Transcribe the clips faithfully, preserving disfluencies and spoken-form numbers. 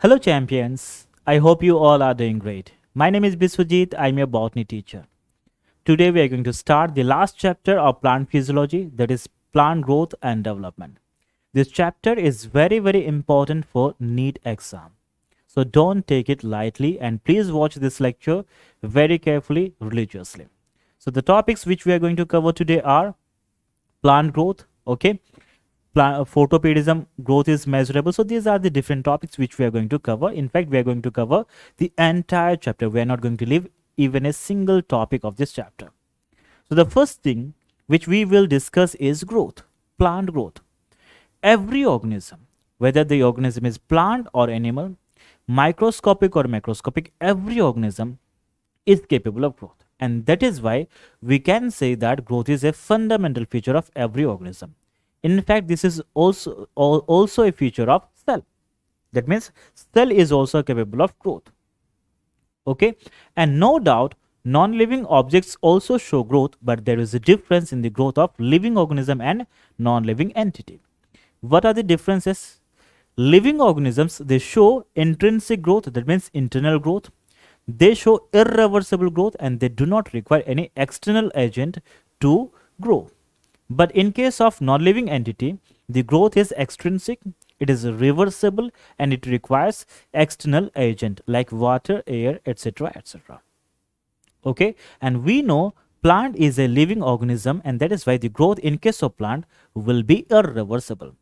Hello champions, I hope you all are doing great. My name is Biswajit, I am your botany teacher. Today we are going to start the last chapter of plant physiology, that is plant growth and development. This chapter is very very important for NEET exam. So don't take it lightly and please watch this lecture very carefully, religiously. So the topics which we are going to cover today are plant growth, okay. Photoperiodism, growth is measurable. So these are the different topics which we are going to cover. In fact, we are going to cover the entire chapter. We are not going to leave even a single topic of this chapter. So the first thing which we will discuss is growth, plant growth. Every organism, whether the organism is plant or animal, microscopic or macroscopic, every organism is capable of growth. And that is why we can say that growth is a fundamental feature of every organism. In fact, this is also, also a feature of cell. That means cell is also capable of growth. Okay. And no doubt, non-living objects also show growth, but there is a difference in the growth of living organism and non-living entity. What are the differences? Living organisms, they show intrinsic growth, that means internal growth. They show irreversible growth and they do not require any external agent to grow. But in case of non-living entity, the growth is extrinsic, it is reversible and it requires external agent like water, air, etc, et cetera. Okay, and we know plant is a living organism and that is why the growth in case of plant will be irreversible.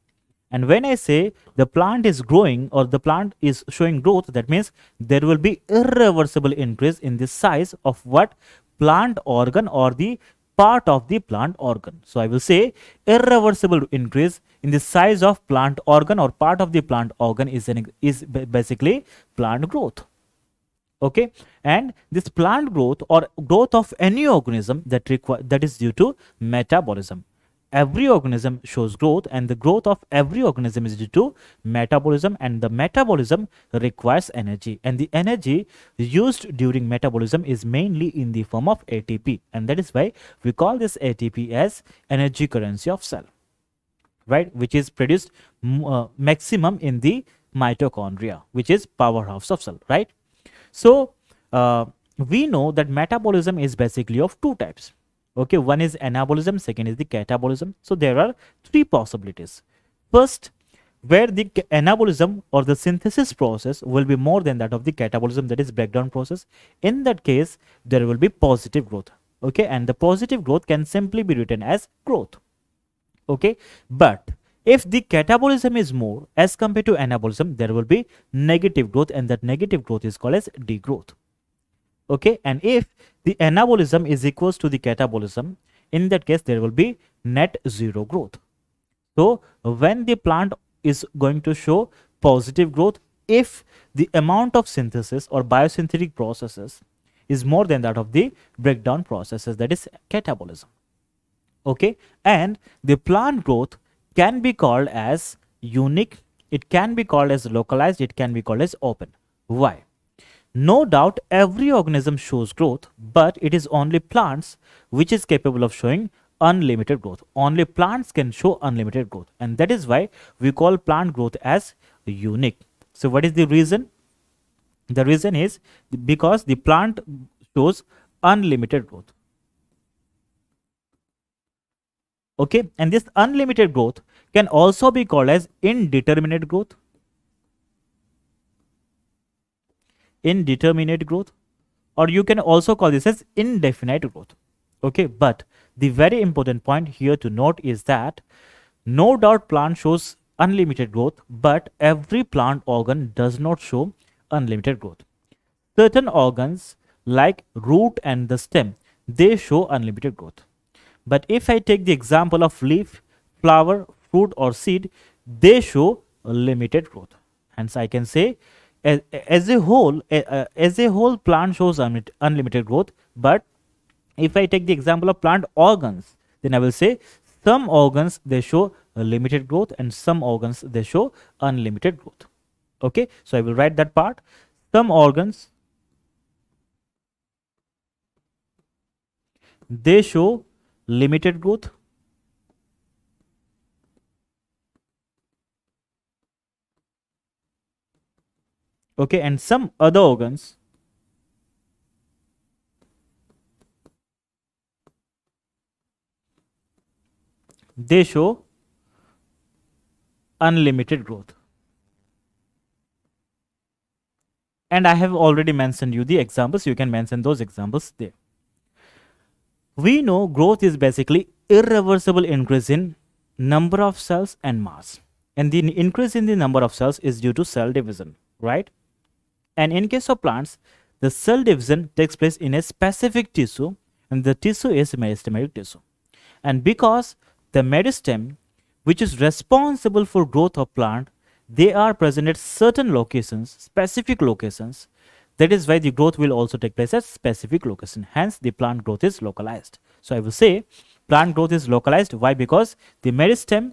And when I say the plant is growing or the plant is showing growth, that means there will be irreversible increase in the size of what plant organ or the part of the plant organ. So I will say irreversible increase in the size of plant organ or part of the plant organ is an, is basically plant growth. Okay, and this plant growth or growth of any organism that require that is due to metabolism. Every organism shows growth and the growth of every organism is due to metabolism, and the metabolism requires energy, and the energy used during metabolism is mainly in the form of A T P, and that is why we call this A T P as energy currency of cell, right, which is produced uh, maximum in the mitochondria, which is powerhouse of cell, right. So uh, we know that metabolism is basically of two types. Okay, one is anabolism, second is the catabolism. So there are three possibilities. First, where the anabolism or the synthesis process will be more than that of the catabolism, that is breakdown process. In that case, there will be positive growth. Okay, and the positive growth can simply be written as growth. Okay, but if the catabolism is more as compared to anabolism, there will be negative growth, and that negative growth is called as degrowth. Okay, and if the anabolism is equals to the catabolism, in that case there will be net zero growth. So when the plant is going to show positive growth, if the amount of synthesis or biosynthetic processes is more than that of the breakdown processes, that is catabolism. Okay, and the plant growth can be called as unique, it can be called as localized, it can be called as open. Why? No doubt every organism shows growth, but it is only plants which is capable of showing unlimited growth. Only plants can show unlimited growth, and that is why we call plant growth as unique. So what is the reason? The reason is because the plant shows unlimited growth. Okay, and this unlimited growth can also be called as indeterminate growth. Indeterminate growth, or you can also call this as indefinite growth. Okay, but the very important point here to note is that no doubt plant shows unlimited growth, but every plant organ does not show unlimited growth. Certain organs like root and the stem, they show unlimited growth. But if I take the example of leaf, flower, fruit or seed, they show limited growth. Hence I can say As, as a whole uh, as a whole plant shows unlimited growth, but if I take the example of plant organs, then I will say some organs they show limited growth and some organs they show unlimited growth. Okay, so I will write that part. Some organs they show limited growth, okay, and some other organs they show unlimited growth. And I have already mentioned you the examples, you can mention those examples there. We know growth is basically irreversible increase in number of cells and mass. And the increase in the number of cells is due to cell division, right? And in case of plants, the cell division takes place in a specific tissue, and the tissue is meristematic tissue. And because the meristem, which is responsible for growth of plant, they are present at certain locations, specific locations. That is why the growth will also take place at specific location. Hence, the plant growth is localized. So I will say plant growth is localized. Why? Because the meristem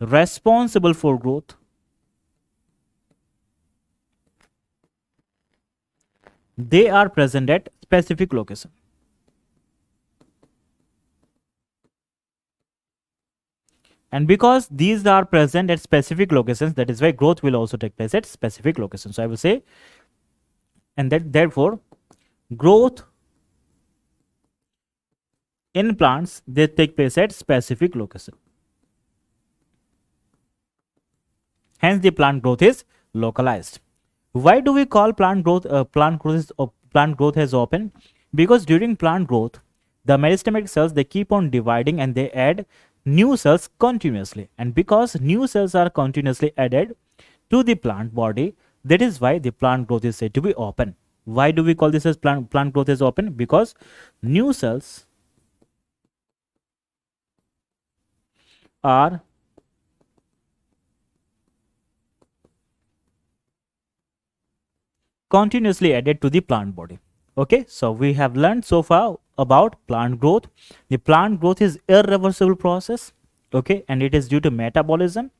responsible for growth, they are present at specific location. And because these are present at specific locations, that is why growth will also take place at specific locations. So I will say, and that therefore growth in plants, they take place at specific location. Hence, the plant growth is localized. Why do we call plant growth uh, plant growth is, uh, plant growth as open? Because during plant growth, the meristematic cells, they keep on dividing and they add new cells continuously, and because new cells are continuously added to the plant body, that is why the plant growth is said to be open. Why do we call this as plant plant growth is open? Because new cells are continuously added to the plant body. Okay, so we have learned so far about plant growth. The plant growth is irreversible process, okay, and it is due to metabolism,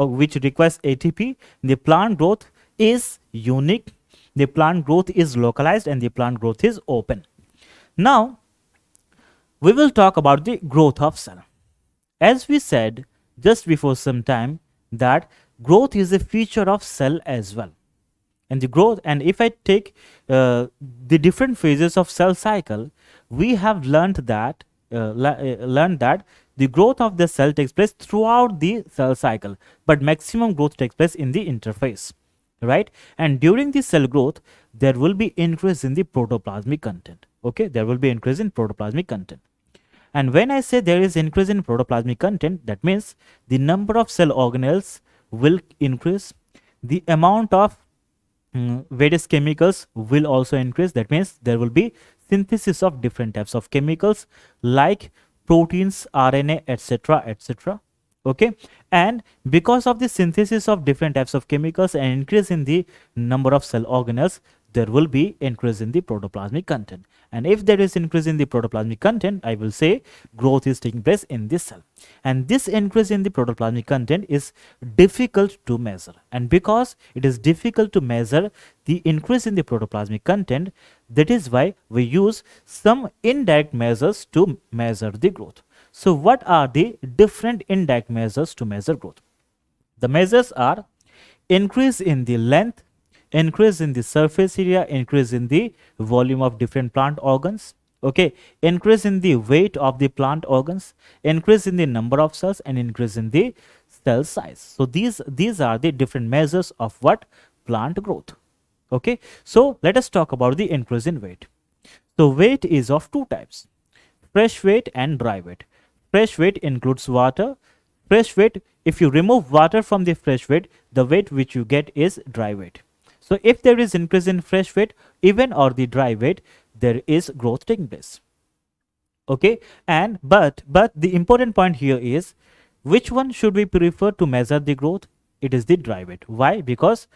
uh, which requires A T P. The plant growth is unique, the plant growth is localized, and the plant growth is open. Now, we will talk about the growth of cell. As we said just before some time, that growth is a feature of cell as well. And the growth, and if I take uh, the different phases of cell cycle, we have learned that uh, learned that the growth of the cell takes place throughout the cell cycle, but maximum growth takes place in the interphase, right? And during the cell growth, there will be increase in the protoplasmic content. Okay, there will be increase in protoplasmic content. And when I say there is increase in protoplasmic content, that means the number of cell organelles will increase, the amount of various chemicals will also increase. That means there will be synthesis of different types of chemicals like proteins, R N A, etc, etc. Okay, and because of the synthesis of different types of chemicals and increase in the number of cell organelles, there will be increase in the protoplasmic content. And if there is increase in the protoplasmic content, I will say growth is taking place in this cell. And this increase in the protoplasmic content is difficult to measure. And because it is difficult to measure the increase in the protoplasmic content, that is why we use some indirect measures to measure the growth. So what are the different indirect measures to measure growth? The measures are increase in the length, increase in the surface area, increase in the volume of different plant organs, okay, increase in the weight of the plant organs, increase in the number of cells, and increase in the cell size. So these these are the different measures of what plant growth. Okay, so let us talk about the increase in weight. So weight is of two types, fresh weight and dry weight. Fresh weight includes water. Fresh weight, if you remove water from the fresh weight, the weight which you get is dry weight. So if there is increase in fresh weight, even or the dry weight, there is growth taking place. Okay, and but but the important point here is, which one should we prefer to measure the growth? It is the dry weight. Why? Because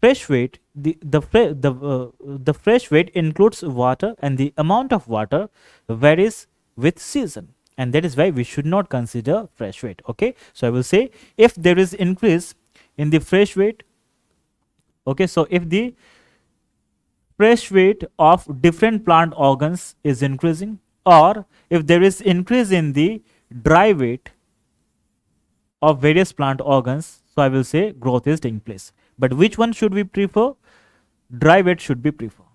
fresh weight, the the the uh, the fresh weight includes water, and the amount of water varies with season, and that is why we should not consider fresh weight. Okay, so I will say if there is increase in the fresh weight. Okay, so if the fresh weight of different plant organs is increasing, or if there is increase in the dry weight of various plant organs, So I will say growth is taking place. But which one should we prefer? Dry weight should be preferred.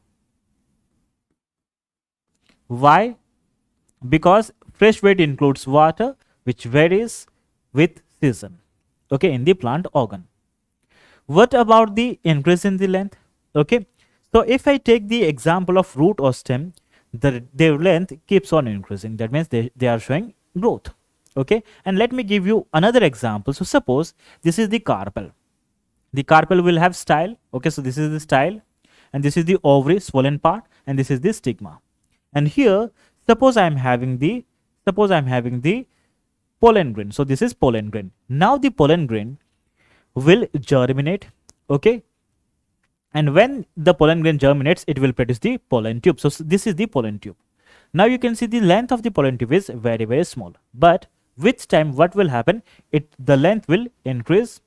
Why? Because fresh weight includes water, which varies with season, okay, in the plant organ. What about the increase in the length? Okay, so if I take the example of root or stem, the, their length keeps on increasing. That means they, they are showing growth. Okay, and let me give you another example. So suppose this is the carpel. The carpel will have style. Okay, so this is the style, and this is the ovary, swollen part, and this is the stigma. And here, suppose I am having the suppose I am having the pollen grain. So this is pollen grain. Now the pollen grain will germinate. Okay, and when the pollen grain germinates, it will produce the pollen tube. So this is the pollen tube. Now you can see the length of the pollen tube is very very small. But with time, what will happen? It the length will increase.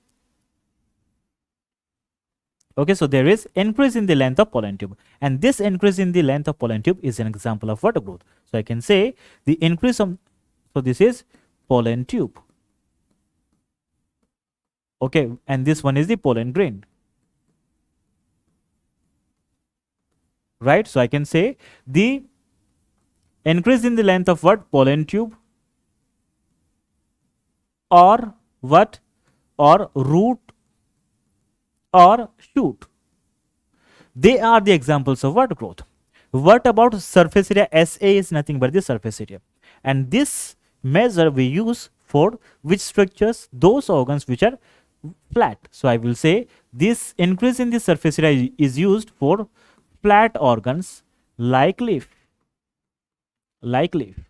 Okay, so there is increase in the length of pollen tube, and this increase in the length of pollen tube is an example of what? Growth. So I can say the increase of, so this is pollen tube. Okay, and this one is the pollen grain. Right, so I can say the increase in the length of what? Pollen tube, or what? Or root or shoot. They are the examples of what? Growth. What about surface area? S A is nothing but the surface area, and this measure we use for which structures? Those organs which are flat. So I will say this increase in the surface area is used for flat organs like leaf, like leaf.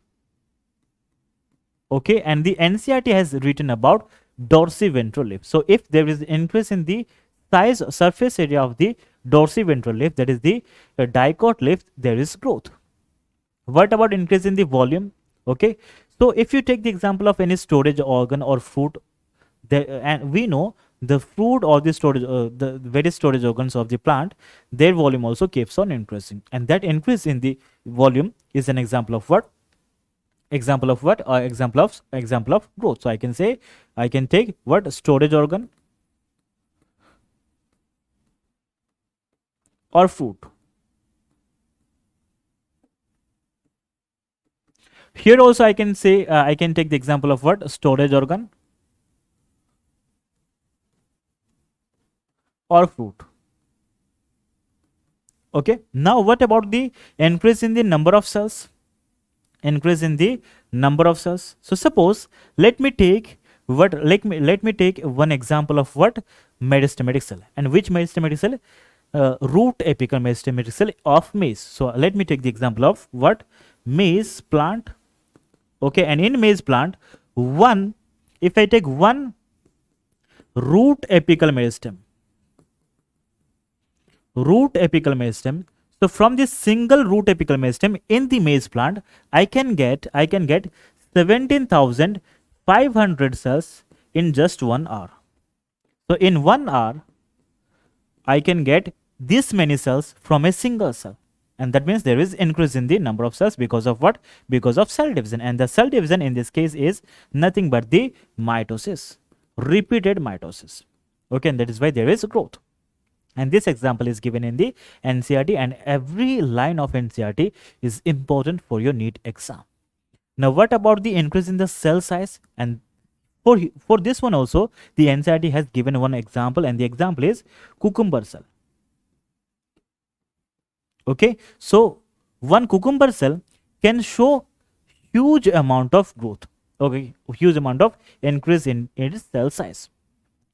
Okay, and the N C E R T has written about dorsiventral leaf. So if there is increase in the size surface area of the dorsiventral leaf, that is the uh, dicot leaf, there is growth. What about increase in the volume? Okay, so if you take the example of any storage organ or fruit, the, uh, and we know the fruit or the storage uh, the various storage organs of the plant, their volume also keeps on increasing, and that increase in the volume is an example of what? Example of what? Uh, example of example of growth. So I can say I can take what? Storage organ or fruit. Here also I can say uh, I can take the example of what? Storage organ or fruit. Okay, now what about the increase in the number of cells? Increase in the number of cells. So suppose let me take what? Let me let me take one example of what? Meristematic cell. And which meristematic cell? Uh, root apical meristematic cell of maize. So let me take the example of what? Maize plant. Okay, and in maize plant, one, if I take one root apical meristem, root apical meristem. So from this single root apical meristem in the maize plant, I can get I can get seventeen thousand five hundred cells in just one hour. So in one hour, I can get this many cells from a single cell, and that means there is increase in the number of cells because of what? Because of cell division, and the cell division in this case is nothing but the mitosis, repeated mitosis. Okay, and that is why there is growth. And this example is given in the N C E R T, and every line of N C E R T is important for your NEET exam. Now what about the increase in the cell size? And For, for this one also, the N C E R T has given one example, and the example is cucumber cell. Okay, so one cucumber cell can show huge amount of growth. Okay, huge amount of increase in its cell size.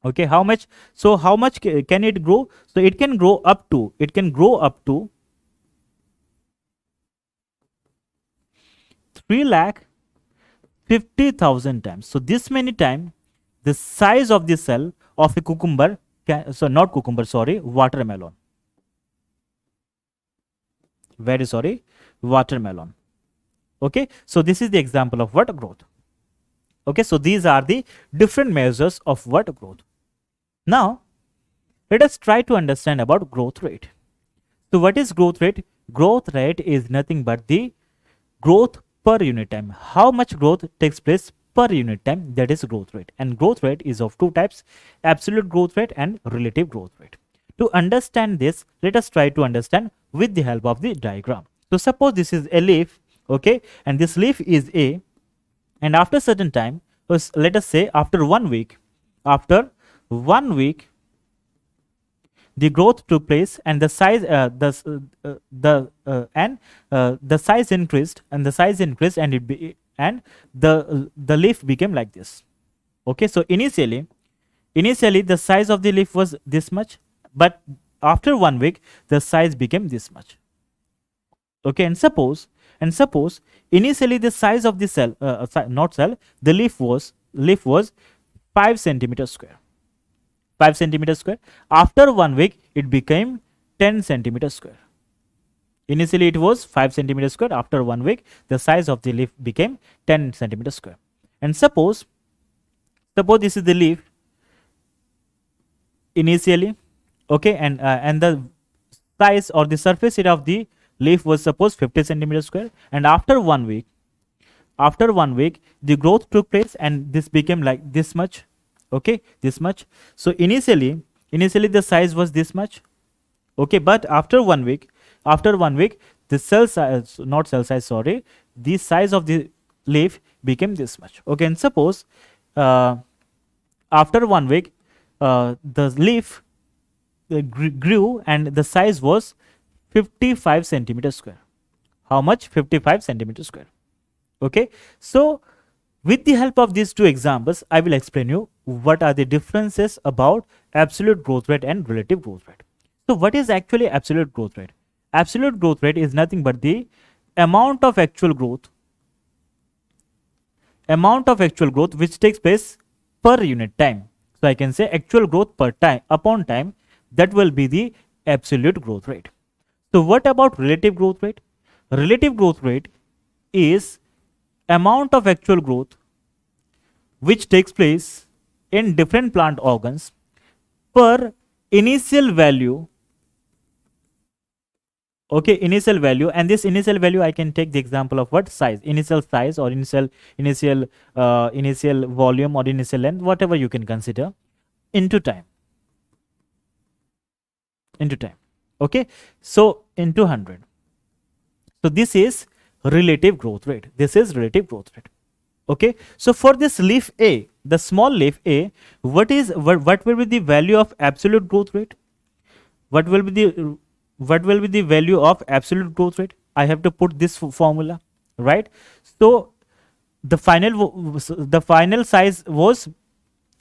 Okay, how much? So how much can it grow? So it can grow up to, it can grow up to three lakh fifty thousand times. So this many time the size of the cell of a cucumber can, so not cucumber sorry watermelon very sorry watermelon. Okay, so this is the example of what? Growth. Okay, so these are the different measures of what? Growth. Now let us try to understand about growth rate. So what is growth rate? Growth rate is nothing but the growth per unit time. How much growth takes place per unit time, that is growth rate. And growth rate is of two types, absolute growth rate and relative growth rate. To understand this, let us try to understand with the help of the diagram. So suppose this is a leaf, okay, and this leaf is A, and after certain time, let us say after one week, after one week, the growth took place and the size, uh, the uh, the uh, and uh, the size increased and the size increased and it be, and the the leaf became like this. Okay, so initially, initially the size of the leaf was this much, but after one week the size became this much. Okay, and suppose and suppose initially the size of the cell, uh, not cell, the leaf was leaf was five centimeter square. five centimeter square. After one week, it became ten centimeter square. Initially, it was five centimeter square. After one week, the size of the leaf became ten centimeter square. And suppose, suppose this is the leaf initially, okay, and uh, and the size or the surface area of the leaf was suppose fifty centimeter square. And after one week, after one week, the growth took place, and this became like this much. Okay, this much. So initially, initially the size was this much. Okay, but after one week, after one week, the cell size, not cell size, sorry, the size of the leaf became this much. Okay, and suppose uh, after one week, uh, the leaf uh, grew and the size was fifty-five centimeter square. How much? fifty-five centimeter square. Okay, so with the help of these two examples, I will explain you what are the differences about absolute growth rate and relative growth rate. So what is actually absolute growth rate? Absolute growth rate is nothing but the amount of actual growth, amount of actual growth which takes place per unit time. So I can say actual growth per time upon time, that will be the absolute growth rate. So what about relative growth rate? Relative growth rate is amount of actual growth which takes place in different plant organs per initial value, okay, initial value, and this initial value I can take the example of what size, initial size or initial initial uh, initial volume or initial length, whatever you can consider, into time, into time, okay, so into one hundred. So this is relative growth rate. This is relative growth rate. Okay, so for this leaf A, the small leaf A, what is what, what will be the value of absolute growth rate? What will be the what will be the value of absolute growth rate? I have to put this formula, right? So the final the final size was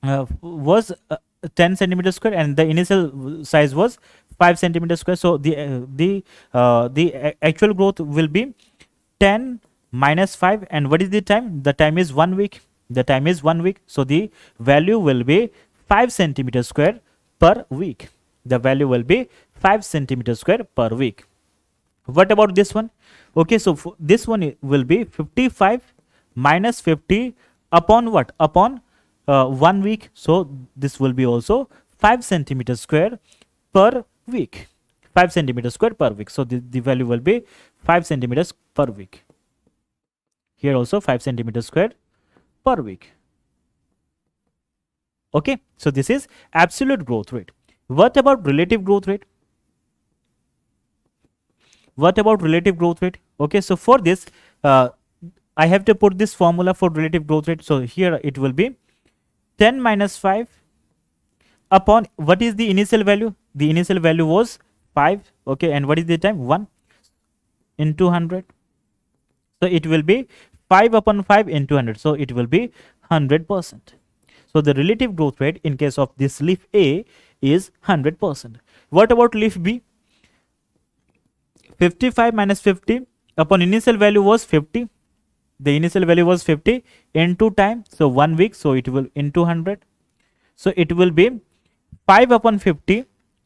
uh, was uh, ten centimeter square, and the initial size was five centimeter square. So the uh, the uh, the actual growth will be ten minus five, and what is the time? The time is one week. The time is one week. So the value will be five centimeter square per week. The value will be five centimeter square per week. What about this one? Okay, so this one will be fifty-five minus fifty upon what? Upon uh, one week. So this will be also five centimeter square per week. five centimeter square per week. So the, the value will be five centimeters per week. Here also five centimeter square per week. Okay, so this is absolute growth rate. What about relative growth rate? What about relative growth rate? Okay, so for this, uh, I have to put this formula for relative growth rate. So here it will be ten minus five upon what is the initial value? The initial value was five, okay, and what is the time? one in two hundred. So it will be five upon five in two hundred. So it will be one hundred percent. So the relative growth rate in case of this leaf A is one hundred percent. What about leaf B? fifty-five minus fifty upon initial value was fifty. The initial value was fifty into time. So one week. So it will in two hundred. So it will be five upon fifty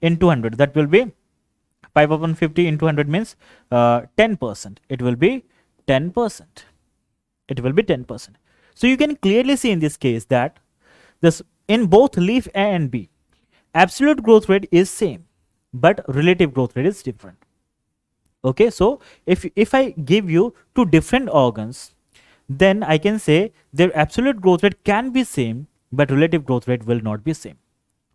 in two hundred. That will be five upon fifty into one hundred means uh, ten percent. It will be ten percent. It will be ten percent. So you can clearly see in this case that this in both leaf A and B, absolute growth rate is same, but relative growth rate is different. Okay, so if if I give you two different organs, then I can say their absolute growth rate can be same, but relative growth rate will not be same.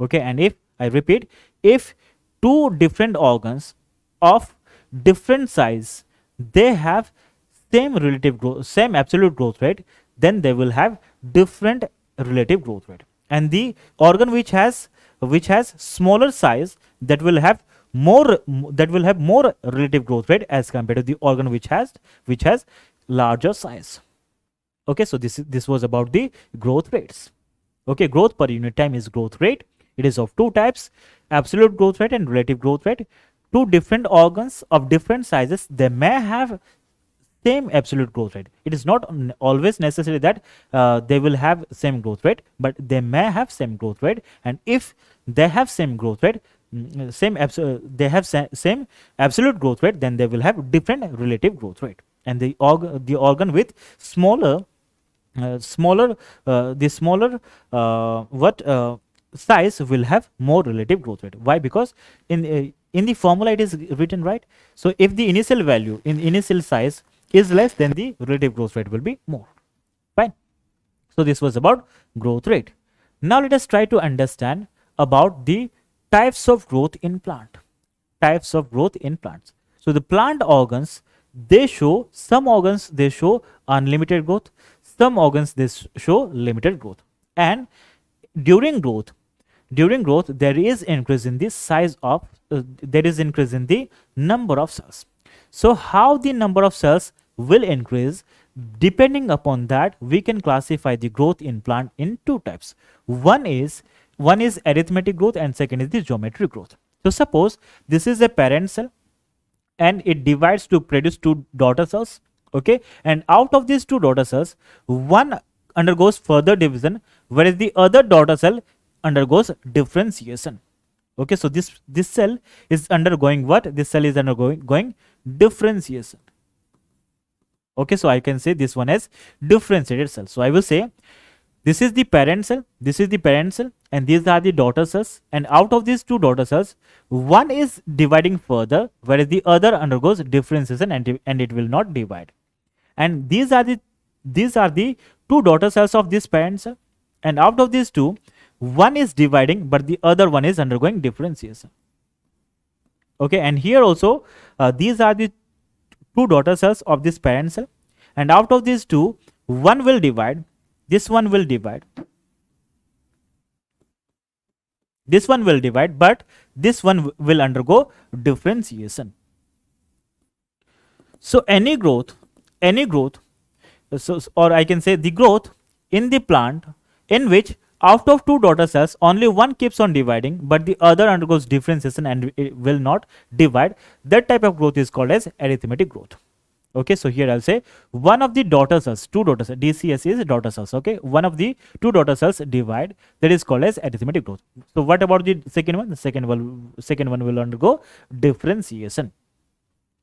Okay, and if I repeat, if two different organs of different size, they have same relative growth, same absolute growth rate, then they will have different relative growth rate. And the organ which has which has smaller size, that will have more that will have more relative growth rate as compared to the organ which has which has larger size. Okay, so this this was about the growth rates. Okay, growth per unit time is growth rate. It is of two types, absolute growth rate and relative growth rate. Two different organs of different sizes, they may have same absolute growth rate. It is not always necessary that uh, they will have same growth rate, but they may have same growth rate. And if they have same growth rate, same absolute, they have sa same absolute growth rate, then they will have different relative growth rate. And the org the organ with smaller, uh, smaller, uh, the smaller uh, what uh, size will have more relative growth rate. Why? Because in uh, in the formula it is written, right? So if the initial value in initial size is less, then the relative growth rate will be more. Fine. So this was about growth rate. Now let us try to understand about the types of growth in plant. Types of growth in plants. So the plant organs, they show, some organs they show unlimited growth, some organs they show limited growth. And during growth, during growth there is increase in the size of, uh, there is increase in the number of cells. So how the number of cells will increase, depending upon that we can classify the growth in plant in two types. One is one is arithmetic growth and second is the geometric growth. So suppose this is a parent cell and it divides to produce two daughter cells, okay, and out of these two daughter cells, one undergoes further division, whereas the other daughter cell undergoes differentiation. Okay, so this this cell is undergoing what? This cell is undergoing going differentiation. Okay, so I can say this one as differentiated cell. So I will say this is the parent cell, this is the parent cell, and these are the daughter cells, and out of these two daughter cells, one is dividing further, whereas the other undergoes differentiation and, and it will not divide. And these are the these are the two daughter cells of this parent cell, and out of these two, one is dividing but the other one is undergoing differentiation. Okay, and here also uh, these are the two daughter cells of this parent cell, and out of these two, one will divide, this one will divide, this one will divide, but this one will undergo differentiation. So any growth, any growth so, or I can say the growth in the plant in which out of two daughter cells, only one keeps on dividing, but the other undergoes differentiation and it will not divide, that type of growth is called as arithmetic growth. Okay, so here I'll say one of the daughter cells, two daughter cells, D C S is daughter cells, okay, one of the two daughter cells divide, that is called as arithmetic growth. So what about the second one? The second one, second one will undergo differentiation.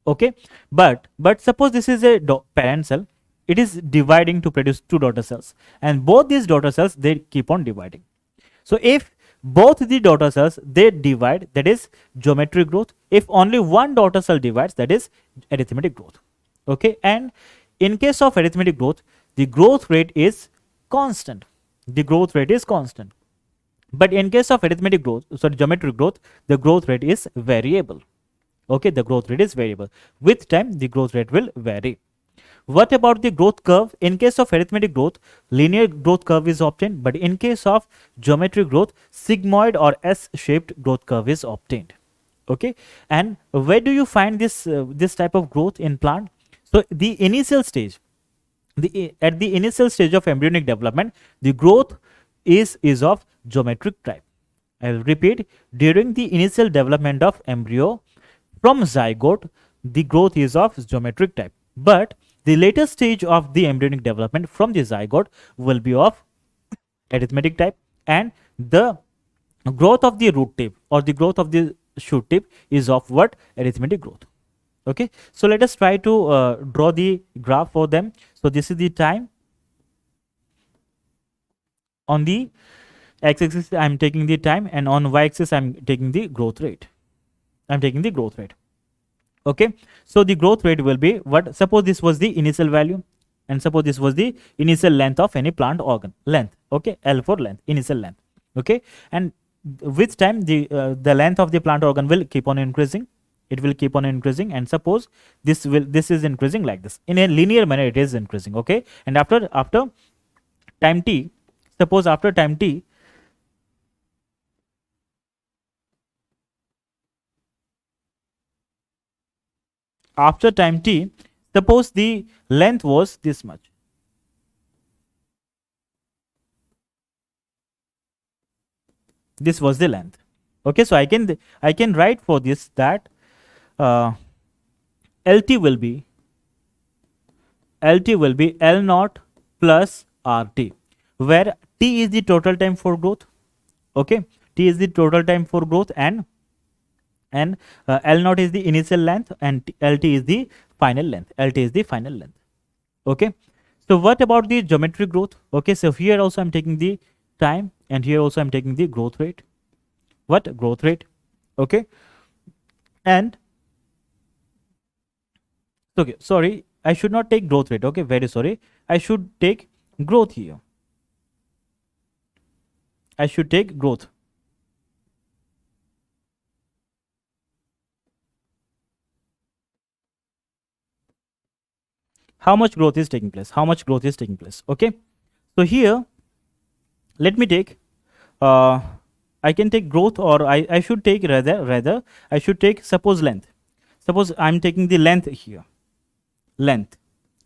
Okay, but, but suppose this is a parent cell. It is dividing to produce two daughter cells, and both these daughter cells, they keep on dividing. So if both the daughter cells, they divide, that is geometric growth. If only one daughter cell divides, that is arithmetic growth. Okay, and in case of arithmetic growth, the growth rate is constant. The growth rate is constant. But in case of arithmetic growth, sorry, geometric growth, the growth rate is variable. Okay, the growth rate is variable. With time, the growth rate will vary. What about the growth curve? In case of arithmetic growth, linear growth curve is obtained, but in case of geometric growth, sigmoid or S-shaped growth curve is obtained. Okay, and where do you find this uh, this type of growth in plant? So the initial stage, the at the initial stage of embryonic development, the growth is is of geometric type. I will repeat, during the initial development of embryo from zygote, the growth is of geometric type, but the later stage of the embryonic development from the zygote will be of arithmetic type, and the growth of the root tip or the growth of the shoot tip is of what? Arithmetic growth. Okay, so let us try to uh, draw the graph for them. So this is the time. On the x-axis I am taking the time, and on y-axis I am taking the growth rate. I am taking the growth rate. Okay, so the growth rate will be what? Suppose this was the initial value, And suppose this was the initial length of any plant organ, length, okay, L for length, initial length, okay. And with time the uh, the length of the plant organ will keep on increasing, it will keep on increasing, and suppose this will this is increasing like this in a linear manner, it is increasing, okay. And after after time t, suppose after time t after time t suppose the length was this much, this was the length, okay. So I can I can write for this that uh, LT will be LT will be L naught plus R T, where T is the total time for growth, okay, T is the total time for growth, and and uh, L naught is the initial length, and T, LT is the final length, LT is the final length, okay. So what about the geometric growth? Okay, so here also I'm taking the time, and here also I'm taking the growth rate, what growth rate, okay. And okay, sorry, I should not take growth rate, okay, very sorry, I should take growth here, I should take growth, how much growth is taking place, how much growth is taking place, okay. So here let me take uh, I can take growth, or I, I should take rather rather I should take suppose length, suppose I'm taking the length here, length,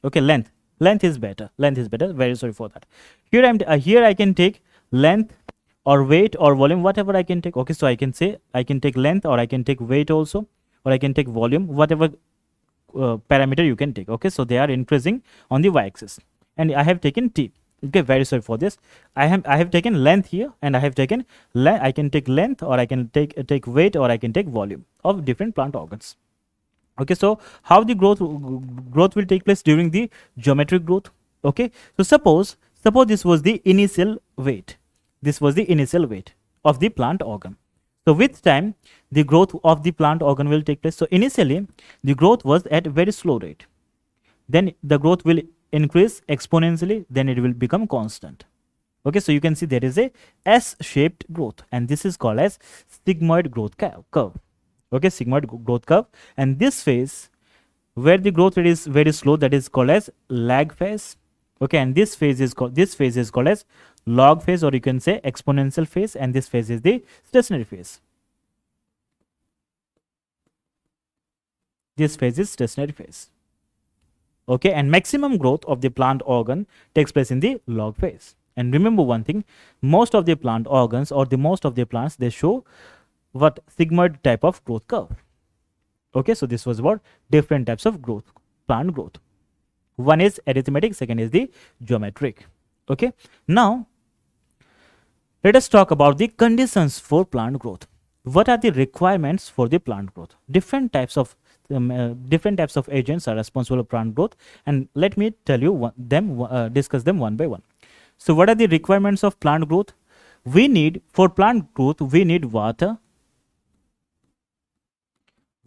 okay, length length is better, length is better, very sorry for that. Here I'm uh, here I can take length or weight or volume, whatever I can take, okay. So I can say I can take length, or I can take weight also, or I can take volume, whatever uh, parameter you can take, okay. So they are increasing on the y-axis, and I have taken t, okay, very sorry for this. I have I have taken length here, and I have taken length, I can take length, or I can take take weight, or I can take volume of different plant organs, okay. So how the growth growth will take place during the geometric growth, okay. So suppose suppose this was the initial weight, this was the initial weight of the plant organ. So with time the growth of the plant organ will take place. So initially the growth was at very slow rate, then the growth will increase exponentially, then it will become constant, okay. So you can see there is a S-shaped growth, and this is called as sigmoid growth curve, okay, sigmoid growth curve. And this phase where the growth rate is very slow, that is called as lag phase, okay. And this phase is called this phase is called as log phase, or you can say exponential phase, and this phase is the stationary phase, this phase is stationary phase, okay. And maximum growth of the plant organ takes place in the log phase. And remember one thing, most of the plant organs, or the most of the plants, they show what sigmoid type of growth curve, okay. So this was about different types of growth, plant growth. One is arithmetic, second is the geometric, okay. Now let us talk about the conditions for plant growth. What are the requirements for the plant growth? Different types of Um, uh, different types of agents are responsible for plant growth, and let me tell you one, them uh, discuss them one by one. So what are the requirements of plant growth? We need for plant growth we need water,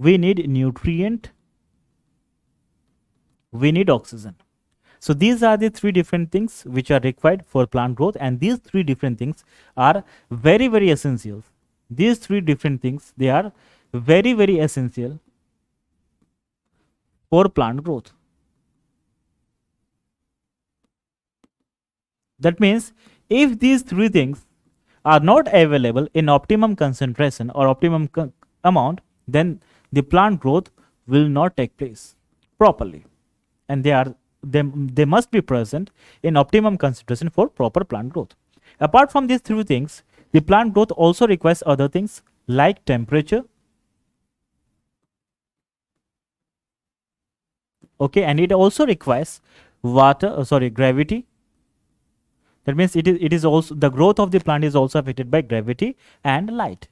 we need nutrient, we need oxygen. So these are the three different things which are required for plant growth, and these three different things are very very essential. These three different things they are very very essential for plant growth. That means if these three things are not available in optimum concentration or optimum amount, then the plant growth will not take place properly, and they are they, they must be present in optimum concentration for proper plant growth. Apart from these three things, the plant growth also requires other things like temperature, okay, and it also requires water, uh, sorry, gravity. That means it is it is also the growth of the plant is also affected by gravity and light.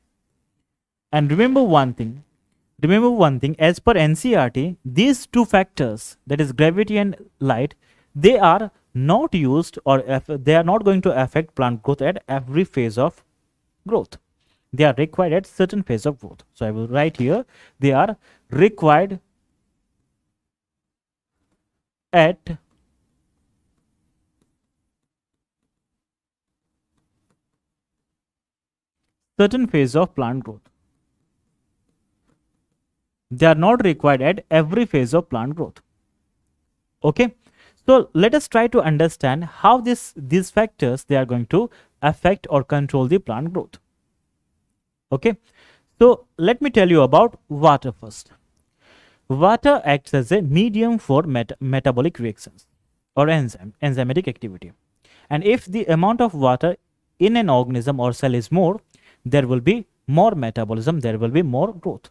And remember one thing, remember one thing. As per N C E R T, these two factors, that is gravity and light, they are not used or they are not going to affect plant growth at every phase of growth. They are required at certain phase of growth. So I will write here they are required at certain phase of plant growth. They are not required at every phase of plant growth. Okay, so let us try to understand how this these factors they are going to affect or control the plant growth. Okay, so let me tell you about water first. Water acts as a medium for meta metabolic reactions or enzyme enzymatic activity, and if the amount of water in an organism or cell is more, there will be more metabolism, there will be more growth.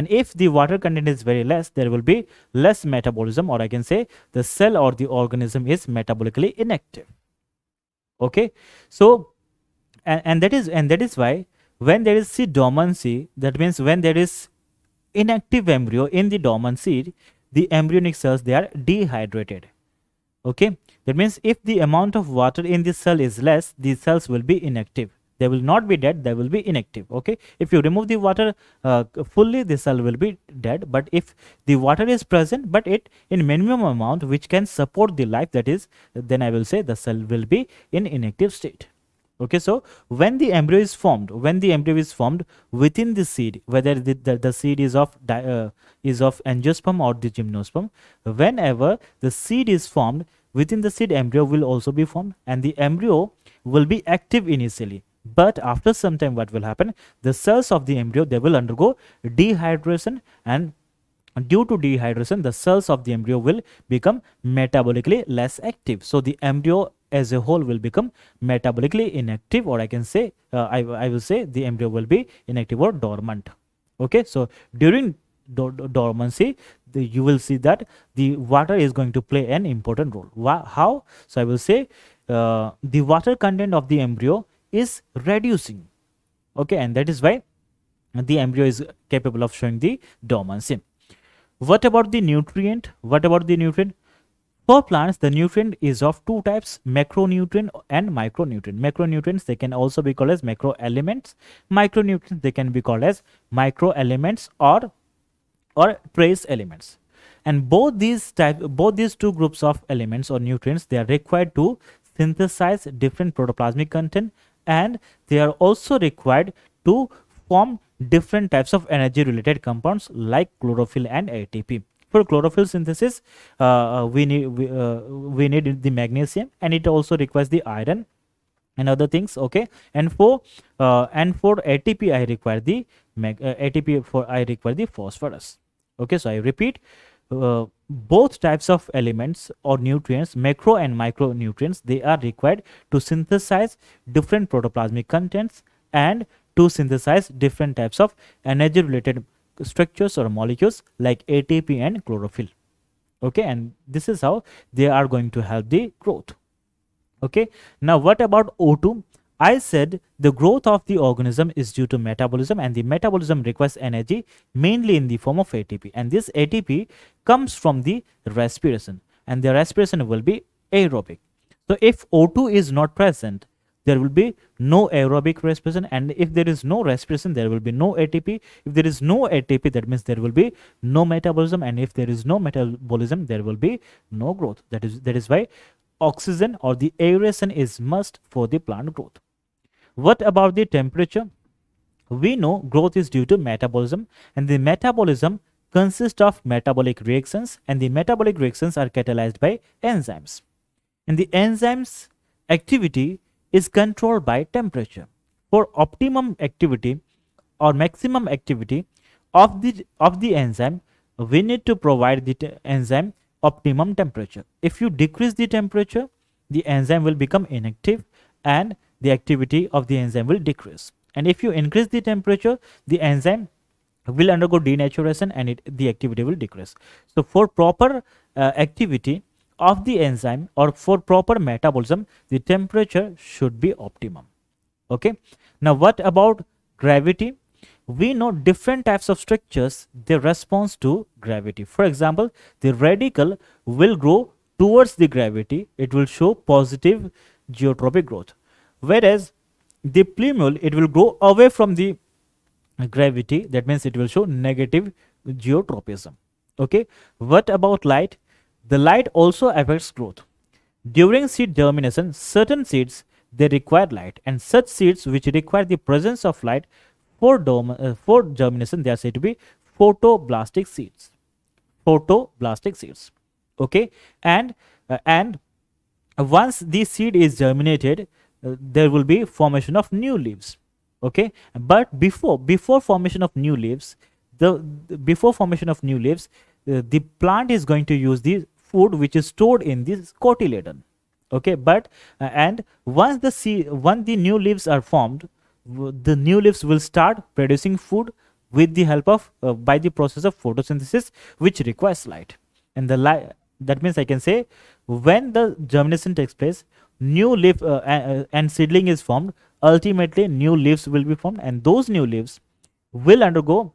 And if the water content is very less, there will be less metabolism, or I can say the cell or the organism is metabolically inactive. Okay, so and, and that is and that is why when there is C dormancy, that means when there is inactive embryo in the dormancy, the embryonic cells, they are dehydrated. Okay, that means if the amount of water in the cell is less, these cells will be inactive. They will not be dead, they will be inactive. Okay, if you remove the water uh, fully, the cell will be dead. But if the water is present, but it in minimum amount which can support the life, that is, then I will say the cell will be in inactive state. Okay, so when the embryo is formed, when the embryo is formed within the seed, whether the, the, the seed is of di, uh, is of angiosperm or the gymnosperm, whenever the seed is formed, within the seed embryo will also be formed, and the embryo will be active initially. But after some time, what will happen? The cells of the embryo, they will undergo dehydration, and due to dehydration, the cells of the embryo will become metabolically less active. So the embryo as a whole will become metabolically inactive, or I can say, uh, I, I will say the embryo will be inactive or dormant. Okay, so during do do dormancy, the, you will see that the water is going to play an important role. Wha how? So I will say uh, the water content of the embryo is reducing. Okay, and that is why the embryo is capable of showing the dormancy. What about the nutrient? What about the nutrient? For plants, the nutrient is of two types, macronutrient and micronutrient. Macronutrients, they can also be called as macro elements. Micronutrients, they can be called as micro elements or or trace elements. And both these type, both these two groups of elements or nutrients, they are required to synthesize different protoplasmic content, and they are also required to form different types of energy related compounds like chlorophyll and A T P. For chlorophyll synthesis, uh, we need we, uh, we need the magnesium, and it also requires the iron and other things. Okay, and for uh, and for A T P, I require the mag uh, A T P for I require the phosphorus. Okay, so I repeat, uh, both types of elements or nutrients, macro and micronutrients, they are required to synthesize different protoplasmic contents and to synthesize different types of energy related structures or molecules like A T P and chlorophyll. Okay, and this is how they are going to help the growth. Okay, now what about O two? I said the growth of the organism is due to metabolism, and the metabolism requires energy mainly in the form of A T P, and this A T P comes from the respiration, and the respiration will be aerobic. So if O two is not present, there will be no aerobic respiration, and if there is no respiration, there will be no A T P. If there is no A T P, that means there will be no metabolism, and if there is no metabolism, there will be no growth. That is that is why oxygen or the aeration is must for the plant growth. What about the temperature? We know growth is due to metabolism, and the metabolism consists of metabolic reactions, and the metabolic reactions are catalyzed by enzymes, and the enzymes activity is controlled by temperature. For optimum activity or maximum activity of the of the enzyme, we need to provide the enzyme optimum temperature. If you decrease the temperature, the enzyme will become inactive and the activity of the enzyme will decrease. And if you increase the temperature, the enzyme will undergo denaturation and it, the activity will decrease. So for proper uh, activity of the enzyme or for proper metabolism, the temperature should be optimum. Okay, now what about gravity? We know different types of structures, they respond to gravity. For example, the radical will grow towards the gravity, it will show positive geotropic growth, whereas the plumule, it will grow away from the gravity, that means it will show negative geotropism. Okay, what about light? The light also affects growth. During seed germination, certain seeds, they require light, and such seeds which require the presence of light for, dom uh, for germination, they are said to be photoblastic seeds. Photoblastic seeds. Okay, and uh, and once the seed is germinated, uh, there will be formation of new leaves. Okay, but before before formation of new leaves, the, the before formation of new leaves, uh, the plant is going to use the food which is stored in this cotyledon. Okay, but uh, and once the seed, once the new leaves are formed, the new leaves will start producing food with the help of uh, by the process of photosynthesis, which requires light. And the light, that means I can say, when the germination takes place, new leaf uh, uh, and seedling is formed. Ultimately, new leaves will be formed, and those new leaves will undergo,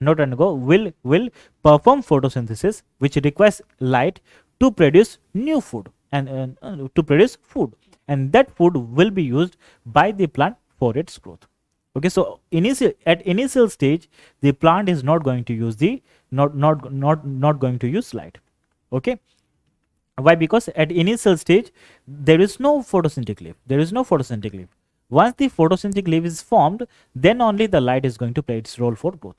not undergo, will will perform photosynthesis, which requires light to produce new food and uh, uh, to produce food, and that food will be used by the plant for its growth. Okay, so initial at initial stage, the plant is not going to use the not not not not going to use light. Okay, why? Because at initial stage there is no photosynthetic leaf. There is no photosynthetic leaf. Once the photosynthetic leaf is formed, then only the light is going to play its role for growth.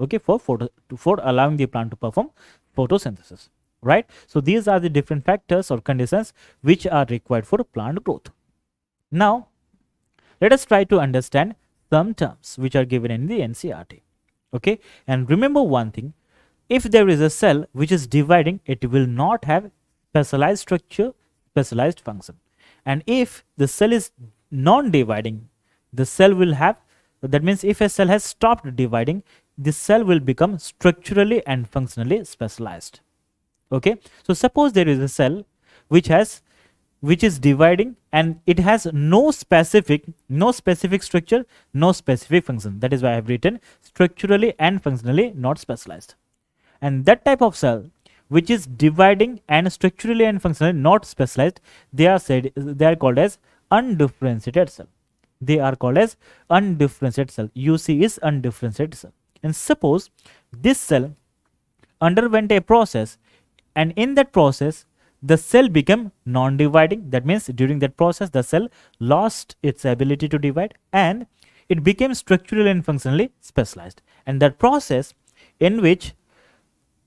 Okay, for photo for allowing the plant to perform photosynthesis. Right. So these are the different factors or conditions which are required for plant growth. Now, let us try to understand some terms which are given in the N C E R T. Okay, and remember one thing: if there is a cell which is dividing, it will not have specialized structure, specialized function, and if the cell is non-dividing, the cell will have, that means if a cell has stopped dividing, this cell will become structurally and functionally specialized. Okay, so suppose there is a cell which has which is dividing and it has no specific no specific structure, no specific function. That is why I have written structurally and functionally not specialized. And that type of cell which is dividing and structurally and functionally not specialized, they are said they are called as undifferentiated cell. They are called as undifferentiated cell. U C is undifferentiated cell. And suppose this cell underwent a process, and in that process the cell became non-dividing. That means during that process the cell lost its ability to divide and it became structurally and functionally specialized. And that process in which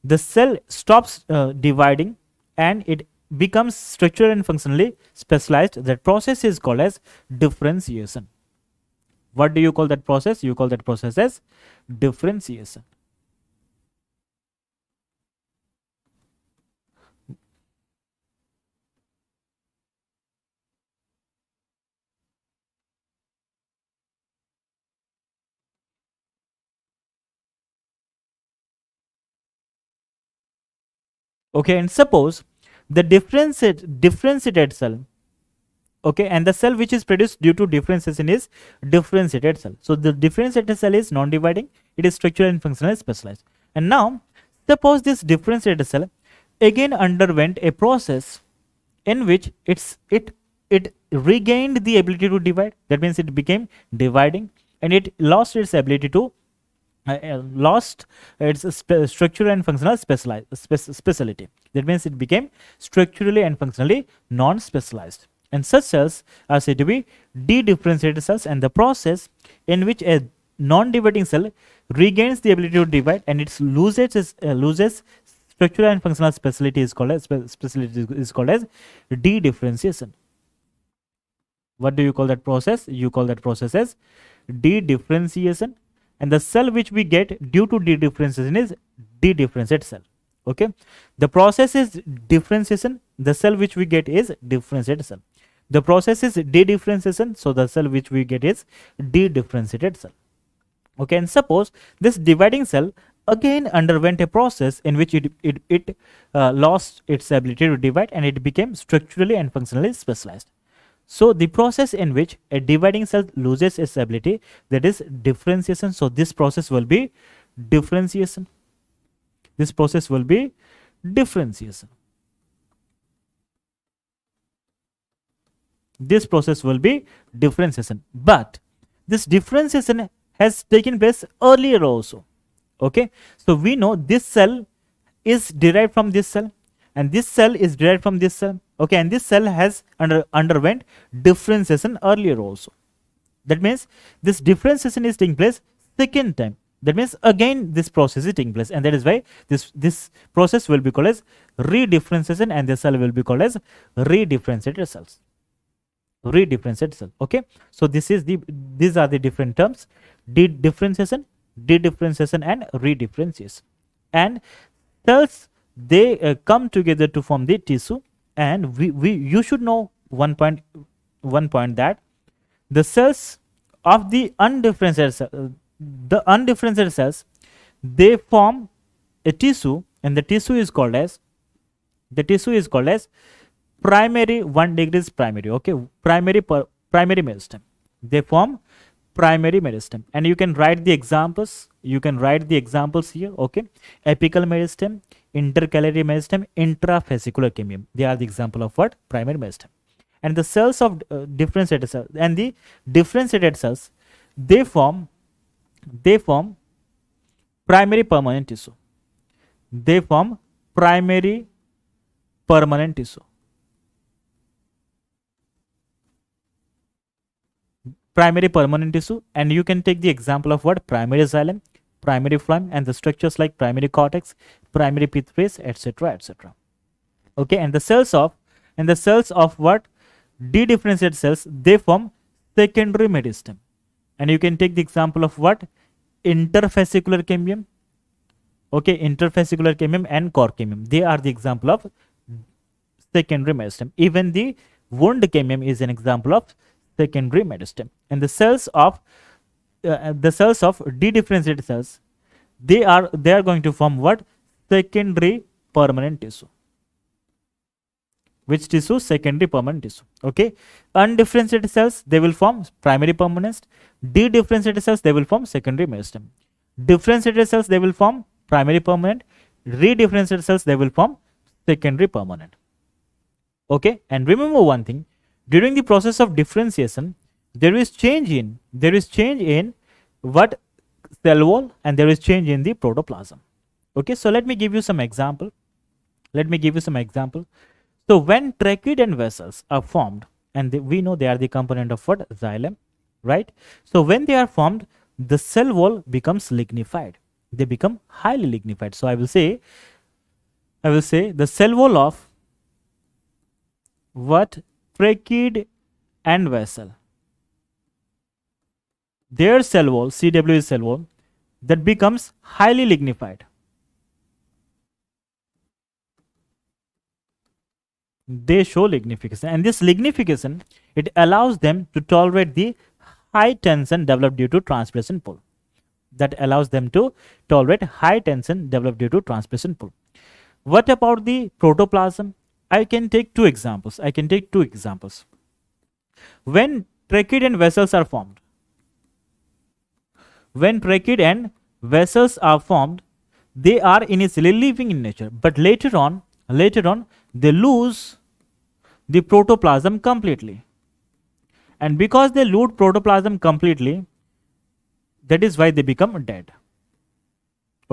the cell stops uh, dividing and it becomes structurally and functionally specialized, that process is called as differentiation. What do you call that process? You call that process as differentiation. Okay, and suppose the differentiated, differentiated cell, okay, and the cell which is produced due to differentiation is differentiated cell. So the differentiated cell is non-dividing, it is structural and functionally specialized. And now suppose this differentiated cell again underwent a process in which it's it it regained the ability to divide. That means it became dividing and it lost its ability to Uh, lost its structural and functional speciali spec speciality. That means it became structurally and functionally non-specialized. And such cells are said to be de-differentiated cells. And the process in which a non-dividing cell regains the ability to divide and it loses its, uh, loses structural and functional speciality is called as spe speciality is called as de-differentiation. What do you call that process? You call that process as de-differentiation. And the cell which we get due to de-differentiation is de-differentiated cell. Okay, the process is differentiation. The cell which we get is differentiated cell. The process is de-differentiation. So the cell which we get is de-differentiated cell. Okay, and suppose this dividing cell again underwent a process in which it it it uh, lost its ability to divide and it became structurally and functionally specialized. So the process in which a dividing cell loses its ability, that is differentiation. So this process will be differentiation. This process will be differentiation. This process will be differentiation. But this differentiation has taken place earlier also. Okay. So we know this cell is derived from this cell and this cell is derived from this cell. Okay, and this cell has under underwent differentiation earlier also. That means this differentiation is taking place second time. That means again this process is taking place, and that is why this this process will be called as redifferentiation, and the cell will be called as redifferentiated cells. Redifferentiated cell. Okay, so this is the these are the different terms: de-differentiation, de-differentiation, and redifferentiation. And cells they uh, come together to form the tissue. And we, we you should know one point one point that the cells of the undifferentiated cells, the undifferentiated cells, they form a tissue, and the tissue is called as the tissue is called as primary one degree is primary. Okay, primary primary meristem. They form primary meristem, and you can write the examples. You can write the examples here. Okay, apical meristem, intercalary meristem, intrafascicular cambium. They are the example of what? Primary meristem. And the cells of uh, differentiated cells and the differentiated cells, they form they form primary permanent tissue. They form primary permanent tissue. Primary permanent tissue, and you can take the example of what? Primary xylem, primary phloem, and the structures like primary cortex, primary pith phase, etc., etc. Okay, and the cells of and the cells of what? De-differentiated cells, they form secondary meristem, and you can take the example of what? Interfascicular cambium. Okay, interfascicular cambium and core cambium, they are the example of secondary meristem. Even the wound cambium is an example of secondary meristem. And the cells of uh, the cells of de-differentiated cells, they are they are going to form what? Secondary permanent tissue. Which tissue? Secondary permanent tissue. Okay, undifferentiated cells, they will form primary permanent. De-differentiated cells, they will form secondary meristem. Differentiated cells, they will form primary permanent. Redifferentiated cells, they will form secondary permanent. Okay, and remember one thing: during the process of differentiation, there is change in there is change in what? Cell wall, and there is change in the protoplasm. Okay, so let me give you some example. Let me give you some example. So when trachea and vessels are formed, and they, we know they are the component of what? Xylem, right? So when they are formed, the cell wall becomes lignified. They become highly lignified. So I will say, I will say the cell wall of what? Trachea and vessel. Their cell wall, C W is cell wall, that becomes highly lignified. They show lignification, and this lignification, it allows them to tolerate the high tension developed due to transpiration pull. That allows them to tolerate high tension developed due to transpiration pull. What about the protoplasm? I can take two examples. I can take two examples. When trachea and vessels are formed, when trachea and vessels are formed, they are initially living in nature, but later on, later on. they lose the protoplasm completely, and because they lose protoplasm completely, that is why they become dead.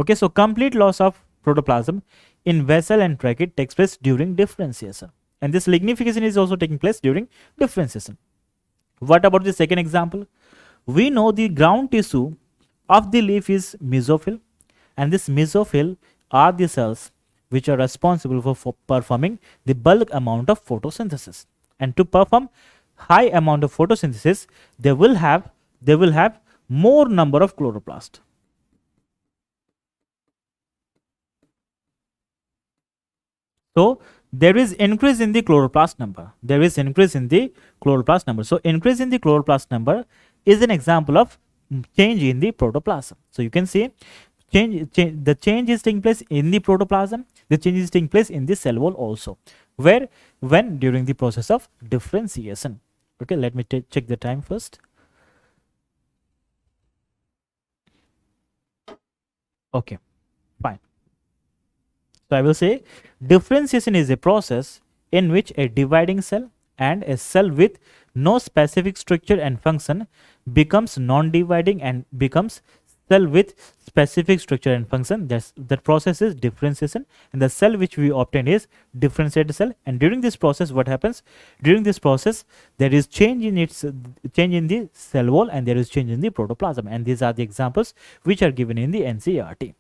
Okay, so complete loss of protoplasm in vessel and trachea takes place during differentiation, and this lignification is also taking place during differentiation. What about the second example? We know the ground tissue of the leaf is mesophyll, and this mesophyll are the cells which are responsible for, for performing the bulk amount of photosynthesis, and to perform high amount of photosynthesis, they will have they will have more number of chloroplasts. So there is increase in the chloroplast number. There is increase in the chloroplast number. So increase in the chloroplast number is an example of change in the protoplasm. So you can see change, change the change is taking place in the protoplasm. The change is taking place in the cell wall also, where when during the process of differentiation. Okay, let me check the time first. Okay, fine. So I will say differentiation is a process in which a dividing cell and a cell with no specific structure and function becomes non-dividing and becomes cell with specific structure and function. That's the process is differentiation, and the cell which we obtain is differentiated cell. And during this process, what happens? During this process, there is change in its change in the cell wall, and there is change in the protoplasm. And these are the examples which are given in the N C E R T.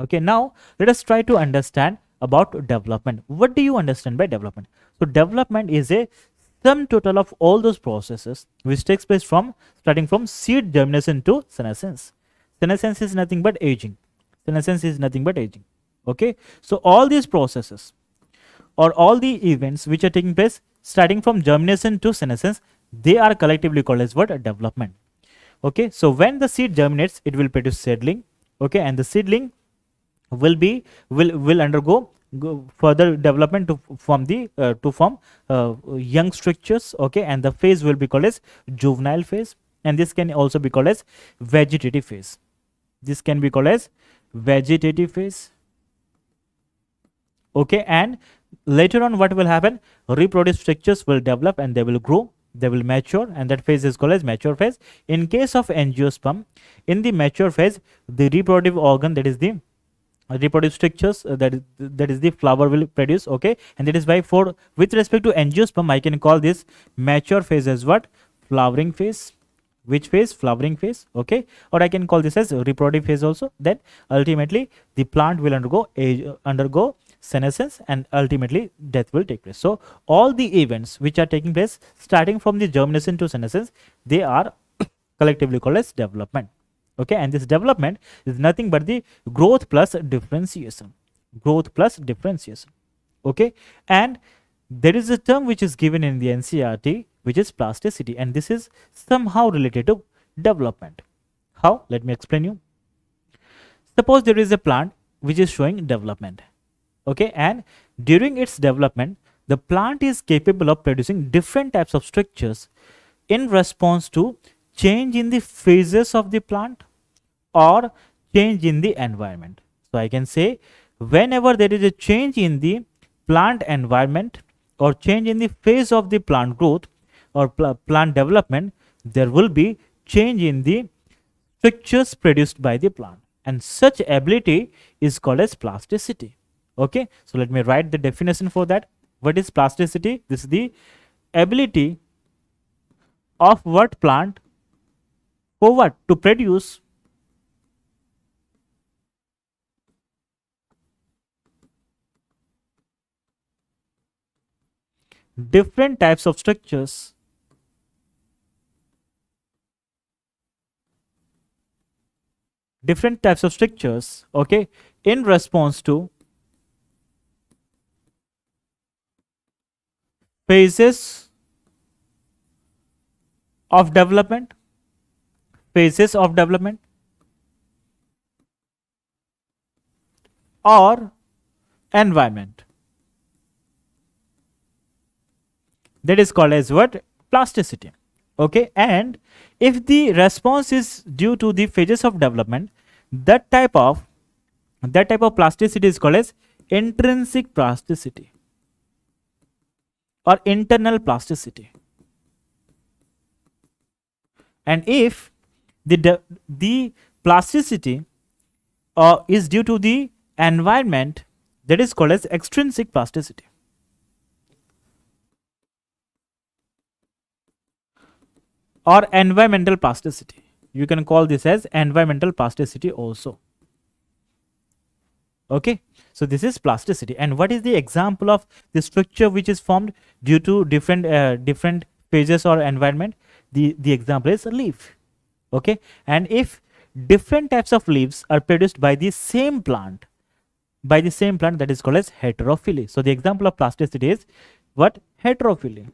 Okay, now let us try to understand about development. What do you understand by development? So development is a sum total of all those processes which takes place from starting from seed germination to senescence. Senescence is nothing but aging. Senescence is nothing but aging. Okay. So all these processes or all the events which are taking place starting from germination to senescence, they are collectively called as what? A development. Okay. So when the seed germinates, it will produce seedling. Okay. And the seedling will be will will undergo go further development to form the uh, to form uh, young structures. Okay. And the phase will be called as juvenile phase, and this can also be called as vegetative phase. This can be called as vegetative phase. Okay. And later on, what will happen? Reproductive structures will develop and they will grow, they will mature, and that phase is called as mature phase. In case of angiosperm, in the mature phase, the reproductive organ, that is the reproductive structures, uh, that is, that is the flower will produce. Okay. And that is why for with respect to angiosperm, I can call this mature phase as what? Flowering phase. Which phase? Flowering phase. Okay. Or I can call this as reproductive phase also. Then ultimately the plant will undergo age, undergo senescence, and ultimately death will take place. So all the events which are taking place starting from the germination to senescence, they are collectively called as development. Okay. And this development is nothing but the growth plus differentiation. Growth plus differentiation. Okay. And there is a term which is given in the N C E R T, which is plasticity, and this is somehow related to development. How? Let me explain you. Suppose there is a plant which is showing development. Okay. And during its development, the plant is capable of producing different types of structures in response to change in the phases of the plant or change in the environment. So I can say whenever there is a change in the plant environment or change in the phase of the plant growth or pl plant development, there will be change in the structures produced by the plant, and such ability is called as plasticity. Okay. So let me write the definition for that. What is plasticity? This is the ability of what plant for what to produce different types of structures different types of structures okay, in response to phases of development phases of development or environment. That is called as what? Plasticity. Okay. And if the response is due to the phases of development, that type of that type of plasticity is called as intrinsic plasticity or internal plasticity. And if the the plasticity uh, is due to the environment, that is called as extrinsic plasticity. Or environmental plasticity. You can call this as environmental plasticity also. Okay. So this is plasticity. And what is the example of the structure which is formed due to different uh, different phases or environment? The, the example is a leaf. Okay. And if different types of leaves are produced by the same plant, by the same plant, that is called as heterophily. So the example of plasticity is what? Heterophily.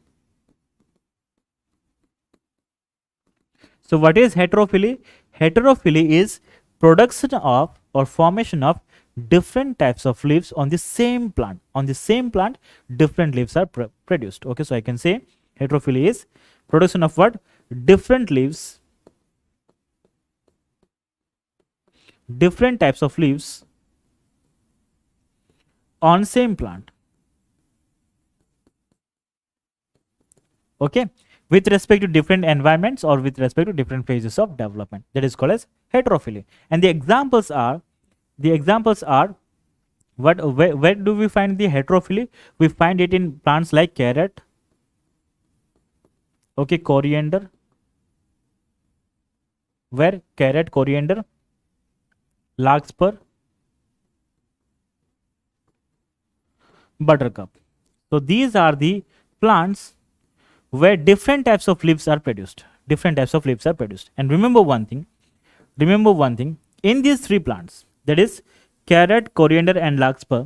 So what is heterophily? Heterophily is production of or formation of different types of leaves on the same plant. On the same plant, different leaves are pr produced. Okay, so I can say heterophily is production of what? Different leaves, different types of leaves on same plant. Okay. with respect to different environments or with respect to different phases of development. That is called as heterophily. And the examples are, the examples are, what where, where do we find the heterophily? We find it in plants like carrot, okay, coriander, where carrot, coriander, larkspur, buttercup. So these are the plants where different types of leaves are produced, different types of leaves are produced. And remember one thing, remember one thing, in these three plants, that is carrot, coriander and larkspur,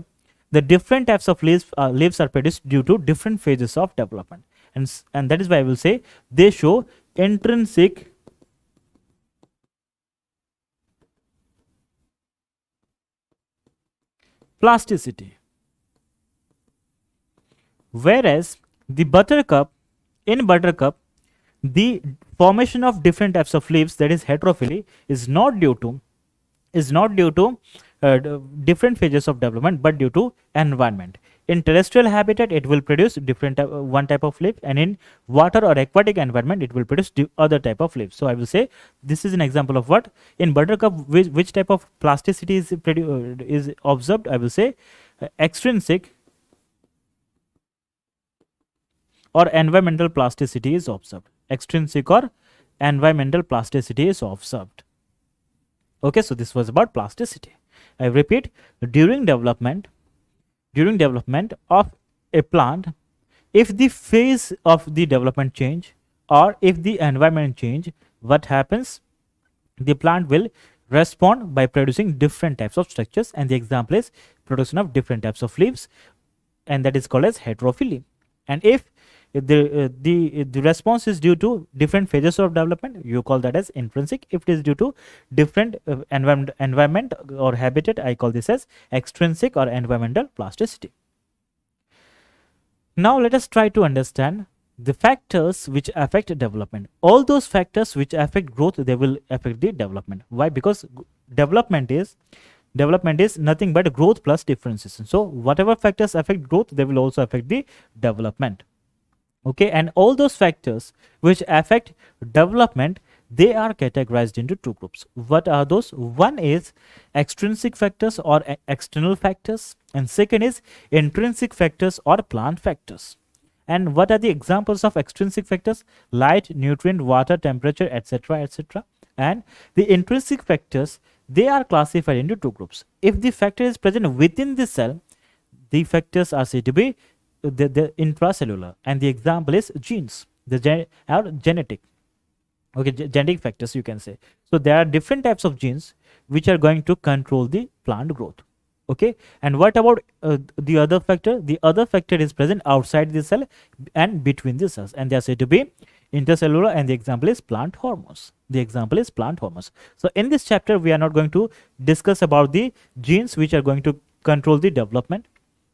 the different types of leaves, uh, leaves are produced due to different phases of development. And, and that is why I will say they show intrinsic plasticity. Whereas the buttercup, in buttercup, the formation of different types of leaves, that is heterophily, is not due to, is not due to uh, different phases of development, but due to environment. In terrestrial habitat, it will produce different uh, one type of leaf, and in water or aquatic environment, it will produce other type of leaf. So I will say this is an example of what in buttercup, which, which type of plasticity is produced, uh, is observed. I will say uh, extrinsic or environmental plasticity is observed. Extrinsic or environmental plasticity is observed. Okay, so this was about plasticity. I repeat, during development. During development of a plant, if the phase of the development change or if the environment change, what happens? The plant will respond by producing different types of structures, and the example is production of different types of leaves, and that is called as heterophily. And if the uh, the the response is due to different phases of development, you call that as intrinsic. If it is due to different uh, environment environment or habitat, I call this as extrinsic or environmental plasticity. Now let us try to understand the factors which affect development. All those factors which affect growth, they will affect the development. Why? Because development is development is nothing but growth plus differentiation. So whatever factors affect growth, they will also affect the development. Okay, and all those factors which affect development, they are categorized into two groups. What are those? One is extrinsic factors or external factors, and second is intrinsic factors or plant factors. And what are the examples of extrinsic factors? Light, nutrient, water, temperature, etc., etc. And the intrinsic factors, they are classified into two groups. If the factor is present within the cell, the factors are said to be The, the intracellular, and the example is genes, the gen or genetic, okay, genetic factors, you can say. So there are different types of genes which are going to control the plant growth. Okay, and what about uh, the other factor? The other factor is present outside the cell and between the cells, and they are said to be intercellular, and the example is plant hormones. The example is plant hormones. So in this chapter, we are not going to discuss about the genes which are going to control the development.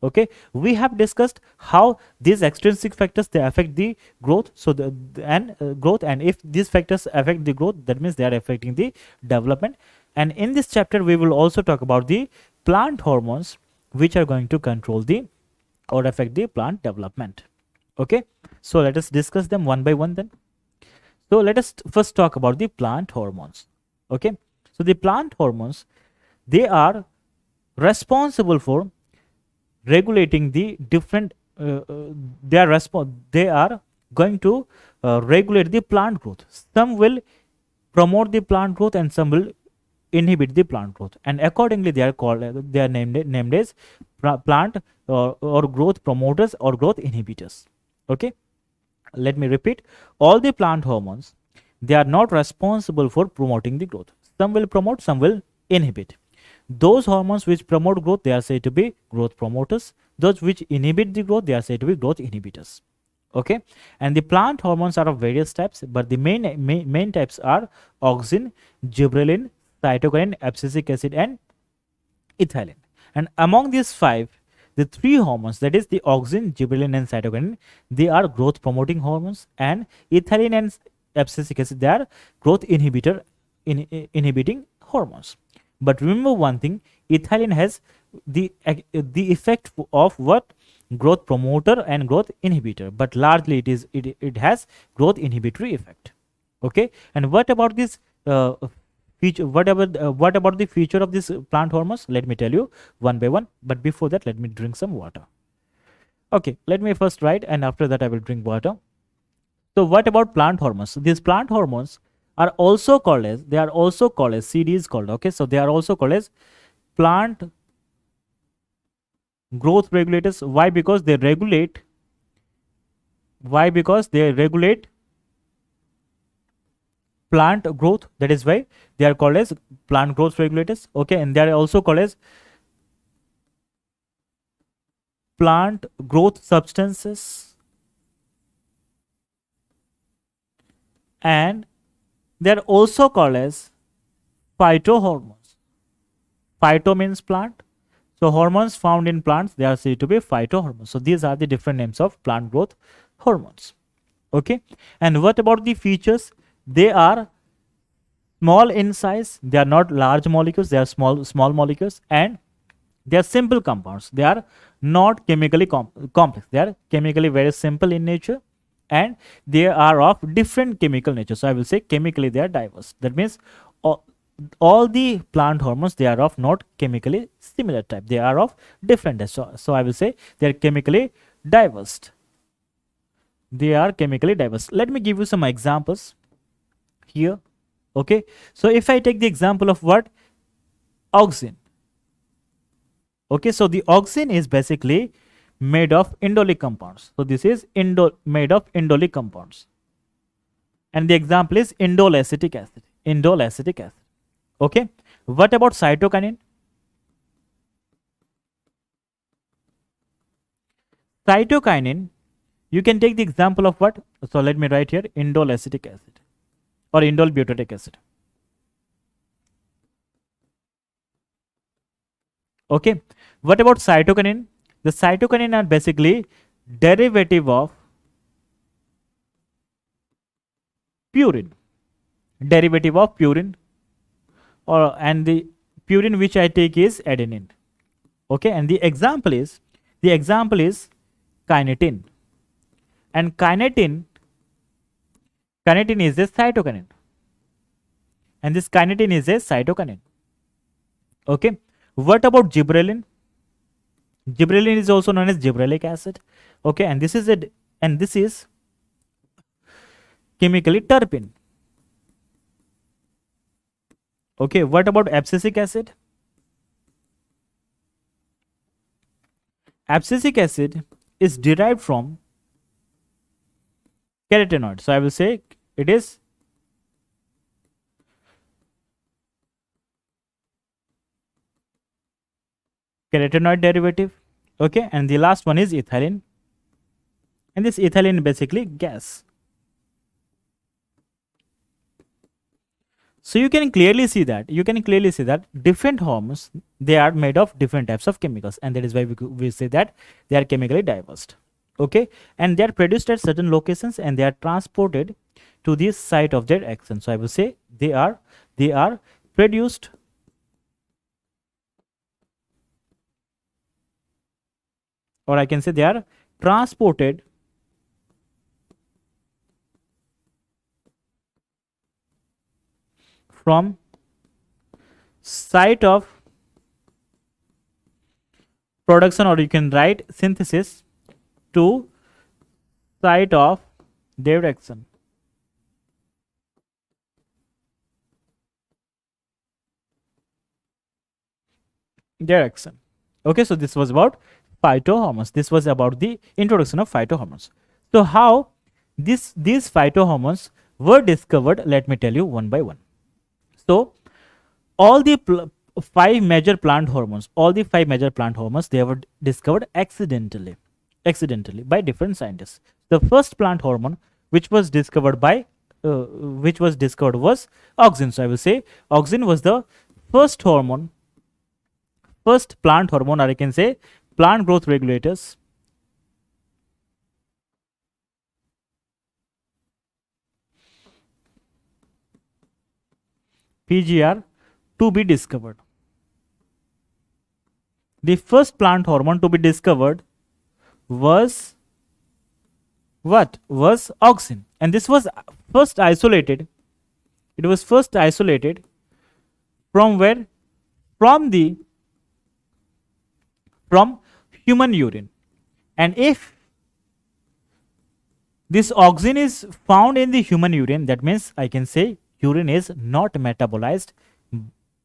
Okay, we have discussed how these extrinsic factors, they affect the growth. So the, and uh, growth, and if these factors affect the growth, that means they are affecting the development. And in this chapter, we will also talk about the plant hormones which are going to control the or affect the plant development. Okay, so let us discuss them one by one then. So let us first talk about the plant hormones. Okay, so the plant hormones, they are responsible for regulating the different uh, they are response they are going to uh, regulate the plant growth. Some will promote the plant growth and some will inhibit the plant growth, and accordingly they are called uh, they are named named as plant or, or growth promoters or growth inhibitors. Okay, let me repeat, all the plant hormones, they are not responsible for promoting the growth. Some will promote, some will inhibit. Those hormones which promote growth, they are said to be growth promoters. Those which inhibit the growth, they are said to be growth inhibitors. Okay, and the plant hormones are of various types, but the main main, main types are auxin, gibberellin, cytokinin, abscisic acid and ethylene. And among these five, the three hormones, that is the auxin, gibberellin and cytokinin, they are growth promoting hormones, and ethylene and abscisic acid, they are growth inhibitor in, in, inhibiting hormones. But remember one thing, ethylene has the uh, the effect of what growth promoter and growth inhibitor, but largely it is it, it has growth inhibitory effect. Okay, and what about this uh, feature, whatever uh, what about the feature of this plant hormones? Let me tell you one by one, but before that let me drink some water. Okay, let me first write and after that I will drink water. So what about plant hormones? These plant hormones are also called as, they are also called as, C D is called, okay, so they are also called as plant growth regulators. Why? Because they regulate, why? Because they regulate plant growth, that is why they are called as plant growth regulators, okay, and they are also called as plant growth substances, and they are also called as phytohormones. Phyto means plant, so hormones found in plants, they are said to be phytohormones. So these are the different names of plant growth hormones. Okay, and what about the features? They are small in size, they are not large molecules, they are small small molecules, and they are simple compounds, they are not chemically com complex, they are chemically very simple in nature, and they are of different chemical nature. So I will say chemically they are diverse. That means all, all the plant hormones, they are of not chemically similar type, they are of different. So, so I will say they are chemically diverse, they are chemically diverse. Let me give you some examples here. Okay, so if I take the example of what? Auxin. Okay, so the auxin is basically made of indole compounds. So this is indole, made of indole compounds, and the example is indole acetic acid. Indole acetic acid. Okay, what about cytokinin? Cytokinin, you can take the example of what? So let me write here indole acetic acid or indole butyric acid. Okay, what about cytokinin? The cytokinin are basically derivative of purine, derivative of purine, or and the purine which I take is adenine. Okay, and the example is the example is kinetin, and kinetin kinetin is a cytokinin, and this kinetin is a cytokinin. Okay. What about gibberellin? Gibberellin is also known as gibberellic acid. Okay, and this is it, and this is chemically terpene. Okay, what about abscisic acid? Abscisic acid is derived from carotenoid. So I will say it is carotenoid derivative. Okay, and the last one is ethylene, and this ethylene basically gas. So you can clearly see that you can clearly see that different hormones, they are made of different types of chemicals, and that is why we, we say that they are chemically diverse. Okay, and they are produced at certain locations and they are transported to the site of their action. So I will say they are they are produced or I can say they are transported from site of production, or you can write synthesis, to site of their action. Their action. Okay, so this was about phytohormones. This was about the introduction of phytohormones. So how this these phytohormones were discovered, let me tell you one by one. So all the five major plant hormones, all the five major plant hormones, they were discovered accidentally, accidentally by different scientists. The first plant hormone which was discovered by uh, which was discovered was auxin. So I will say auxin was the first hormone, first plant hormone, or I can say plant growth regulators P G R to be discovered. The first plant hormone to be discovered was what? Was auxin. And this was first isolated. It was first isolated from where? From the from human urine. And if this auxin is found in the human urine, that means I can say urine is not metabolized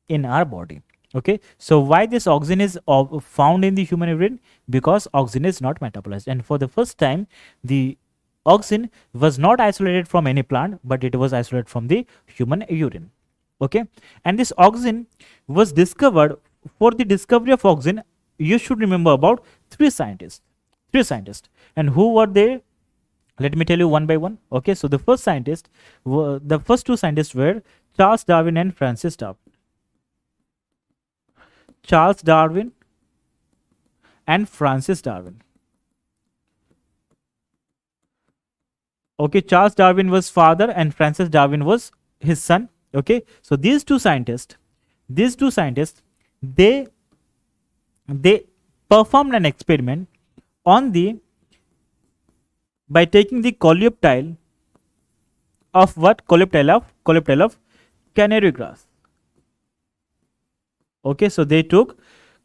in our body. Okay, so why this auxin is found in the human urine? Because auxin is not metabolized. And for the first time, the auxin was not isolated from any plant, but it was isolated from the human urine. Okay, and this auxin was discovered. For the discovery of auxin, you should remember about three scientists. Three scientists. And who were they? Let me tell you one by one. Okay, so the first scientist, were, the first two scientists were Charles Darwin and Francis Darwin. Charles Darwin and Francis Darwin. Okay, Charles Darwin was father and Francis Darwin was his son. Okay, so these two scientists, these two scientists, they they performed an experiment on the by taking the coleoptile of what? Coleoptile of coleoptile of canary grass. Okay, so they took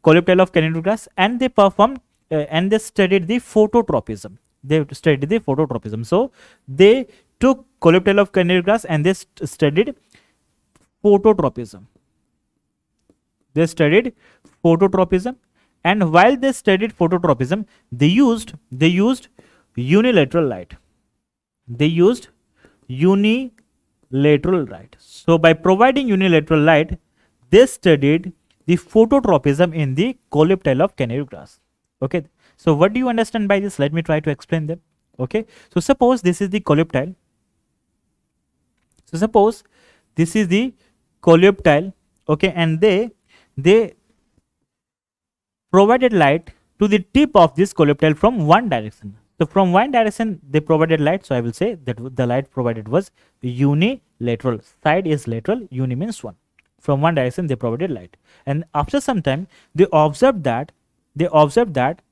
coleoptile of canary grass and they performed uh, and they studied the phototropism. They studied the phototropism. So they took coleoptile of canary grass and they st studied phototropism. They studied phototropism, and while they studied phototropism, they used they used unilateral light. They used unilateral light. So by providing unilateral light, they studied the phototropism in the coleoptile of canary grass. Okay, so what do you understand by this? Let me try to explain them. Okay, so suppose this is the coleoptile. So suppose this is the coleoptile. Okay, and they they provided light to the tip of this coleoptile from one direction. So from one direction they provided light. So I will say that the light provided was unilateral. Side is lateral, uni means one. From one direction they provided light, and after some time they observed that they observed that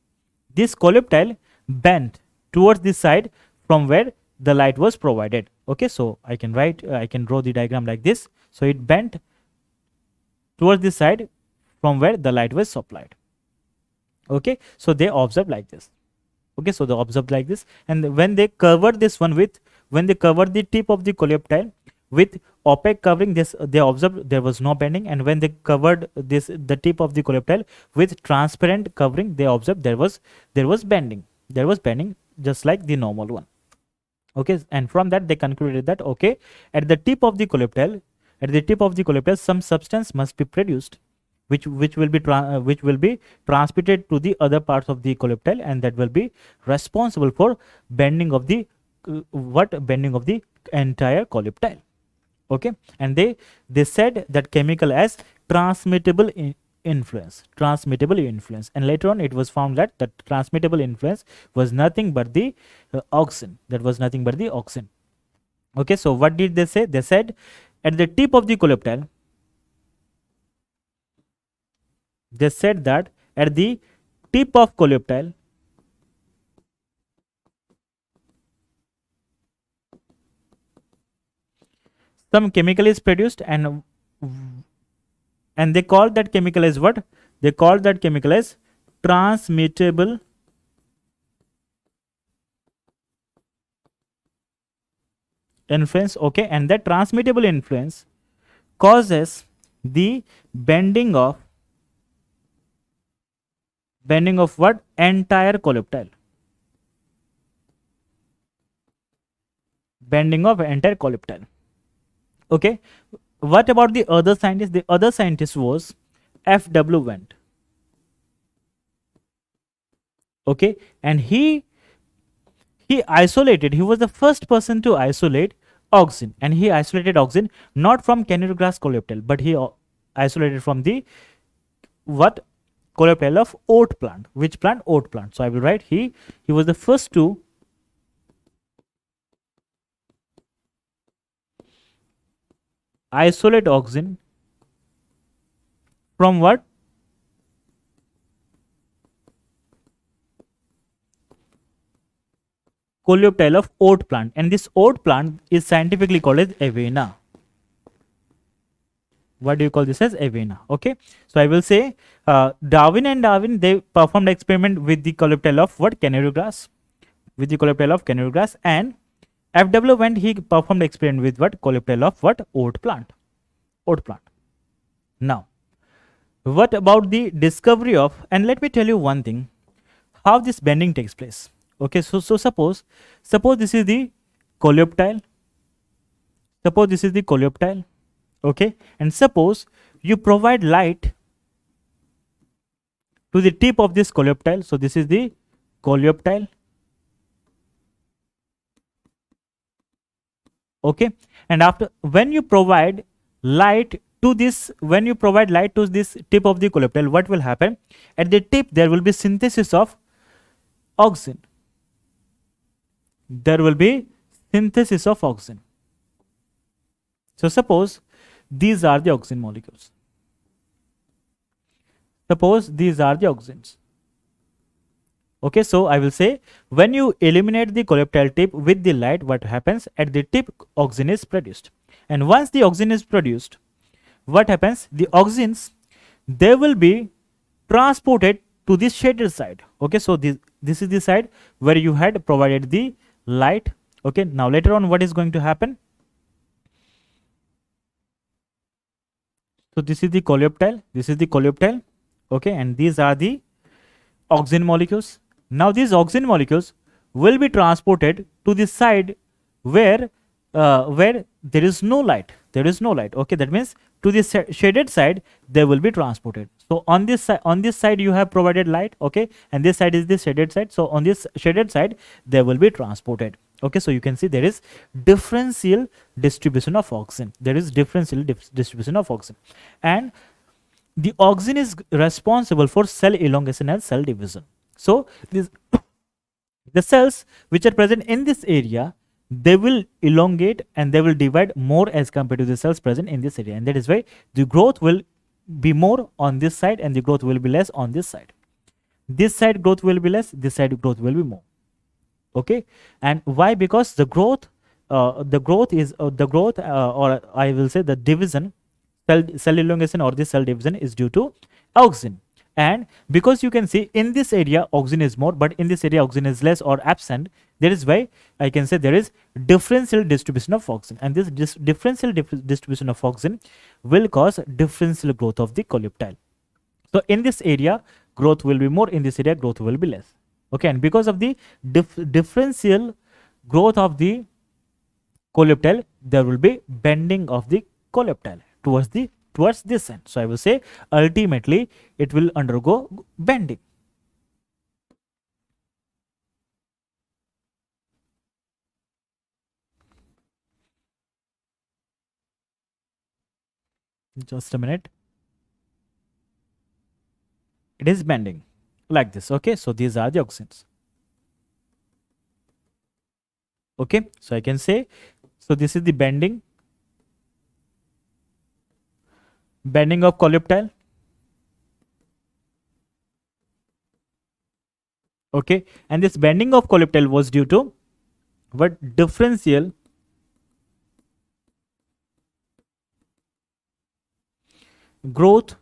this coleoptile bent towards this side from where the light was provided. Okay, so I can write uh, I can draw the diagram like this. So it bent towards this side from where the light was supplied. Okay, so they observed like this. Okay, so they observed like this, and when they covered this one with when they covered the tip of the coleoptile with opaque covering, this they observed there was no bending, and when they covered this the tip of the coleoptile with transparent covering, they observed there was there was bending there was bending just like the normal one. Okay, and from that they concluded that okay, at the tip of the coleoptile at the tip of the coleoptile some substance must be produced which which will be uh, which will be transmitted to the other parts of the coleoptile, and that will be responsible for bending of the uh, what bending of the entire coleoptile. Okay, and they they said that chemical as transmittable influence, transmittable influence, and later on it was found that the transmittable influence was nothing but the uh, auxin. That was nothing but the auxin. Okay, so what did they say? They said at the tip of the coleoptile. They said that at the tip of coleoptile. Some chemical is produced, and and they call that chemical as what? They call that chemical as transmittable influence. Okay, and that transmittable influence causes the bending of bending of what? Entire coleoptile. Bending of entire coleoptile. Okay, what about the other scientist? The other scientist was F W Went. Okay, and he he isolated. He was the first person to isolate auxin, and he isolated auxin not from canary grass coleoptile, but he isolated from the what? Coleoptile of oat plant. Which plant? Oat plant. So I will write he he was the first to isolate auxin from what? coleoptile of oat plant, and this oat plant is scientifically called as Avena. What do you call this as? Avena. Okay, so I will say uh, Darwin and Darwin, they performed experiment with the coleoptile of what? Canary grass, with the coleoptile of canary grass. And F W Went, he performed experiment with what? Coleoptile of what? Oat plant. Oat plant. Now, what about the discovery of, and let me tell you one thing, how this bending takes place. Okay, so so suppose suppose this is the coleoptile. Suppose this is the coleoptile. Okay, and suppose you provide light to the tip of this coleoptile. So this is the coleoptile. Okay, and after when you provide light to this, when you provide light to this tip of the coleoptile, what will happen? At the tip there will be synthesis of oxygen. There will be synthesis of oxygen. So suppose these are the oxygen molecules. Suppose these are the oxygens. Okay, so I will say when you eliminate the coleoptile tip with the light, what happens? At the tip, oxygen is produced. And once the oxygen is produced, what happens? The oxygens, they will be transported to this shaded side. Okay, so this, this is the side where you had provided the light. Okay, now later on what is going to happen? So this is the coleoptile, this is the coleoptile, okay, and these are the oxygen molecules. Now these oxygen molecules will be transported to the side where uh, where there is no light, there is no light, okay, that means to the shaded side they will be transported. So on this side, on this side you have provided light, okay, and this side is the shaded side, so on this shaded side they will be transported. Okay, so you can see there is differential distribution of oxygen. There is differential dif distribution of oxygen. And the oxygen is responsible for cell elongation and cell division. So this, the cells which are present in this area, they will elongate and they will divide more as compared to the cells present in this area. And that is why the growth will be more on this side and the growth will be less on this side. This side growth will be less, this side growth will be more. Okay, and why? Because the growth, uh, the growth is uh, the growth, uh, or I will say the division, cell cell elongation or the cell division is due to oxygen. And because you can see in this area oxygen is more, but in this area oxygen is less or absent. That is why I can say there is differential distribution of oxygen, and this dis differential dif distribution of oxygen will cause differential growth of the coleoptile. So in this area growth will be more, in this area growth will be less. Okay, and because of the dif differential growth of the coleoptile, there will be bending of the coleoptile towards the towards this end. So I will say ultimately it will undergo bending. Just a minute. It is bending. Like this. Okay, so these are the oxygens. Okay, so I can say, so this is the bending bending of coleoptile. Okay, and this bending of coleoptile was due to what? Differential growth.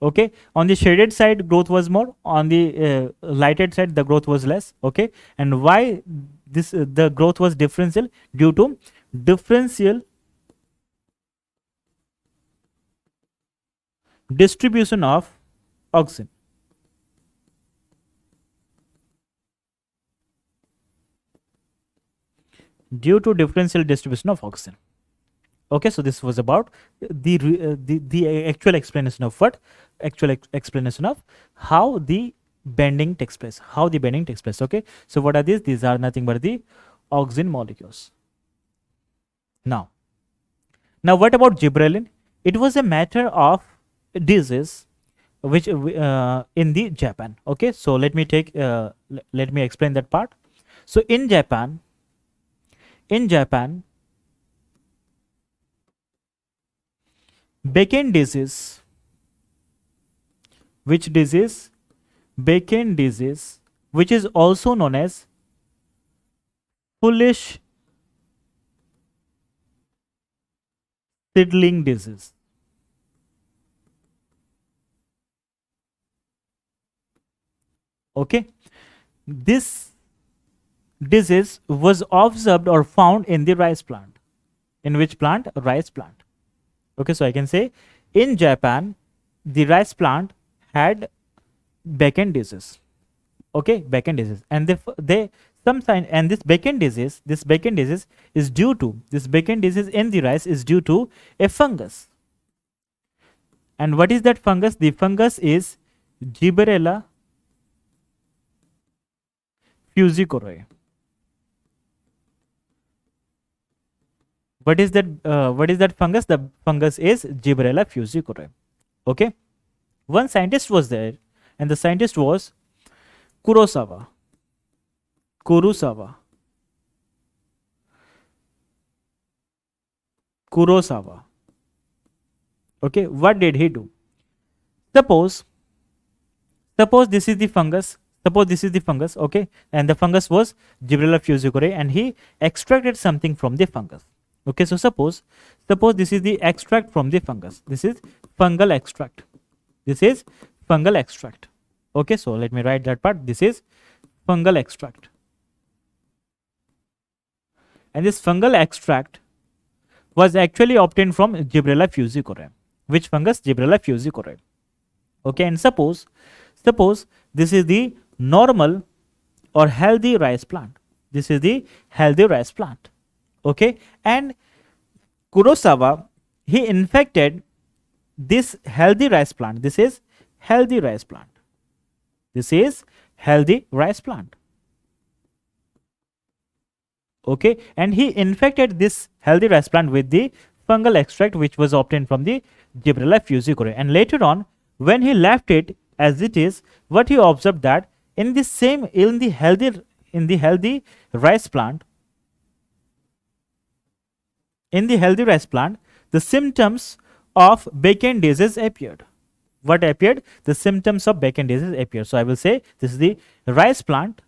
Okay, on the shaded side growth was more, on the uh, lighted side the growth was less. Okay, and why this uh, the growth was differential? Due to differential distribution of oxygen. Due to differential distribution of oxygen. Okay, so this was about the uh, the the actual explanation of what? Actual ex explanation of how the bending takes place. How the bending takes place. Okay, so what are these? These are nothing but the oxygen molecules. Now, now what about gibberellin? It was a matter of disease, which uh, in the Japan. Okay, so let me take uh, let me explain that part. So in Japan, in Japan. Bakanae disease, which disease? Bakanae disease, which is also known as foolish seedling disease. Okay, this disease was observed or found in the rice plant. In which plant? Rice plant. Okay, so I can say in Japan, the rice plant had Bakanae disease. Okay, Bakanae disease, and they they some sign and this Bakanae disease, this Bakanae disease is due to this Bakanae disease in the rice is due to a fungus. And what is that fungus? The fungus is Gibberella fujikuroi. What is that? Uh, what is that fungus? The fungus is Gibberella fujikuroi. Okay, one scientist was there, and the scientist was Kurosawa. Kurosawa. Kurosawa. Okay, what did he do? Suppose, suppose this is the fungus. Suppose this is the fungus. Okay, and the fungus was Gibberella fujikuroi, and he extracted something from the fungus. Okay, so suppose, suppose this is the extract from the fungus. This is fungal extract. This is fungal extract. Okay, so let me write that part. This is fungal extract. And this fungal extract was actually obtained from Gibberella fujikuroi. Which fungus? Gibberella fujikuroi. Okay, and suppose, suppose this is the normal or healthy rice plant. This is the healthy rice plant. Okay, and Kurosawa, he infected this healthy rice plant. This is healthy rice plant. This is healthy rice plant. Okay, and he infected this healthy rice plant with the fungal extract which was obtained from the Gibberella fujikuroi. And later on, when he left it as it is, what he observed that in the same in the healthy in the healthy rice plant. In the healthy rice plant, the symptoms of Bakanae disease appeared. What appeared? The symptoms of Bakanae disease appeared. So I will say this is the rice plant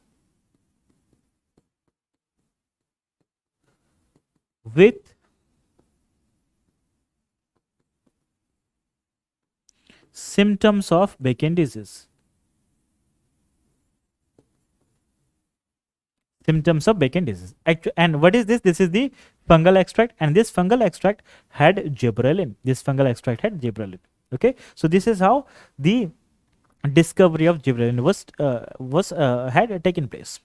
with symptoms of Bakanae disease. Symptoms of Bakanae disease. Actu and what is this? This is the fungal extract, and this fungal extract had gibberellin. This fungal extract had gibberellin. Okay, so this is how the discovery of gibberellin was uh, was uh, had taken place.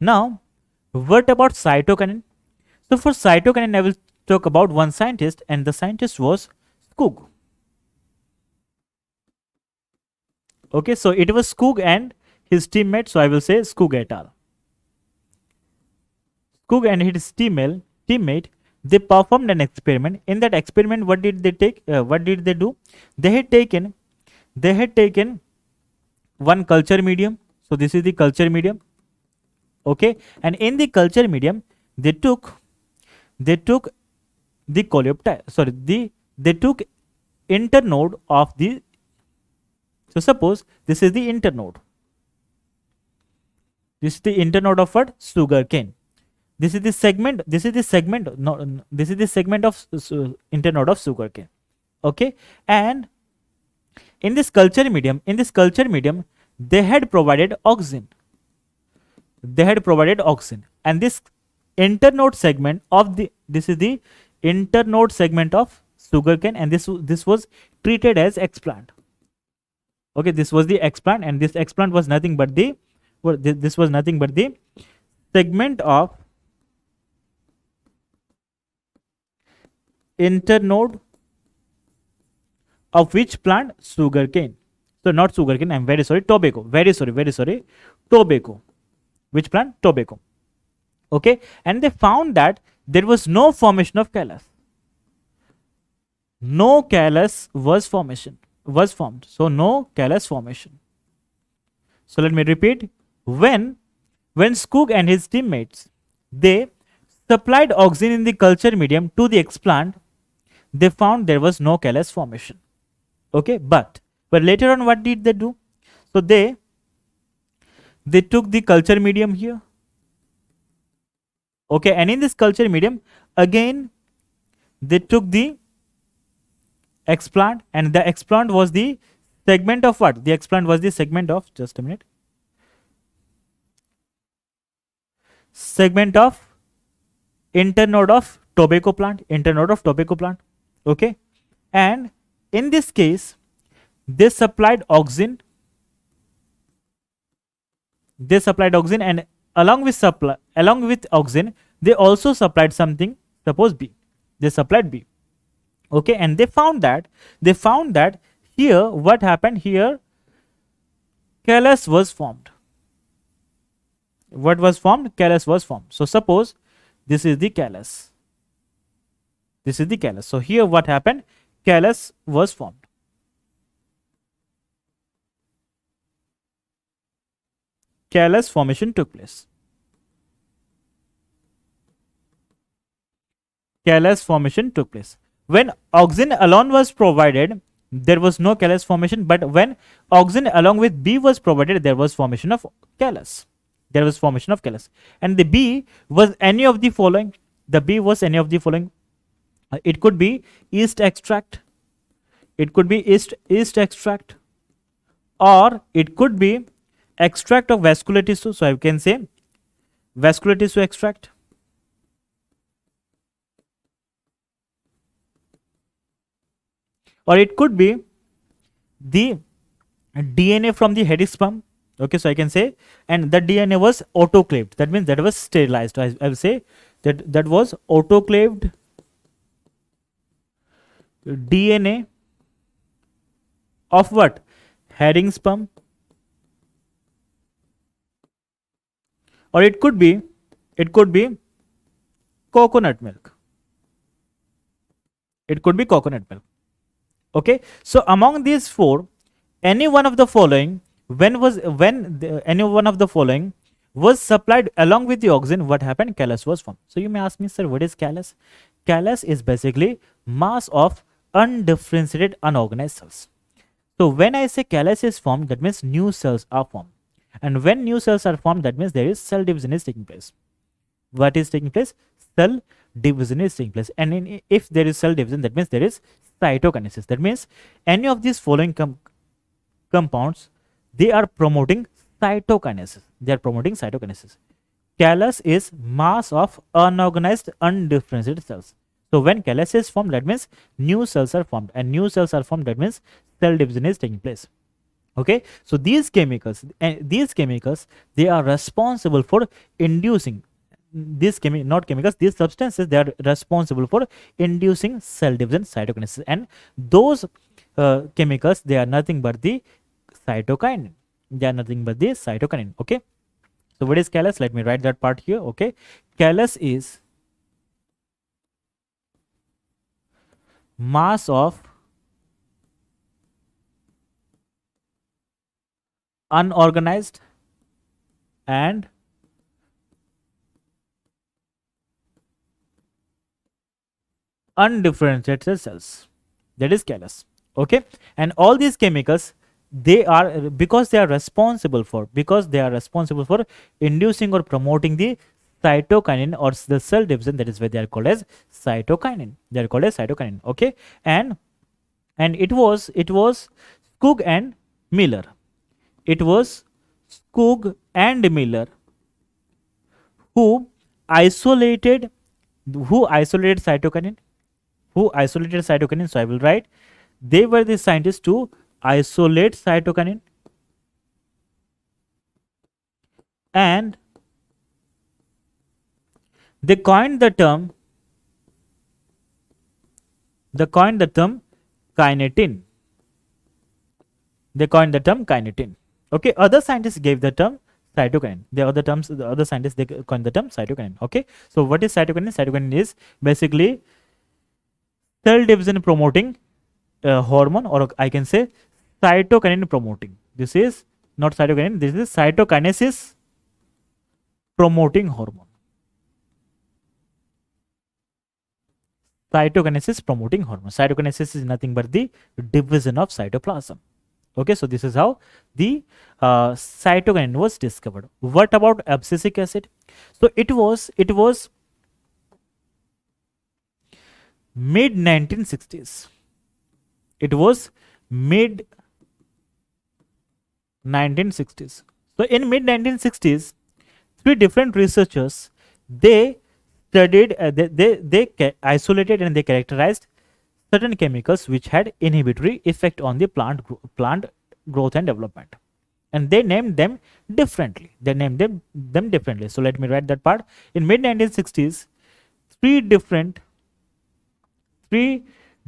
Now, what about cytokinin? So for cytokinin, I will talk about one scientist, and the scientist was Skoog. Okay, so it was Skoog and his teammate. So I will say Skoog et al. Skoog and his teammate, teammate, they performed an experiment. In that experiment, what did they take? Uh, what did they do? They had taken, they had taken one culture medium. So this is the culture medium. Okay, and in the culture medium, they took, they took the coleoptile. Sorry, the they took internode of the. So suppose this is the internode. This is the internode of what? Sugarcane. This is the segment. This is the segment. No, this is the segment of uh, internode of sugarcane. Okay, and in this culture medium, in this culture medium, they had provided auxin. They had provided auxin, and this internode segment of the this is the internode segment of sugarcane, and this this was treated as explant. Okay, this was the explant, and this explant was nothing but the well, this, this was nothing but the segment of internode of which plant? Sugarcane. So not sugarcane, I'm very sorry, tobacco. Very sorry, very sorry. Tobacco. Which plant? Tobacco. Okay. And they found that there was no formation of callus. No callus was formation was formed. So no callus formation. So let me repeat. When when Skoog and his teammates, they supplied auxin in the culture medium to the explant, they found there was no callus formation. Okay, but but later on, what did they do? So they they took the culture medium here, Okay, and in this culture medium, again they took the explant, and the explant was the segment of what? The explant was the segment of, just a minute, segment of internode of tobacco plant, internode of tobacco plant. Okay, and in this case they supplied auxin, they supplied auxin, and along with supply, along with auxin, they also supplied something, suppose B, they supplied B. Okay, and they found that, they found that here what happened here, callus was formed. What was formed? Callus was formed. So suppose this is the callus, this is the callus. So here what happened? Callus was formed. Callus formation took place. Callus formation took place. When auxin alone was provided, there was no callus formation, but when auxin along with B was provided, there was formation of callus. There was formation of callus, and the B was any of the following. The B was any of the following. Uh, it could be yeast extract, it could be yeast yeast extract, or it could be extract of vascular tissue. So I can say vascular tissue extract, or it could be the D N A from the headisperm. Okay, so I can say, and the D N A was autoclaved, that means that was sterilized. I, I will say that that was autoclaved D N A of what? Herring sperm, or it could be, it could be coconut milk, it could be coconut milk. Okay, so among these four, any one of the following, when was, when the, any one of the following was supplied along with the auxin, what happened? Callus was formed. So you may ask me, sir, what is callus? Callus is basically mass of undifferentiated unorganized cells. So when I say callus is formed, that means new cells are formed, and when new cells are formed, that means there is cell division is taking place. What is taking place? Cell division is taking place, and in, if there is cell division, that means there is cytokinesis. That means any of these following com compounds, they are promoting cytokinesis. They are promoting cytokinesis. Callus is mass of unorganized, undifferentiated cells. So when callus is formed, that means new cells are formed, and new cells are formed, that means cell division is taking place. Okay, so these chemicals, and uh, these chemicals, they are responsible for inducing these chemi not chemicals, these substances, they are responsible for inducing cell division, cytokinesis, and those uh, chemicals, they are nothing but the cytokine. They are nothing but the cytokine. Okay, so what is callus? Let me write that part here. Okay, callus is mass of unorganized and undifferentiated cells. That is callus. Okay, and all these chemicals, they are, because they are responsible for, because they are responsible for inducing or promoting the cytokinin or the cell division, that is why they are called as cytokinin. They are called as cytokinin. Okay, and and it was it was Skoog and Miller. It was Skoog and Miller who isolated who isolated cytokinin. Who isolated cytokinin? So I will write, they were the scientists to isolate cytokinin and they coined the term they coined the term kinetin. They coined the term kinetin. Okay, other scientists gave the term cytokinin. The other terms, the other scientists, they coined the term cytokinin. Okay, so what is cytokinin? Cytokinin is basically cell division promoting uh, hormone, or I can say cytokinin promoting. This is not cytokinin, this is cytokinesis promoting hormone. Cytokinesis promoting hormone. Cytokinesis is nothing but the division of cytoplasm. Okay, so this is how the uh, cytokinin was discovered. What about abscisic acid? So it was, it was mid nineteen sixties. It was mid nineteen sixties. So in mid nineteen sixties, three different researchers, they studied, uh, they, they, they isolated and they characterized certain chemicals which had inhibitory effect on the plant, gro plant growth and development. And they named them differently. They named them, them differently. So let me write that part. In mid nineteen sixties, three different, three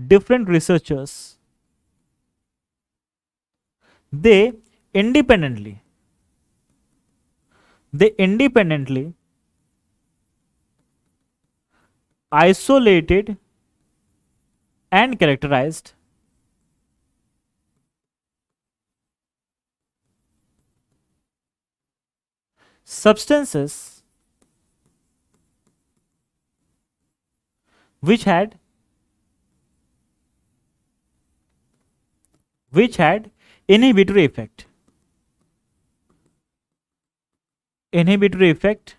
different researchers, they independently, they independently isolated and characterized substances which had which had inhibitory effect inhibitory effect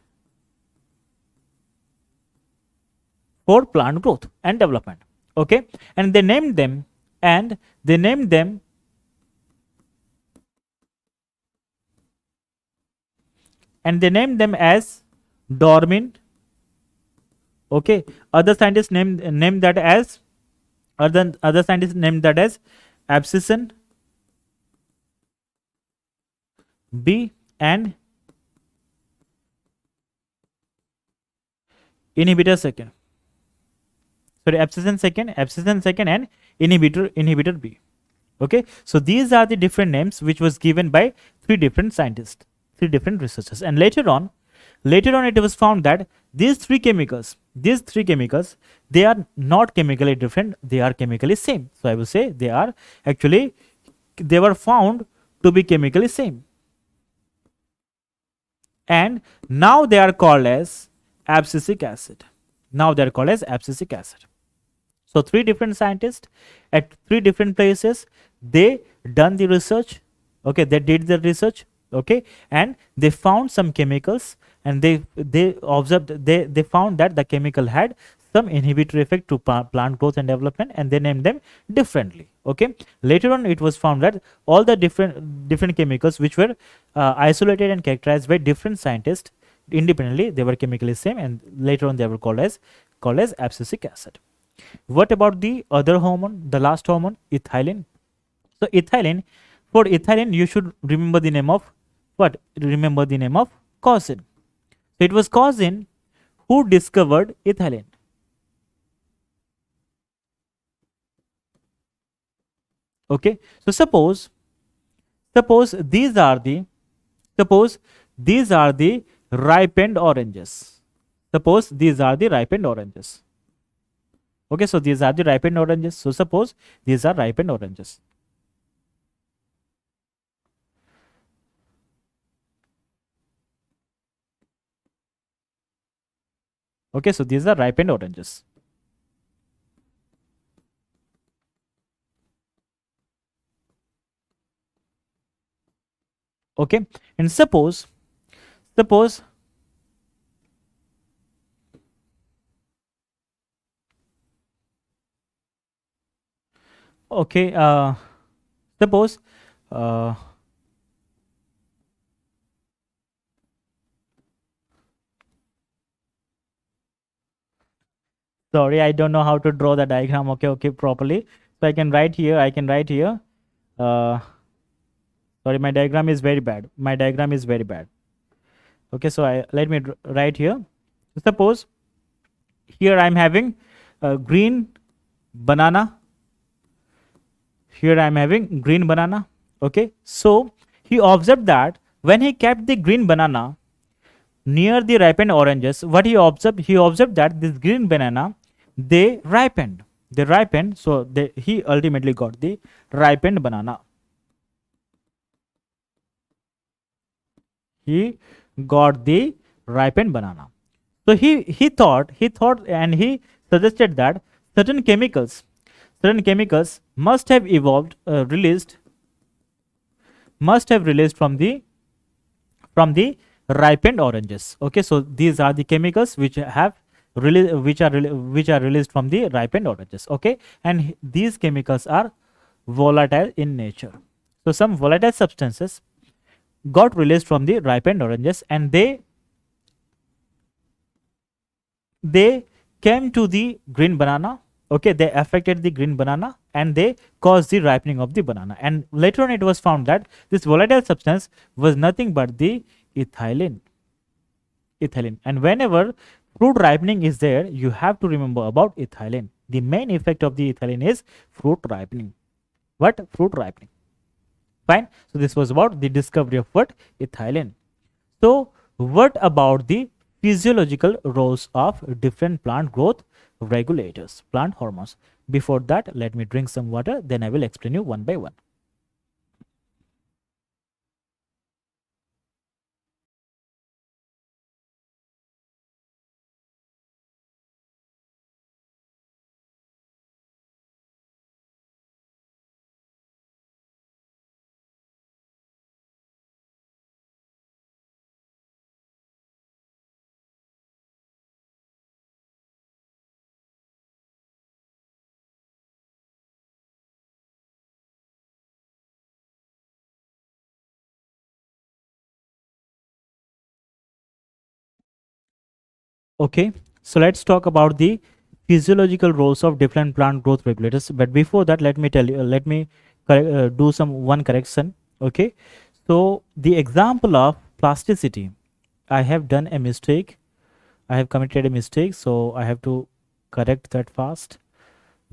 for plant growth and development. Okay, and they named them and they named them and they named them as Darwin. Okay, other scientists named named that as other other scientists named that as abscission B and inhibitor second. Sorry, abscission second, abscission second, and inhibitor inhibitor B. Okay, so these are the different names which was given by three different scientists, three different researchers. And later on, later on, it was found that these three chemicals, these three chemicals, they are not chemically different; they are chemically same. So I will say they are actually they were found to be chemically same, and now they are called as abscisic acid. Now they are called as abscisic acid. So three different scientists at three different places, they done the research, okay, they did the research, okay, and they found some chemicals and they they observed, they, they found that the chemical had some inhibitory effect to plant growth and development, and they named them differently, okay. Later on, it was found that all the different, different chemicals which were uh, isolated and characterized by different scientists, independently they were chemically same, and later on they were called as called as abscisic acid. What about the other hormone, the last hormone, ethylene? So ethylene, for ethylene you should remember the name of what? Remember the name of Cosin. So it was Cosin who discovered ethylene. Okay, so suppose suppose these are the suppose these are the ripened oranges. Suppose these are the ripened oranges. Okay, so these are the ripened oranges. So suppose these are ripened oranges. Okay, so these are ripened oranges. Okay, and suppose Suppose, okay, uh, suppose, uh, sorry, I don't know how to draw the diagram, okay, okay, properly. So I can write here, I can write here, uh, sorry, my diagram is very bad, my diagram is very bad. Okay, so I, let me write here. Suppose here I am having a green banana. Here I am having green banana. Okay, so he observed that when he kept the green banana near the ripened oranges, what he observed, he observed that this green banana, they ripened. They ripened, so they, he ultimately got the ripened banana. He got the ripened banana. So he he thought he thought and he suggested that certain chemicals certain chemicals must have evolved uh, released must have released from the from the ripened oranges. Okay, so these are the chemicals which have release, which are which are released from the ripened oranges. Okay, and these chemicals are volatile in nature. So some volatile substances got released from the ripened oranges, and they they came to the green banana. Okay, they affected the green banana and they caused the ripening of the banana. And later on it was found that this volatile substance was nothing but the ethylene. Ethylene. And whenever fruit ripening is there, you have to remember about ethylene. The main effect of the ethylene is fruit ripening. What? Fruit ripening. Fine. So this was about the discovery of what? Ethylene. So what about the physiological roles of different plant growth regulators, plant hormones? Before that, let me drink some water, then I will explain you one by one. Okay, so let's talk about the physiological roles of different plant growth regulators. But before that, let me tell you, let me uh, do some one correction. Okay, so the example of plasticity, I have done a mistake. I have committed a mistake, so I have to correct that fast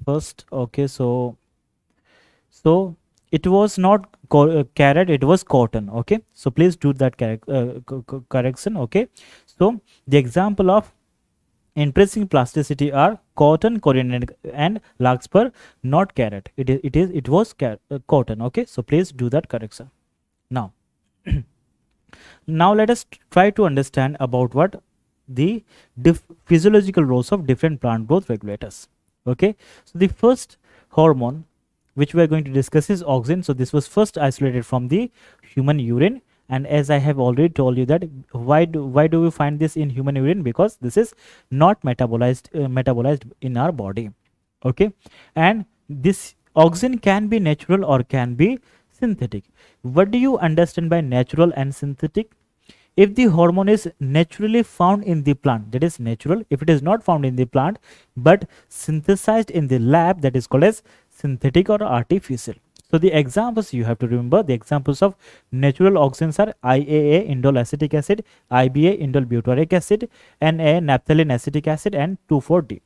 first. Okay, so so it was not uh, carrot, it was cotton. Okay, so please do that uh, correction. Okay. So the example of interesting plasticity are cotton, coriander, and larkspur, not carrot. It is, it is, it was car uh, cotton. Okay, so please do that correction. Now, now let us try to understand about what the diff physiological roles of different plant growth regulators. Okay, so the first hormone which we are going to discuss is auxin. So this was first isolated from the human urine. And as I have already told you that why do why do we find this in human urine? Because this is not metabolized uh, metabolized in our body. Okay, and this auxin can be natural or can be synthetic. What do you understand by natural and synthetic? If the hormone is naturally found in the plant, that is natural. If it is not found in the plant but synthesized in the lab, that is called as synthetic or artificial. So the examples you have to remember, the examples of natural auxins are I A A, indole acetic acid, I B A, indole butyric acid, N A A, naphthalene acetic acid, and two four D.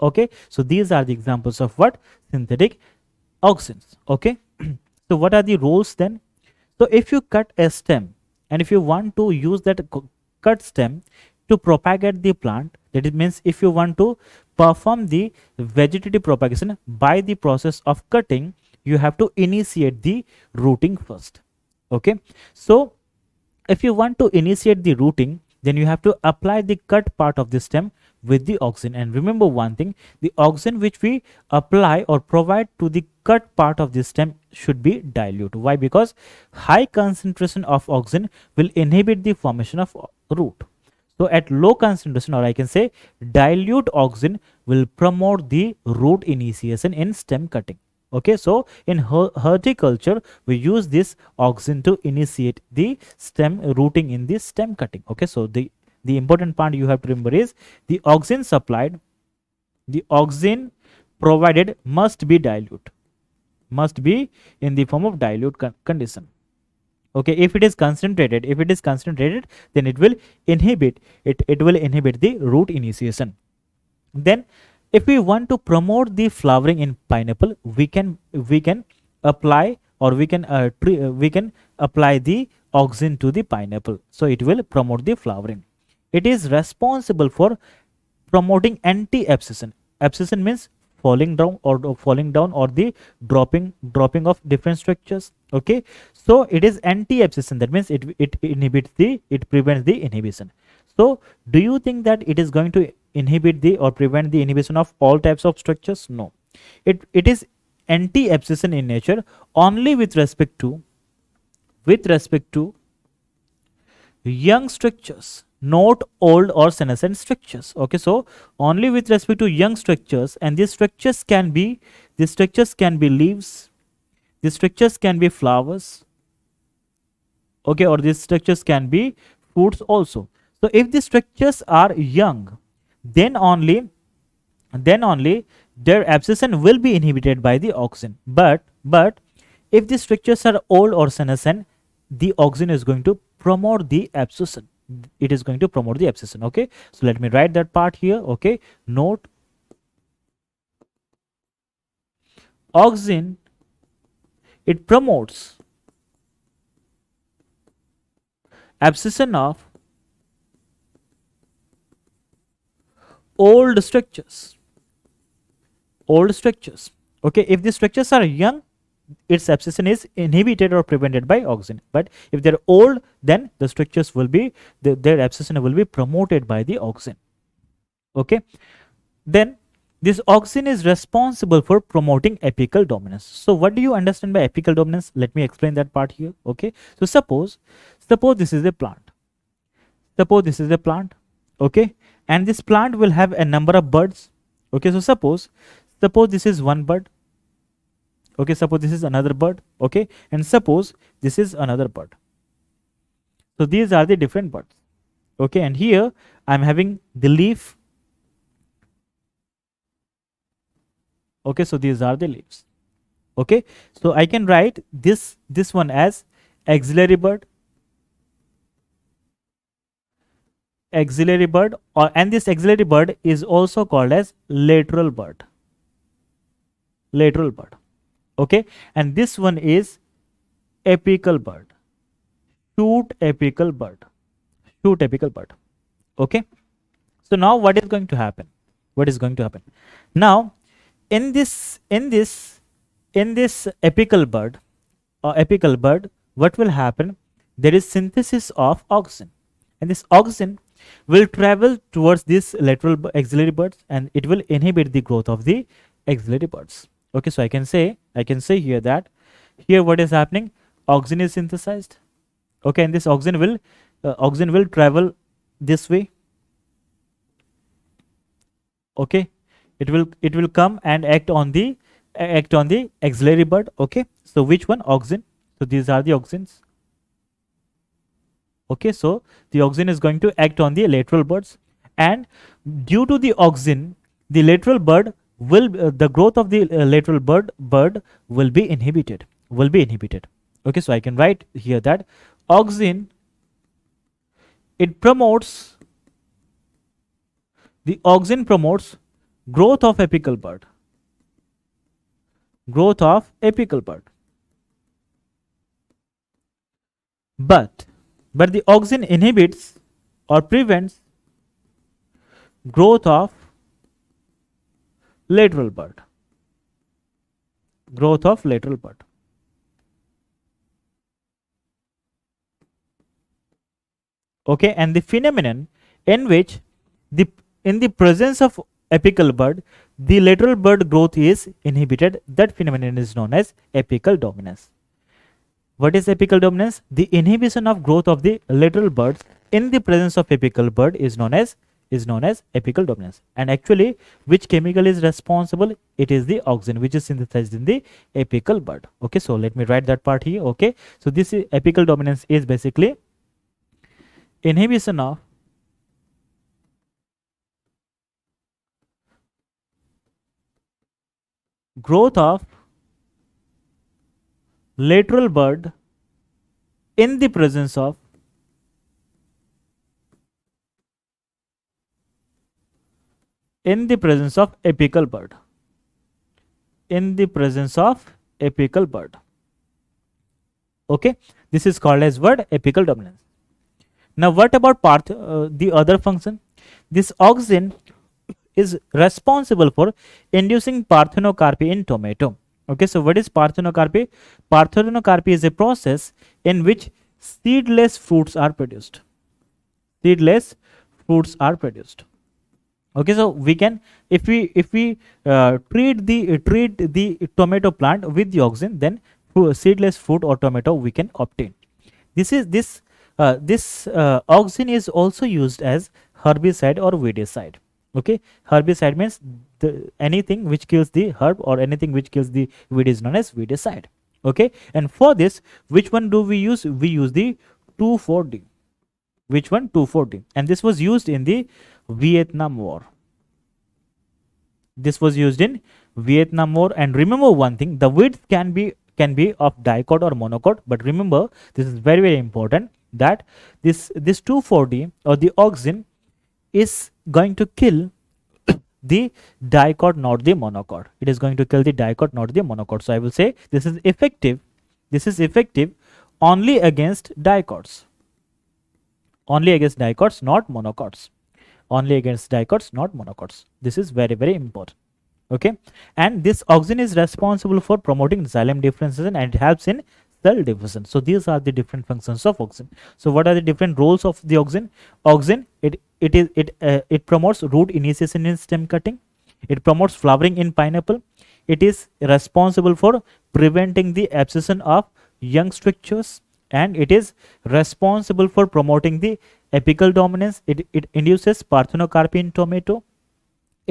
Okay, so these are the examples of what? Synthetic auxins. Okay, so what are the roles then? So if you cut a stem and if you want to use that cut stem to propagate the plant, that means if you want to perform the vegetative propagation by the process of cutting, you have to initiate the rooting first. Okay, so if you want to initiate the rooting, then you have to apply the cut part of the stem with the auxin. And remember one thing, the auxin which we apply or provide to the cut part of the stem should be dilute. Why? Because high concentration of auxin will inhibit the formation of root. So at low concentration, or I can say dilute auxin, will promote the root initiation in stem cutting. Okay, so in horticulture, we use this auxin to initiate the stem rooting in the stem cutting. Okay, so the, the important part you have to remember is the auxin supplied, the auxin provided must be dilute, must be in the form of dilute con condition. Okay, if it is concentrated, if it is concentrated, then it will inhibit, it, it will inhibit the root initiation. Then if we want to promote the flowering in pineapple, we can we can apply or we can uh, tree, uh, we can apply the auxin to the pineapple, so it will promote the flowering. It is responsible for promoting anti-abscission. Abscission means falling down or, or falling down or the dropping dropping of different structures. Okay, so it is anti-abscission. That means it it inhibits the it prevents the inhibition. So do you think that it is going to inhibit the or prevent the inhibition of all types of structures? No, it it is anti-abscission in nature only with respect to with respect to young structures. not old or senescent structures. Okay, so only with respect to young structures, and these structures can be these structures can be leaves, these structures can be flowers, okay, or these structures can be fruits also. So if these structures are young, then only then only their abscission will be inhibited by the auxin. But but if these structures are old or senescent, the auxin is going to promote the abscission. It is going to promote the abscission. Okay, so let me write that part here. Okay, note auxin, it promotes abscission of old structures, old structures. Okay, if the structures are young, its abscission is inhibited or prevented by auxin. But if they're old, then the structures will be the, their abscission will be promoted by the auxin. Okay, then this auxin is responsible for promoting apical dominance. So what do you understand by apical dominance? Let me explain that part here. Okay, so suppose suppose this is a plant, suppose this is a plant okay, and this plant will have a number of buds. Okay, so suppose suppose this is one bud. Okay, suppose this is another bud. Okay, and suppose this is another bud. So these are the different buds. Okay, and here I am having the leaf. Okay, so these are the leaves. Okay, so I can write this this one as axillary bud, axillary bud, or and this axillary bud is also called as lateral bud, lateral bud. Okay, and this one is apical bud, shoot apical bud, shoot apical bud. Okay, so now what is going to happen? What is going to happen? Now, in this, in this, in this apical bud, or apical bud, what will happen? There is synthesis of auxin, and this auxin will travel towards this lateral axillary buds, and it will inhibit the growth of the axillary buds. Okay, so I can say, I can say here that here what is happening? Auxin is synthesized. Okay, and this auxin will uh, auxin will travel this way. Okay, it will it will come and act on the act on the axillary bud. Okay, so which one? Auxin. So these are the auxins. Okay, so the auxin is going to act on the lateral buds, and due to the auxin, the lateral bud will uh, the growth of the uh, lateral bud bud will be inhibited will be inhibited okay, so I can write here that auxin, it promotes the auxin promotes growth of apical bud, growth of apical bud but but the auxin inhibits or prevents growth of lateral bud, growth of lateral bud. Okay, and the phenomenon in which the in the presence of apical bud, the lateral bud growth is inhibited, that phenomenon is known as apical dominance. What is apical dominance? The inhibition of growth of the lateral buds in the presence of apical bud is known as is known as apical dominance. And actually, which chemical is responsible? It is the auxin, which is synthesized in the apical bud. Okay, so let me write that part here. Okay, so this is, apical dominance is basically inhibition of growth of lateral bud in the presence of in the presence of apical bud, in the presence of apical bud. Okay, this is called as word apical dominance. Now what about part uh, the other function? This auxin is responsible for inducing parthenocarpy in tomato. Okay, so what is parthenocarpy? Parthenocarpy is a process in which seedless fruits are produced, seedless fruits are produced. Okay, so we can, if we if we uh, treat the uh, treat the tomato plant with the auxin, then seedless fruit or tomato we can obtain. This is this Uh, this uh, auxin is also used as herbicide or weedicide. Okay, herbicide means the, anything which kills the herb or anything which kills the weed is known as weedicide. Okay, and for this, which one do we use? We use the two four D. Which one? two four D. And this was used in the Vietnam War. This was used in Vietnam War. And remember one thing, the weeds can be can be of dicot or monocot, but remember, this is very very important, that this this two four D or the auxin is going to kill the dicot, not the monocot. It is going to kill the dicot, not the monocot. So I will say this is effective. This is effective only against dicots. Only against dicots, not monocots. Only against dicots, not monocots. This is very very important. Okay, and this auxin is responsible for promoting xylem differentiation and it helps in cell division. So these are the different functions of auxin. So what are the different roles of the auxin? Auxin, it it is it uh, it promotes root initiation in stem cutting. It promotes flowering in pineapple. It is responsible for preventing the abscission of young structures, and it is responsible for promoting the apical dominance. It it induces parthenocarpy in tomato.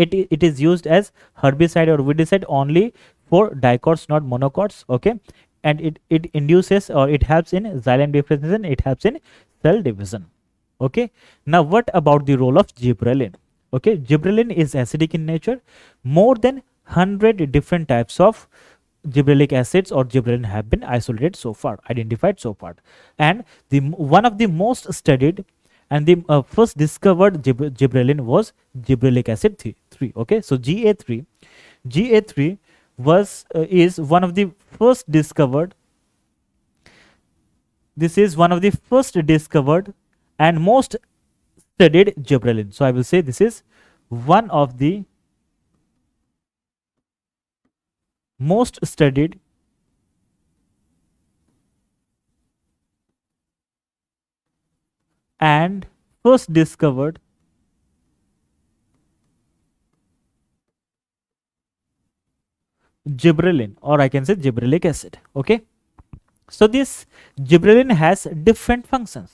It, it is used as herbicide or weedicide only for dicots, not monocots. Okay, and it, it induces or it helps in xylem differentiation, it helps in cell division. Okay, now what about the role of gibberellin? Okay, gibberellin is acidic in nature. More than one hundred different types of gibberellic acids or gibberellin have been isolated so far, identified so far. And the one of the most studied and the uh, first discovered gib gibberellin was gibberellic acid three. Okay, so G A three, G A three was uh, is one of the first discovered. This is one of the first discovered and most studied gibberellin. So I will say this is one of the most studied and first discovered gibberellin, or I can say gibberellic acid. Okay, so this gibberellin has different functions.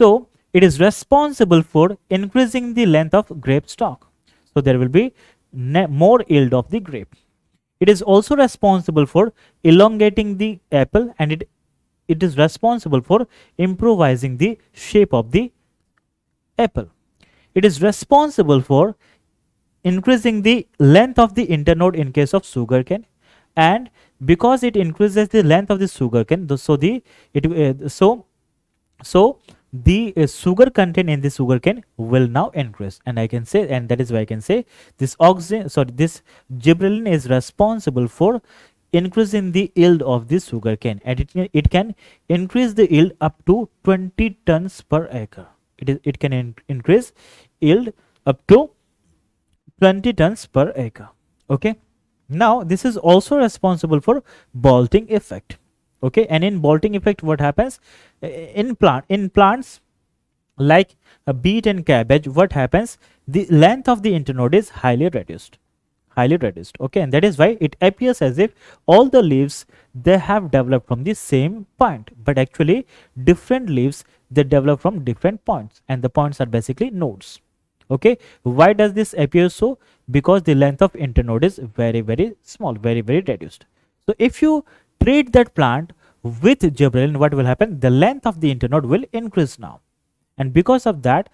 So it is responsible for increasing the length of grape stalk, so there will be more yield of the grape. It is also responsible for elongating the apple, and it It is responsible for improvising the shape of the apple. It is responsible for increasing the length of the internode in case of sugarcane, and because it increases the length of the sugarcane, so the it uh, so so the uh, sugar content in the sugarcane will now increase. And I can say, and that is why I can say this auxin, sorry, this gibberellin is responsible for increase in the yield of the sugarcane, and it can, it can increase the yield up to twenty tons per acre. It is it can in, increase yield up to twenty tons per acre. Okay. Now this is also responsible for bolting effect. Okay. And in bolting effect, what happens in plant in plants like a beet and cabbage? What happens? The length of the internode is highly reduced. highly reduced okay, and that is why it appears as if all the leaves they have developed from the same point, but actually different leaves they develop from different points, and the points are basically nodes. Okay, why does this appear so? Because the length of internode is very very small, very very reduced. So if you treat that plant with gibberellin, what will happen? The length of the internode will increase now, and because of that,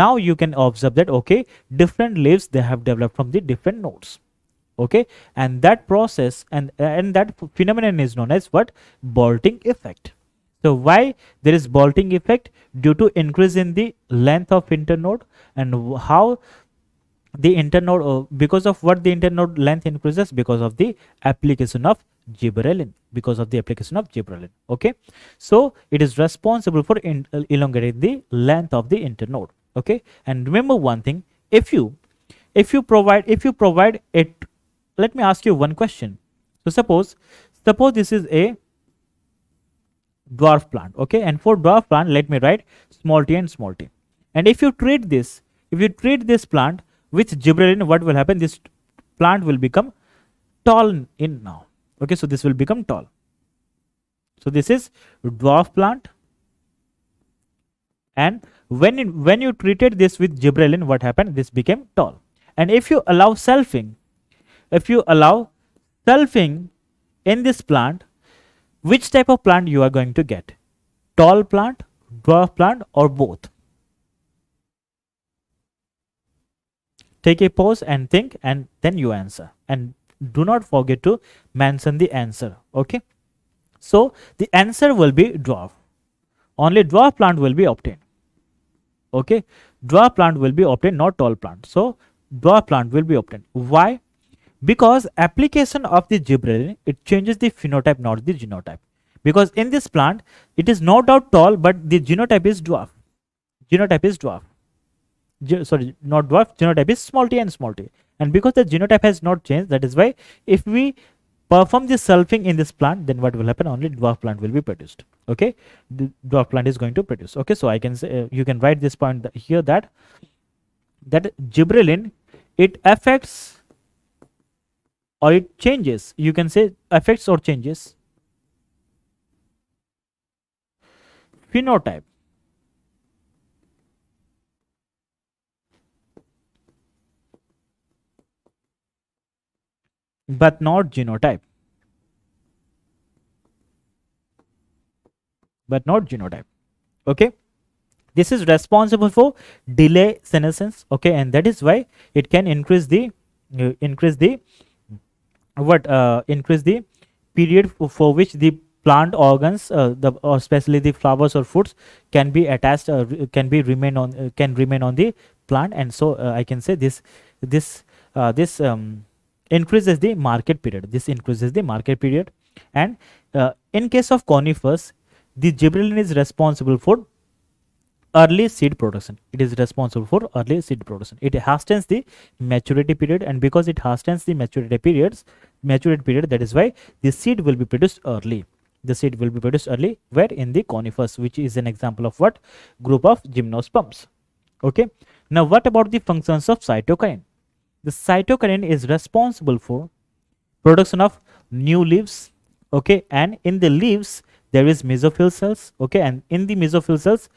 now you can observe that okay, different leaves they have developed from the different nodes. Okay, and that process and and that phenomenon is known as what? Bolting effect. So why there is bolting effect? Due to increase in the length of internode, and how the internode, because of what the internode length increases? Because of the application of gibberellin, because of the application of gibberellin. Okay, so it is responsible for in, uh, elongating the length of the internode. Okay, and remember one thing, if you if you provide if you provide it, let me ask you one question. So suppose suppose this is a dwarf plant. Okay, and for dwarf plant, let me write small t and small t. And if you treat this if you treat this plant with gibberellin, what will happen? This plant will become tall in now. Okay, so this will become tall. So this is dwarf plant, And when it, when you treated this with gibberellin, what happened? This became tall. And if you allow selfing, if you allow selfing in this plant, which type of plant you are going to get? Tall plant, dwarf plant, or both? Take a pause and think, and then you answer. And do not forget to mention the answer. Okay. So the answer will be dwarf. Only dwarf plant will be obtained. Okay. Dwarf plant will be obtained, not tall plant. So dwarf plant will be obtained. Why? Because application of the gibberellin, it changes the phenotype, not the genotype. Because in this plant, it is no doubt tall, but the genotype is dwarf. Genotype is dwarf. Gen sorry, not dwarf. Genotype is small t and small t. And because the genotype has not changed, that is why if we perform the selfing in this plant, then what will happen? Only dwarf plant will be produced. Okay, the dwarf plant is going to produce. Okay, so I can say, uh, you can write this point th here that that gibberellin, it affects or it changes. You can say affects or changes phenotype. But not genotype. But not genotype. Okay. This is responsible for delay senescence. Okay, and that is why it can increase the uh, increase the what uh, increase the period for, for which the plant organs, uh, the or especially the flowers or fruits, can be attached or uh, can be remain on uh, can remain on the plant, and so uh, I can say this this uh, this. Um, increases the market period. This increases the market period. And uh, in case of conifers, the gibberellin is responsible for early seed production. It is responsible for early seed production. It hastens the maturity period, and because it hastens the maturity periods, maturity period, that is why the seed will be produced early. The seed will be produced early, where in the conifers, which is an example of what? Group of gymnosperms. Okay. Now, what about the functions of cytokine? The cytokine is responsible for production of new leaves, okay, and in the leaves there is mesophyll cells, okay, and in the mesophyll cells,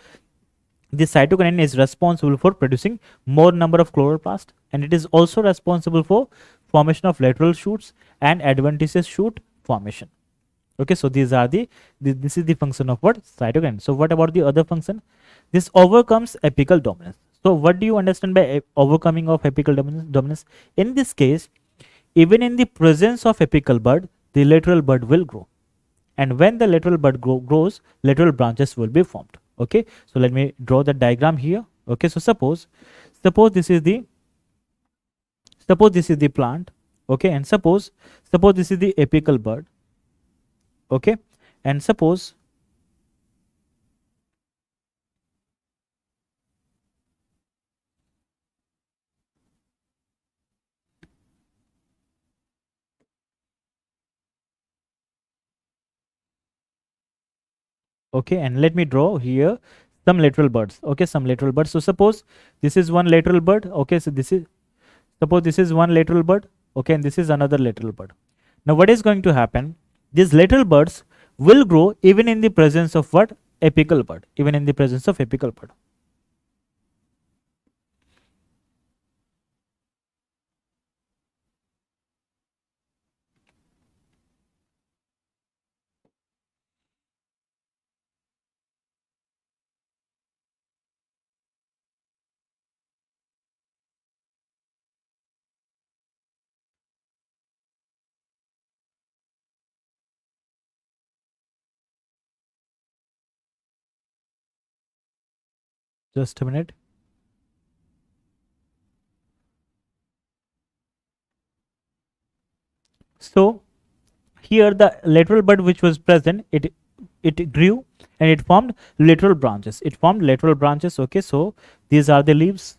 the cytokine is responsible for producing more number of chloroplast, and it is also responsible for formation of lateral shoots and adventitious shoot formation. Okay, so these are the, the this is the function of what? Cytokine. So what about the other function? This overcomes apical dominance. So what do you understand by overcoming of apical dominance? In this case, even in the presence of apical bud, the lateral bud will grow. And when the lateral bud grow, grows, lateral branches will be formed. Okay. So let me draw the diagram here. Okay. So suppose, suppose this is the, suppose this is the plant. Okay. And suppose, suppose this is the apical bud. Okay. And suppose, okay, and let me draw here some lateral buds. Okay, some lateral buds. So suppose this is one lateral bud. Okay, so this is, suppose this is one lateral bud. Okay, and this is another lateral bud. Now what is going to happen? These lateral buds will grow even in the presence of what? Apical bud. Even in the presence of apical bud. Just a minute. So here the lateral bud which was present, it it grew and it formed lateral branches. It formed lateral branches. Okay, so these are the leaves.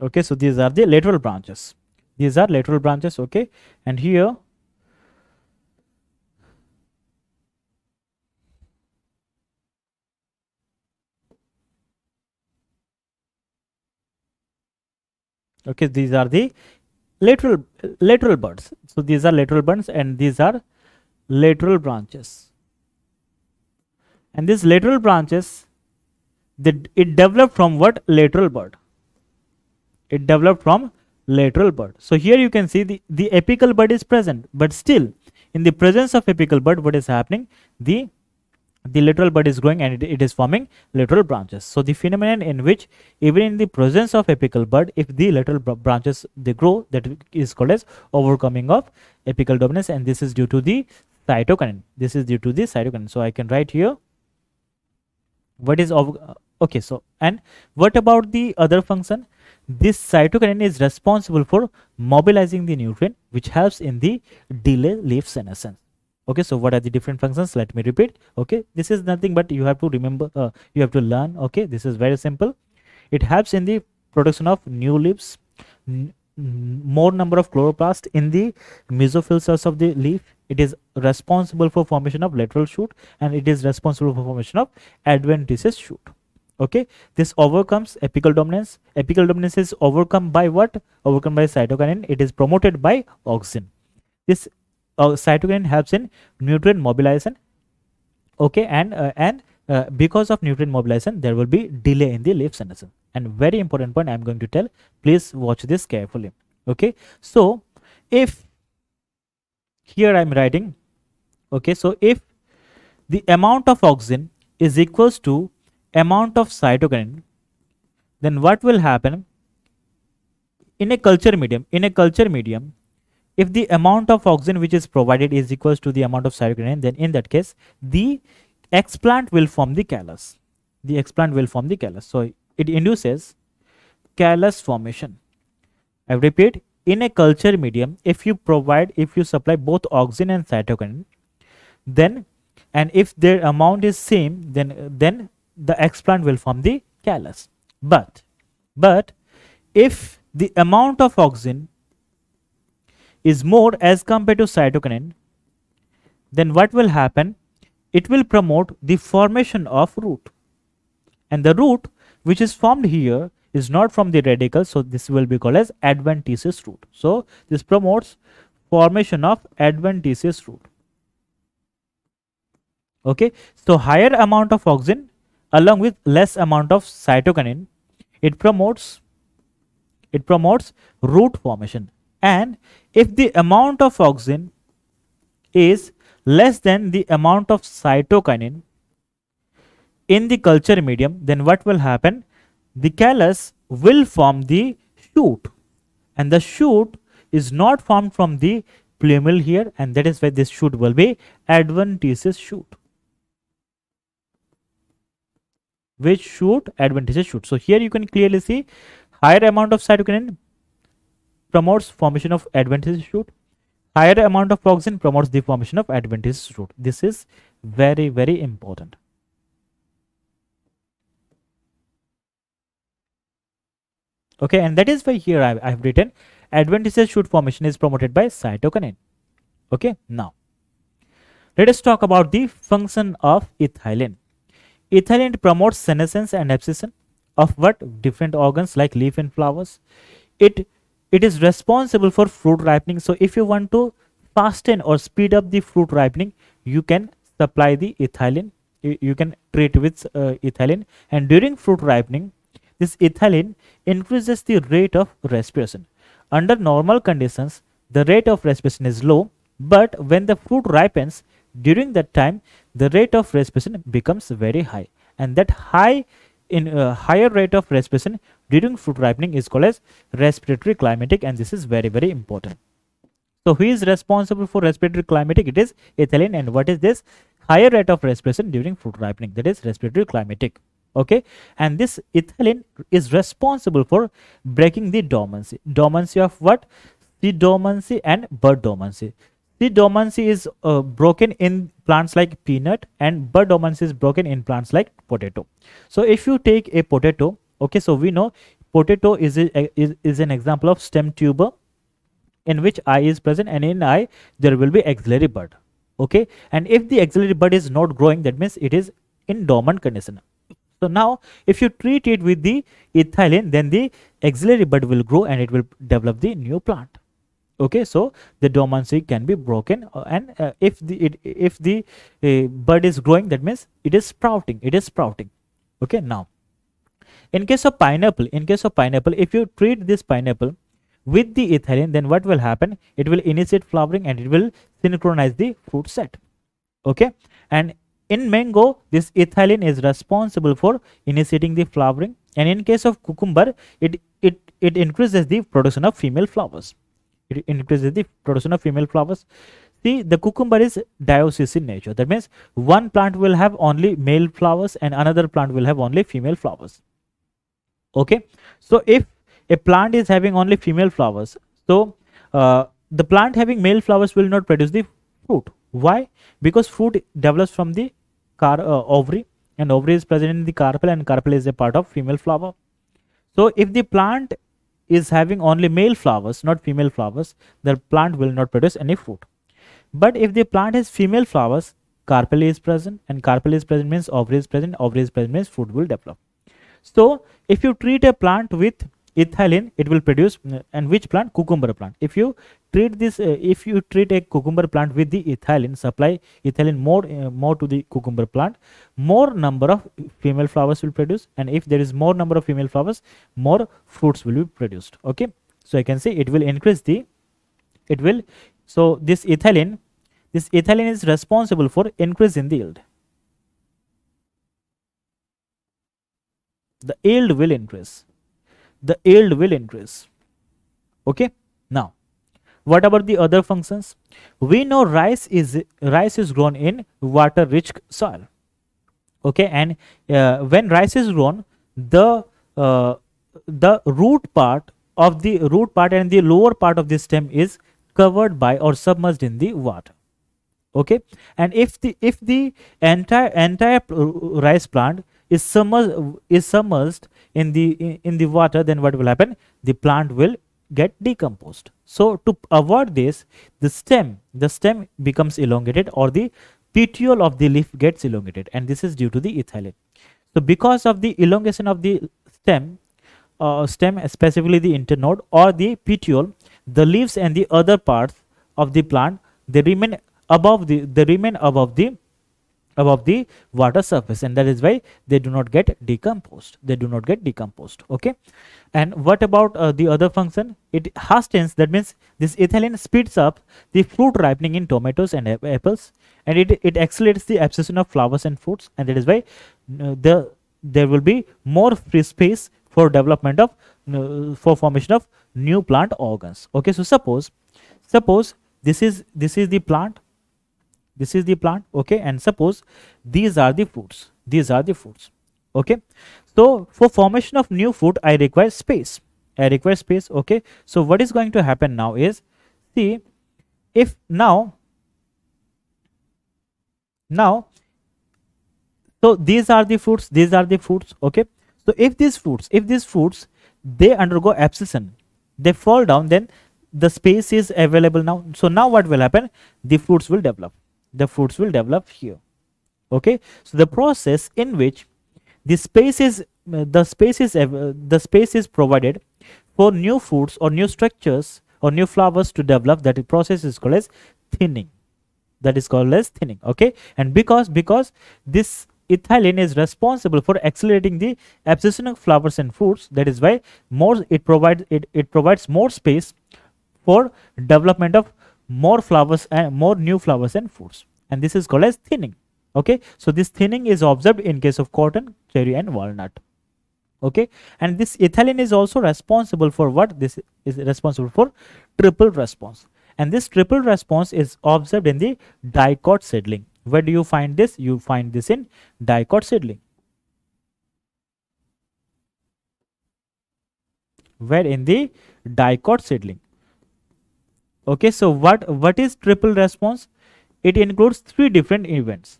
Okay, so these are the lateral branches. These are lateral branches, okay, and here okay, these are the lateral lateral buds. So these are lateral buds and these are lateral branches. And these lateral branches, they, it developed from what? Lateral bud. It developed from lateral bud. So here you can see the, the apical bud is present, but still in the presence of apical bud, what is happening? The the lateral bud is growing and it, it is forming lateral branches. So the phenomenon in which even in the presence of apical bud, if the lateral branches they grow, that is called as overcoming of apical dominance, and this is due to the cytokinin. This is due to the cytokinin. So I can write here what is over, okay. So and what about the other function? This cytokinin is responsible for mobilizing the nutrient, which helps in the delay leaf senescence. Okay, so what are the different functions? Let me repeat. Okay, this is nothing but you have to remember, uh, you have to learn. Okay, this is very simple. It helps in the production of new leaves, more number of chloroplasts in the mesophyll cells of the leaf. It is responsible for formation of lateral shoot, and it is responsible for formation of adventitious shoot. Okay, this overcomes apical dominance. Apical dominance is overcome by what? Overcome by cytokinin. It is promoted by auxin. This Uh, cytokinin helps in nutrient mobilization, okay, and uh, and uh, because of nutrient mobilization there will be delay in the leaf senescence. And very important point I am going to tell, please watch this carefully. Okay, so if here I am writing, okay, so if the amount of auxin is equals to amount of cytokinin, then what will happen in a culture medium? In a culture medium, if the amount of auxin which is provided is equals to the amount of cytokinin, then in that case the explant will form the callus. The explant will form the callus. So it induces callus formation. I repeat, in a culture medium, if you provide, if you supply both auxin and cytokinin, then and if their amount is same, then then the explant will form the callus. But but if the amount of auxin is more as compared to cytokinin, then what will happen? It will promote the formation of root, and the root which is formed here is not from the radical, so this will be called as adventitious root. So this promotes formation of adventitious root. Okay, so higher amount of auxin along with less amount of cytokinin, it promotes it promotes root formation. And if the amount of auxin is less than the amount of cytokinin in the culture medium, then what will happen? The callus will form the shoot, and the shoot is not formed from the plumule here, and that is why this shoot will be adventitious shoot. Which shoot? Adventitious shoot. So here you can clearly see higher amount of cytokinin promotes formation of adventitious shoot. Higher amount of auxin promotes the formation of adventitious shoot. This is very, very important. Okay, and that is why here I have written adventitious shoot formation is promoted by cytokinin. Okay, now let us talk about the function of ethylene. Ethylene promotes senescence and abscission of what? Different organs like leaf and flowers. It It is responsible for fruit ripening. So if you want to fasten or speed up the fruit ripening, you can supply the ethylene. You, you can treat with uh, ethylene. And during fruit ripening, this ethylene increases the rate of respiration. Under normal conditions, the rate of respiration is low. But when the fruit ripens, during that time, the rate of respiration becomes very high. And that high in uh, higher rate of respiration during fruit ripening is called as respiratory climatic, and this is very, very important. So who is responsible for respiratory climatic? It is ethylene. And what is this higher rate of respiration during fruit ripening? That is respiratory climatic. Okay, and this ethylene is responsible for breaking the dormancy. Dormancy of what? The dormancy and bud dormancy. The dormancy is uh, broken in plants like peanut, and bud dormancy is broken in plants like potato. So if you take a potato, okay, so we know potato is, a, is, is an example of stem tuber in which I is present, and in I there will be axillary bud. Okay, and if the axillary bud is not growing, that means it is in dormant condition. So now if you treat it with the ethylene, then the axillary bud will grow and it will develop the new plant. Okay, so the dormancy can be broken, uh, and uh, if the it, if the uh, bud is growing, that means it is sprouting. It is sprouting. Okay, now in case of pineapple, in case of pineapple, if you treat this pineapple with the ethylene, then what will happen? It will initiate flowering and it will synchronize the fruit set. Okay, and in mango, this ethylene is responsible for initiating the flowering, and in case of cucumber, it it it increases the production of female flowers. It increases the production of female flowers. See, the cucumber is dioecious in nature. That means one plant will have only male flowers and another plant will have only female flowers. Okay, so if a plant is having only female flowers, so uh, the plant having male flowers will not produce the fruit. Why? Because fruit develops from the car, uh, ovary, and ovary is present in the carpel, and carpel is a part of female flower. So if the plant is having only male flowers, not female flowers, the plant will not produce any fruit. But if the plant has female flowers, carpel is present, and carpel is present means ovary is present, ovary is present means fruit will develop. So if you treat a plant with ethylene, it will produce, and which plant? Cucumber plant. If you treat this, uh, if you treat a cucumber plant with the ethylene, supply ethylene more, uh, more to the cucumber plant, more number of female flowers will produce, and if there is more number of female flowers, more fruits will be produced. Okay, so I can say it will increase the, it will, so this ethylene, this ethylene is responsible for increase in the yield. The yield will increase. The yield will increase. Okay, now what about the other functions? We know rice is rice is grown in water rich soil. Okay, and uh, when rice is grown, the uh, the root part of the root part and the lower part of the stem is covered by or submerged in the water. Okay, and if the if the entire entire rice plant is submerged is submerged in the in, in the water, then what will happen? The plant will get decomposed. So to avoid this, the stem the stem becomes elongated, or the petiole of the leaf gets elongated, and this is due to the ethylene. So because of the elongation of the stem, uh, stem specifically the internode or the petiole, the leaves and the other parts of the plant, they remain above the they remain above the above the water surface, and that is why they do not get decomposed. They do not get decomposed. Okay, and what about uh, the other function? It hastens, that means this ethylene speeds up the fruit ripening in tomatoes and apples, and it it accelerates the absorption of flowers and fruits, and that is why uh, the there will be more free space for development of uh, for formation of new plant organs. Okay, so suppose suppose this is this is the plant. This is the plant, okay, and suppose these are the fruits. These are the fruits, okay. So for formation of new fruit, I require space. I require space, okay. So what is going to happen now is, see, if now, now, so these are the fruits. These are the fruits, okay. So if these fruits, if these fruits, they undergo abscission, they fall down, then the space is available now. So now what will happen? The fruits will develop. The fruits will develop here. Okay, so the process in which the space is uh, the space is uh, the space is provided for new fruits or new structures or new flowers to develop, that process is called as thinning. That is called as thinning. Okay, and because because this ethylene is responsible for accelerating the absorption of flowers and fruits, that is why more it provides it it provides more space for development of more flowers and more new flowers and fruits, and this is called as thinning. Okay, so this thinning is observed in case of cotton, cherry and walnut. Okay, and this ethylene is also responsible for what? This is responsible for triple response, and this triple response is observed in the dicot seedling. Where do you find this? You find this in dicot seedling, where in the dicot seedling. Okay, so what what is triple response? It includes three different events.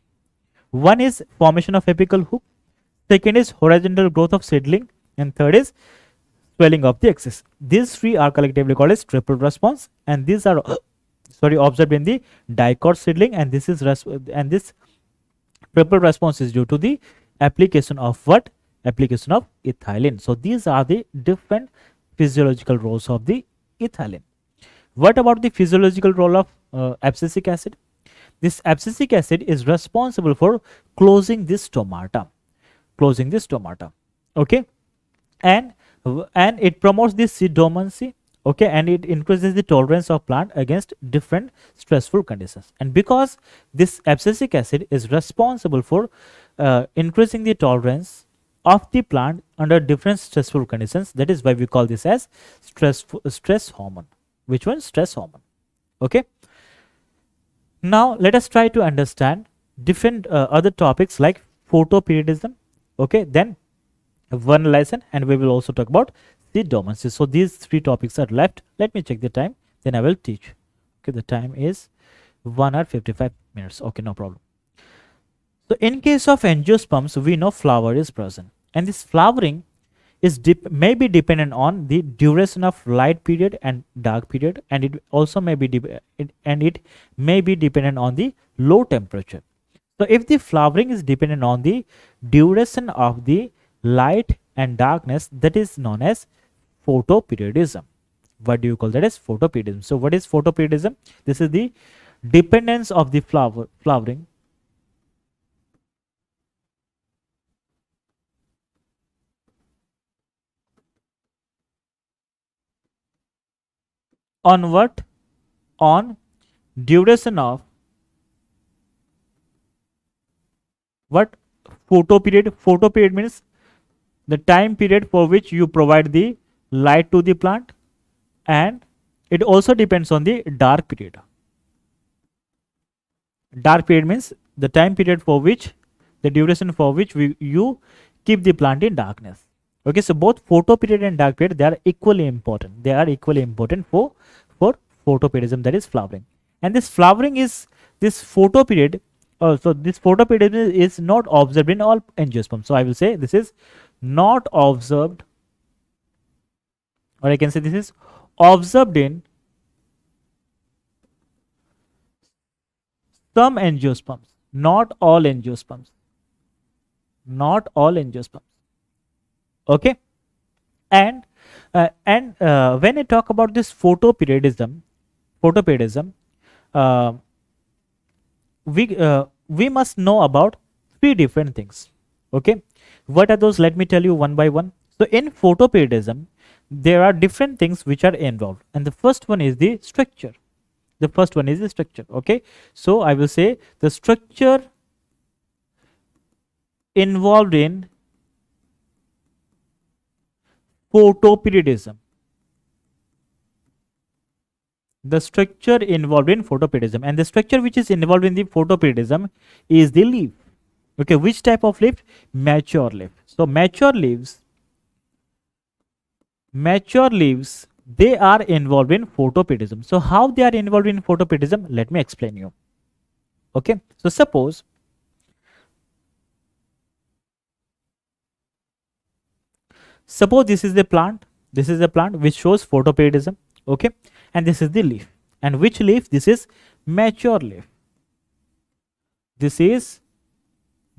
One is formation of apical hook, second is horizontal growth of seedling, and third is swelling of the axis. These three are collectively called as triple response, and these are uh, sorry observed in the dicot seedling, and this is and this triple response is due to the application of what? Application of ethylene. So these are the different physiological roles of the ethylene. What about the physiological role of uh, abscisic acid? This abscisic acid is responsible for closing this stomata, closing this stomata, okay, and and it promotes this seed dormancy, okay, and it increases the tolerance of plant against different stressful conditions. And because this abscisic acid is responsible for uh, increasing the tolerance of the plant under different stressful conditions, that is why we call this as stress stress hormone. Which one? Stress hormone. Okay. Now let us try to understand different uh, other topics like photoperiodism. Okay, then vernalization, and we will also talk about seed dormancy. So these three topics are left. Let me check the time, then I will teach. Okay, the time is one hour fifty-five minutes. Okay, no problem. So in case of angiosperms, we know flower is present, and this flowering is dip, may be dependent on the duration of light period and dark period, and it also may be it, and it may be dependent on the low temperature. So if the flowering is dependent on the duration of the light and darkness, that is known as photoperiodism. What do you call that as photoperiodism? So what is photoperiodism? This is the dependence of the flower flowering on what? On duration of what? Photoperiod. Photoperiod means the time period for which you provide the light to the plant, and it also depends on the dark period. Dark period means the time period for which, the duration for which we, you keep the plant in darkness. Okay, so both photoperiod and dark period, they are equally important. They are equally important for, for photoperiodism, that is flowering. And this flowering is, this photoperiod, uh, so this photoperiod is not observed in all angiosperms. So I will say this is not observed, or I can say this is observed in some angiosperms, not all angiosperms, not all angiosperms. Okay, and uh, and uh, when I talk about this photoperiodism, photoperiodism, uh, we uh, we must know about three different things. Okay, what are those? Let me tell you one by one. So in photoperiodism, there are different things which are involved, and the first one is the structure. The first one is the structure. Okay, so I will say the structure involved in photoperiodism, the structure involved in photoperiodism, and the structure which is involved in the photoperiodism is the leaf. Okay, which type of leaf? Mature leaf. So mature leaves, mature leaves, they are involved in photoperiodism. So how they are involved in photoperiodism? Let me explain you. Okay, so suppose Suppose this is the plant, this is the plant which shows photoperiodism, okay, and this is the leaf. And which leaf? This is mature leaf. This is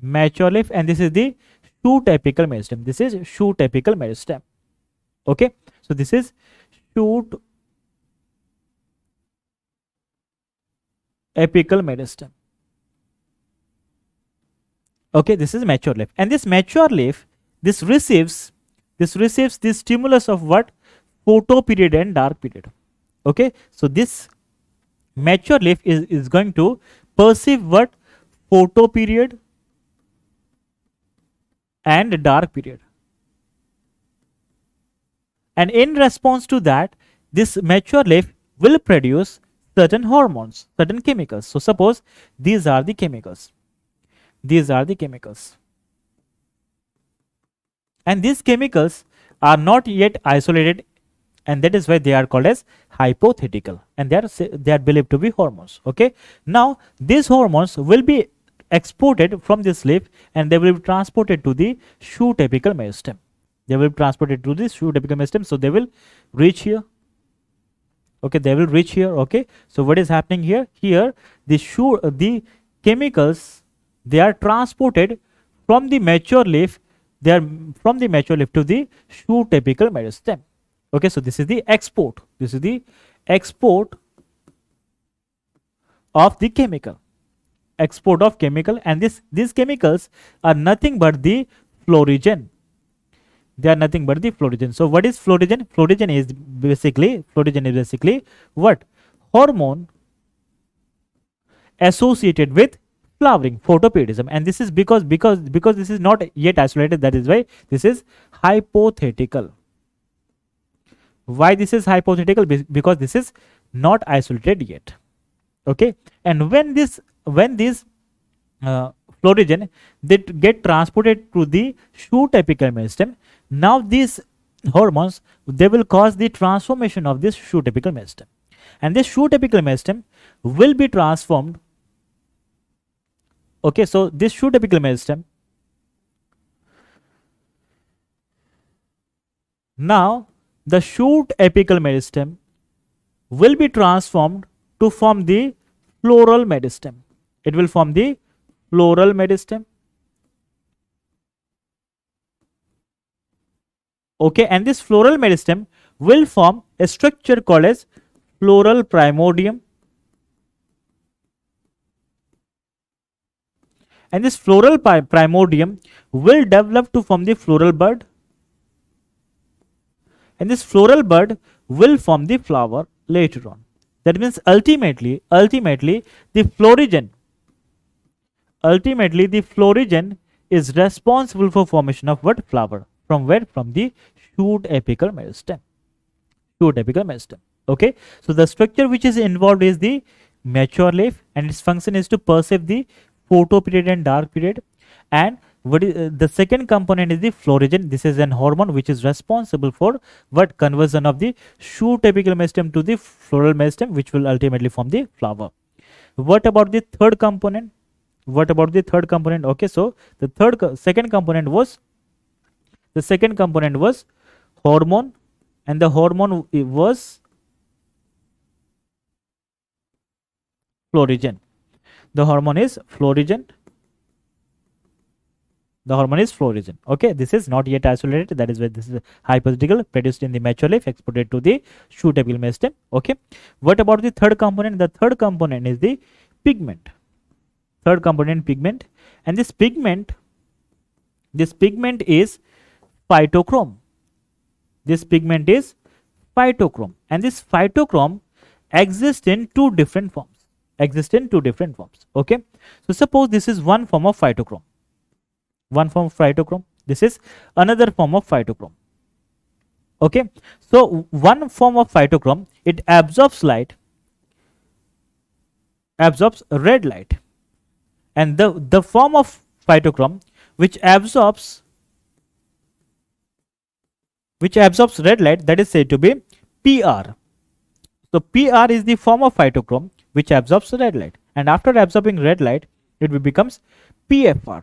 mature leaf, and this is the shoot apical meristem. This is shoot apical meristem, okay. So this is shoot apical meristem, okay. This is mature leaf, and this mature leaf, this receives This receives the stimulus of what? Photoperiod and dark period. Okay, so this mature leaf is, is going to perceive what? Photoperiod and dark period. And in response to that, this mature leaf will produce certain hormones, certain chemicals. So suppose these are the chemicals. These are the chemicals. And these chemicals are not yet isolated, and that is why they are called as hypothetical, and they are they are believed to be hormones. Okay, now these hormones will be exported from this leaf, and they will be transported to the shoot apical meristem. They will be transported to the shoot apical meristem, so they will reach here. Okay, they will reach here. Okay, so what is happening here? Here the shoot, the chemicals, they are transported from the mature leaf. They are from the mature leaf to the shoot apical meristem. Okay, so this is the export. This is the export of the chemical, export of chemical, and this these chemicals are nothing but the fluorogen. They are nothing but the fluorogen. So what is fluorogen? Fluorogen is basically fluorogen is basically what? Hormone associated with flowering, photoperiodism. And this is because because because this is not yet isolated, that is why this is hypothetical. Why this is hypothetical? Because this is not isolated yet. Okay, and when this when this uh, fluorogen, they get transported to the shoot epidermal system. Now these hormones, they will cause the transformation of this shoot epidermal system, and this shoot epidermal system will be transformed. Okay, so this shoot epidermal system now the shoot apical meristem will be transformed to form the floral meristem. It will form the floral meristem. Okay, and this floral meristem will form a structure called as floral primordium. And this floral primordium will develop to form the floral bud. And this floral bud will form the flower later on. That means ultimately, ultimately the florigen, ultimately the florigen is responsible for formation of what? Flower. From where? From the shoot apical meristem. Shoot apical meristem. Okay. So the structure which is involved is the mature leaf, and its function is to perceive the photo period and dark period. And what is uh, the second component is the florigen. This is an hormone which is responsible for what? Conversion of the shoot apical meristem to the floral meristem, which will ultimately form the flower. What about the third component? What about the third component? Okay, so the third co second component was the second component was hormone, and the hormone was florigen. The hormone is florigen. The hormone is florigen. Okay, this is not yet isolated. That is why this is hypothetical, produced in the mature leaf, exported to the shoot apical meristem. Okay, what about the third component? The third component is the pigment. Third component, pigment, and this pigment, this pigment is phytochrome. This pigment is phytochrome, and this phytochrome exists in two different forms. Exists in two different forms. Okay, so suppose this is one form of phytochrome. One form of phytochrome. This is another form of phytochrome. Okay, so one form of phytochrome, it absorbs light, absorbs red light, and the the form of phytochrome which absorbs which absorbs red light, that is said to be P R. So P R is the form of phytochrome which absorbs red light, and after absorbing red light, it becomes P F R.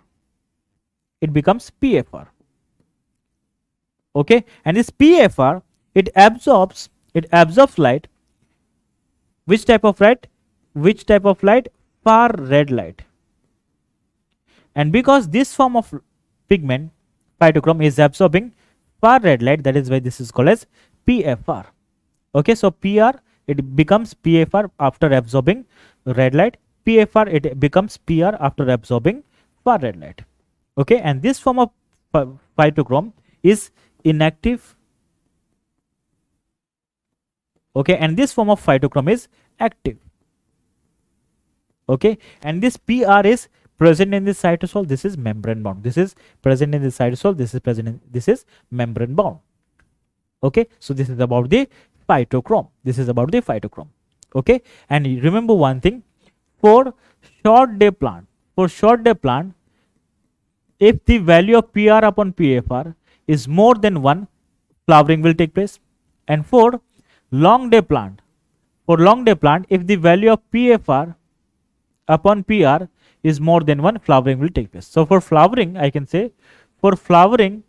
It becomes P F R. Okay, and this P F R, it absorbs it absorbs light. Which type of light? Which type of light? Far red light. And because this form of pigment, phytochrome, is absorbing far red light, that is why this is called as P F R. Okay, so P R, it becomes P F R after absorbing red light. P F R, it becomes P R after absorbing far red light. Okay, and this form of phytochrome is inactive. Okay, and this form of phytochrome is active. Okay, and this P R is present in the cytosol. This is membrane bound. This is present in the cytosol. This is present in this is membrane bound. Okay, so this is about the phytochrome. This is about the phytochrome. Okay, and remember one thing, for short day plant, for short day plant, if the value of P R upon P F R is more than one, flowering will take place. And for long day plant, for long day plant, if the value of P F R upon P R is more than one, flowering will take place. So for flowering, I can say for flowering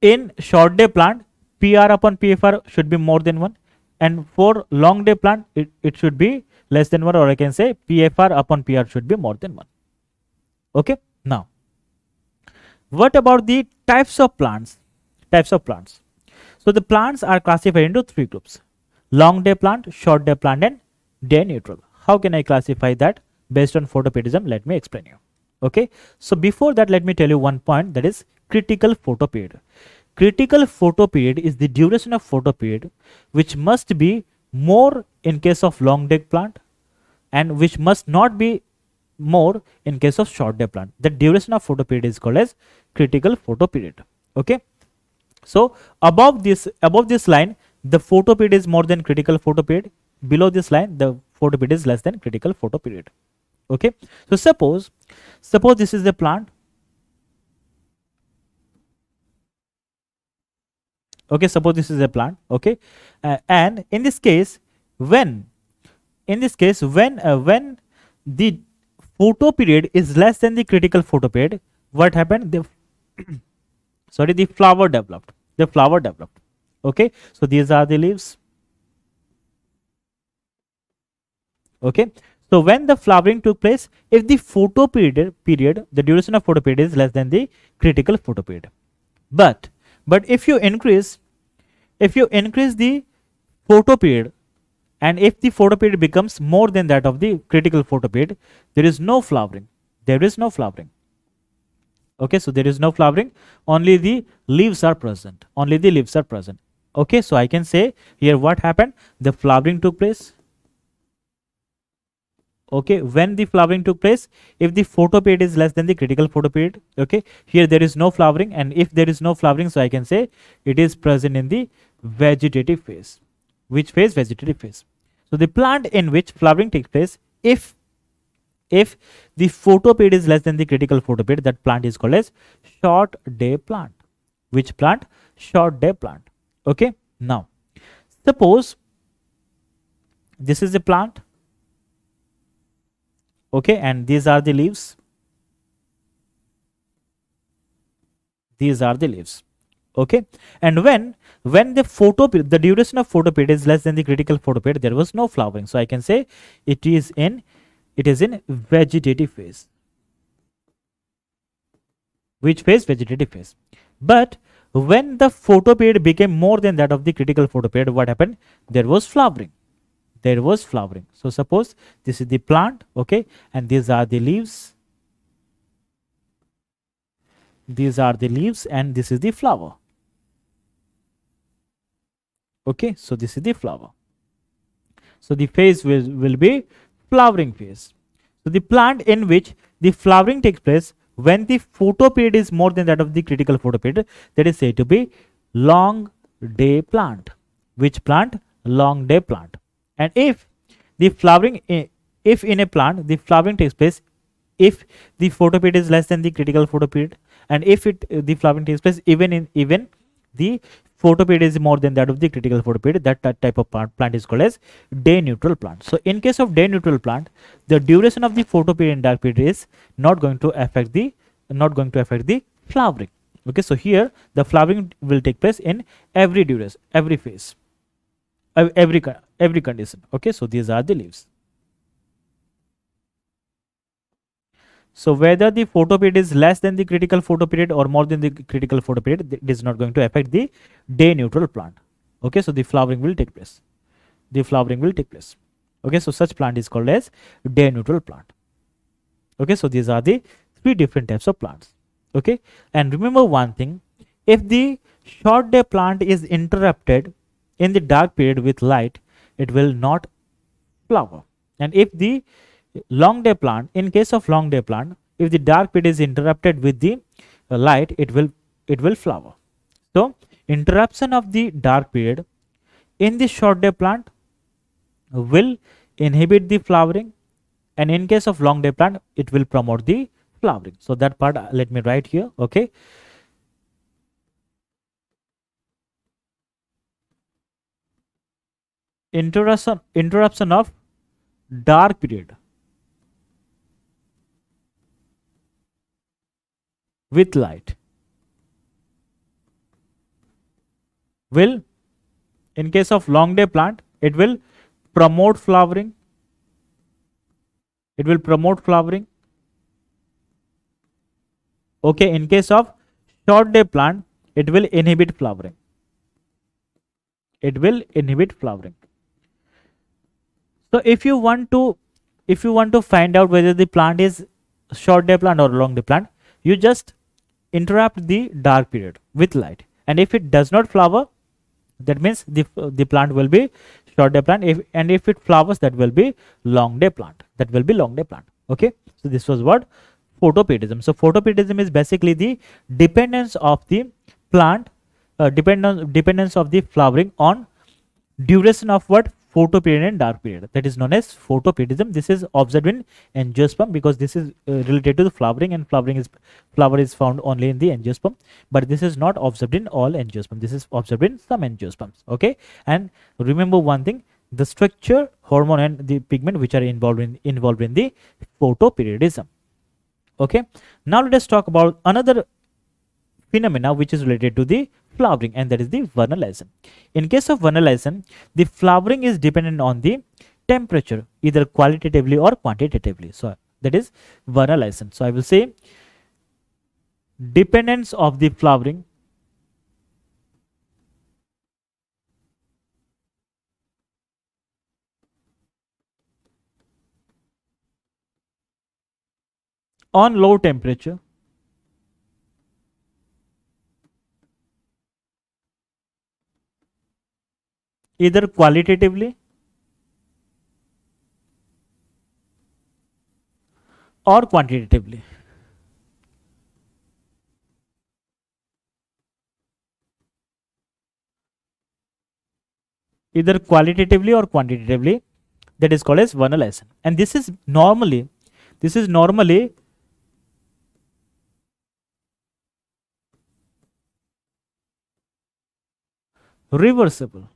in short day plant, P R upon P F R should be more than one. And for long day plant, it, it should be less than one, or I can say P F R upon P R should be more than one. Okay, now what about the types of plants? Types of plants. So the plants are classified into three groups. long day plant, short day plant, and day neutral. How can I classify that based on photoperiodism? Let me explain you. Okay, so before that, let me tell you one point, that is critical photoperiod. Critical photoperiod is the duration of photoperiod which must be more in case of long day plant and which must not be more in case of short day plant. The duration of photoperiod is called as critical photoperiod. Okay, so above this above this line the photoperiod is more than critical photoperiod. Below this line the photoperiod is less than critical photoperiod. Okay, so suppose suppose this is the plant. Okay, suppose this is a plant. Okay, uh, and in this case when in this case when uh, when the photoperiod is less than the critical photoperiod, what happened? The sorry, the flower developed. The flower developed. Okay, so these are the leaves. Okay, so when the flowering took place, if the photoperiod period, the duration of photoperiod is less than the critical photoperiod, but but if you increase, if you increase the photoperiod, and if the photoperiod becomes more than that of the critical photoperiod, there is no flowering. There is no flowering. Okay, so there is no flowering. Only the leaves are present. Only the leaves are present. Okay, so I can say here what happened. The flowering took place. Okay, when the flowering took place, if the photoperiod is less than the critical photoperiod, okay, here there is no flowering, and if there is no flowering, so I can say it is present in the vegetative phase. Which phase? Vegetative phase. So the plant in which flowering takes place, if if the photoperiod is less than the critical photoperiod, that plant is called as short day plant. Which plant? Short day plant. Okay, now suppose this is the plant. Okay, and these are the leaves. These are the leaves. Okay, and when when the photoperiod, the duration of photoperiod is less than the critical photoperiod, there was no flowering. So I can say it is in it is in vegetative phase. Which phase? Vegetative phase. But when the photoperiod became more than that of the critical photoperiod, what happened? There was flowering. There was flowering. So suppose this is the plant, okay, and these are the leaves. These are the leaves, and this is the flower. Okay, so this is the flower. So the phase will, will be flowering phase. So the plant in which the flowering takes place when the photoperiod is more than that of the critical photoperiod, that is said to be long day plant. Which plant? Long day plant. And if the flowering, if in a plant the flowering takes place, if the photoperiod is less than the critical photoperiod, and if it the flowering takes place even in even the photoperiod is more than that of the critical photoperiod, that, that type of plant, plant is called as day neutral plant. So in case of day neutral plant, the duration of the photoperiod and dark period is not going to affect the not going to affect the flowering. Okay, so here the flowering will take place in every duration, every phase, every every condition. Okay, so these are the leaves. So whether the photoperiod is less than the critical photoperiod or more than the critical photoperiod, it is not going to affect the day neutral plant. Okay, so the flowering will take place. The flowering will take place. Okay, so such plant is called as day neutral plant. Okay, so these are the three different types of plants. Okay, and remember one thing, if the short day plant is interrupted in the dark period with light, it will not flower. And if the long day plant, in case of long day plant, if the dark period is interrupted with the uh, light, it will it will flower. So interruption of the dark period in the short day plant will inhibit the flowering, and in case of long day plant, it will promote the flowering. So that part uh, let me write here. Okay, interruption interruption of dark period with light will, in case of long day plant, it will promote flowering it will promote flowering okay, in case of short day plant, it will inhibit flowering it will inhibit flowering So if you want to if you want to find out whether the plant is short day plant or long day plant, you just interrupt the dark period with light, and if it does not flower, that means the the plant will be short day plant, if and if it flowers, that will be long day plant that will be long day plant okay. So this was what photoperiodism. So photoperiodism is basically the dependence of the plant uh, dependence dependence of the flowering on duration of what photoperiod and dark period, that is known as photoperiodism. This is observed in angiosperm because this is uh, related to the flowering, and flowering is flower is found only in the angiosperm, but this is not observed in all angiosperm. This is observed in some angiosperms, okay. And remember one thing, the structure, hormone and the pigment which are involved in involved in the photoperiodism, okay. Now let us talk about another phenomena which is related to the flowering, and that is the vernalism. In case of vernalism, the flowering is dependent on the temperature, either qualitatively or quantitatively. So that is vernalism. So I will say dependence of the flowering on low temperature either qualitatively or quantitatively. Either qualitatively or quantitatively, that is called as vernalism. And this is normally, this is normally reversible.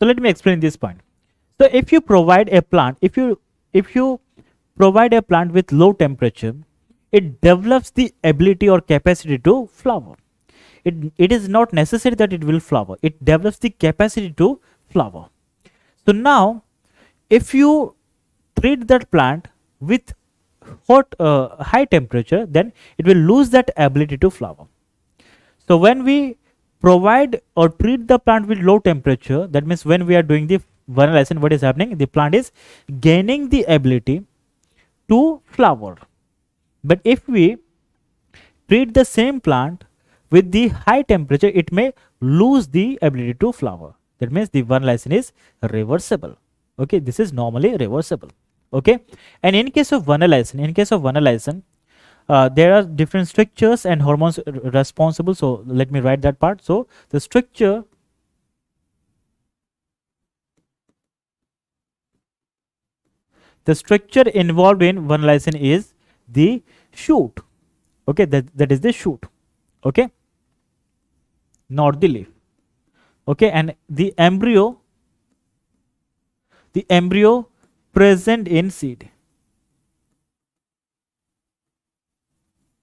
So let me explain this point. So if you provide a plant, if you if you provide a plant with low temperature, it develops the ability or capacity to flower. It it is not necessary that it will flower. It develops the capacity to flower. So now, if you treat that plant with hot uh, high temperature, then it will lose that ability to flower. So when we provide or treat the plant with low temperature, that means when we are doing the vernalism, what is happening? The plant is gaining the ability to flower. But if we treat the same plant with the high temperature, it may lose the ability to flower. That means the vernalism is reversible. Okay, this is normally reversible. Okay, and in case of vernalism, in case of vernalism, Uh, there are different structures and hormones responsible. So let me write that part. So the structure the structure involved in vernalism is the shoot, okay. That that is the shoot, okay, not the leaf, okay. And the embryo the embryo present in seed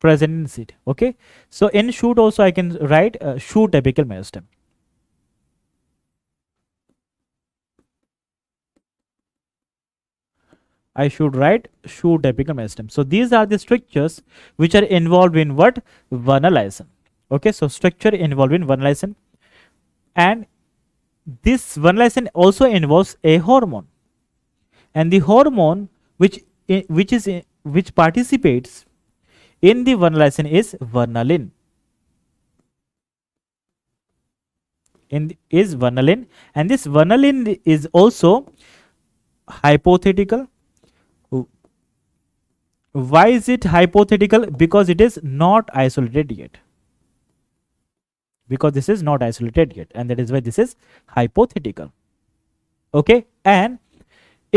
present in seed, okay. So in shoot also I can write uh, shoot apical meristem. I should write shoot apical meristem. So these are the structures which are involved in what? Vernalism, okay. So structure involved in vernalism, and this vernalism also involves a hormone, and the hormone which which is which participates in the vernalism is vernalin. In the, is vernalin, and this vernalin is also hypothetical. Why is it hypothetical? Because it is not isolated yet. Because this is not isolated yet, and that is why this is hypothetical. Okay, and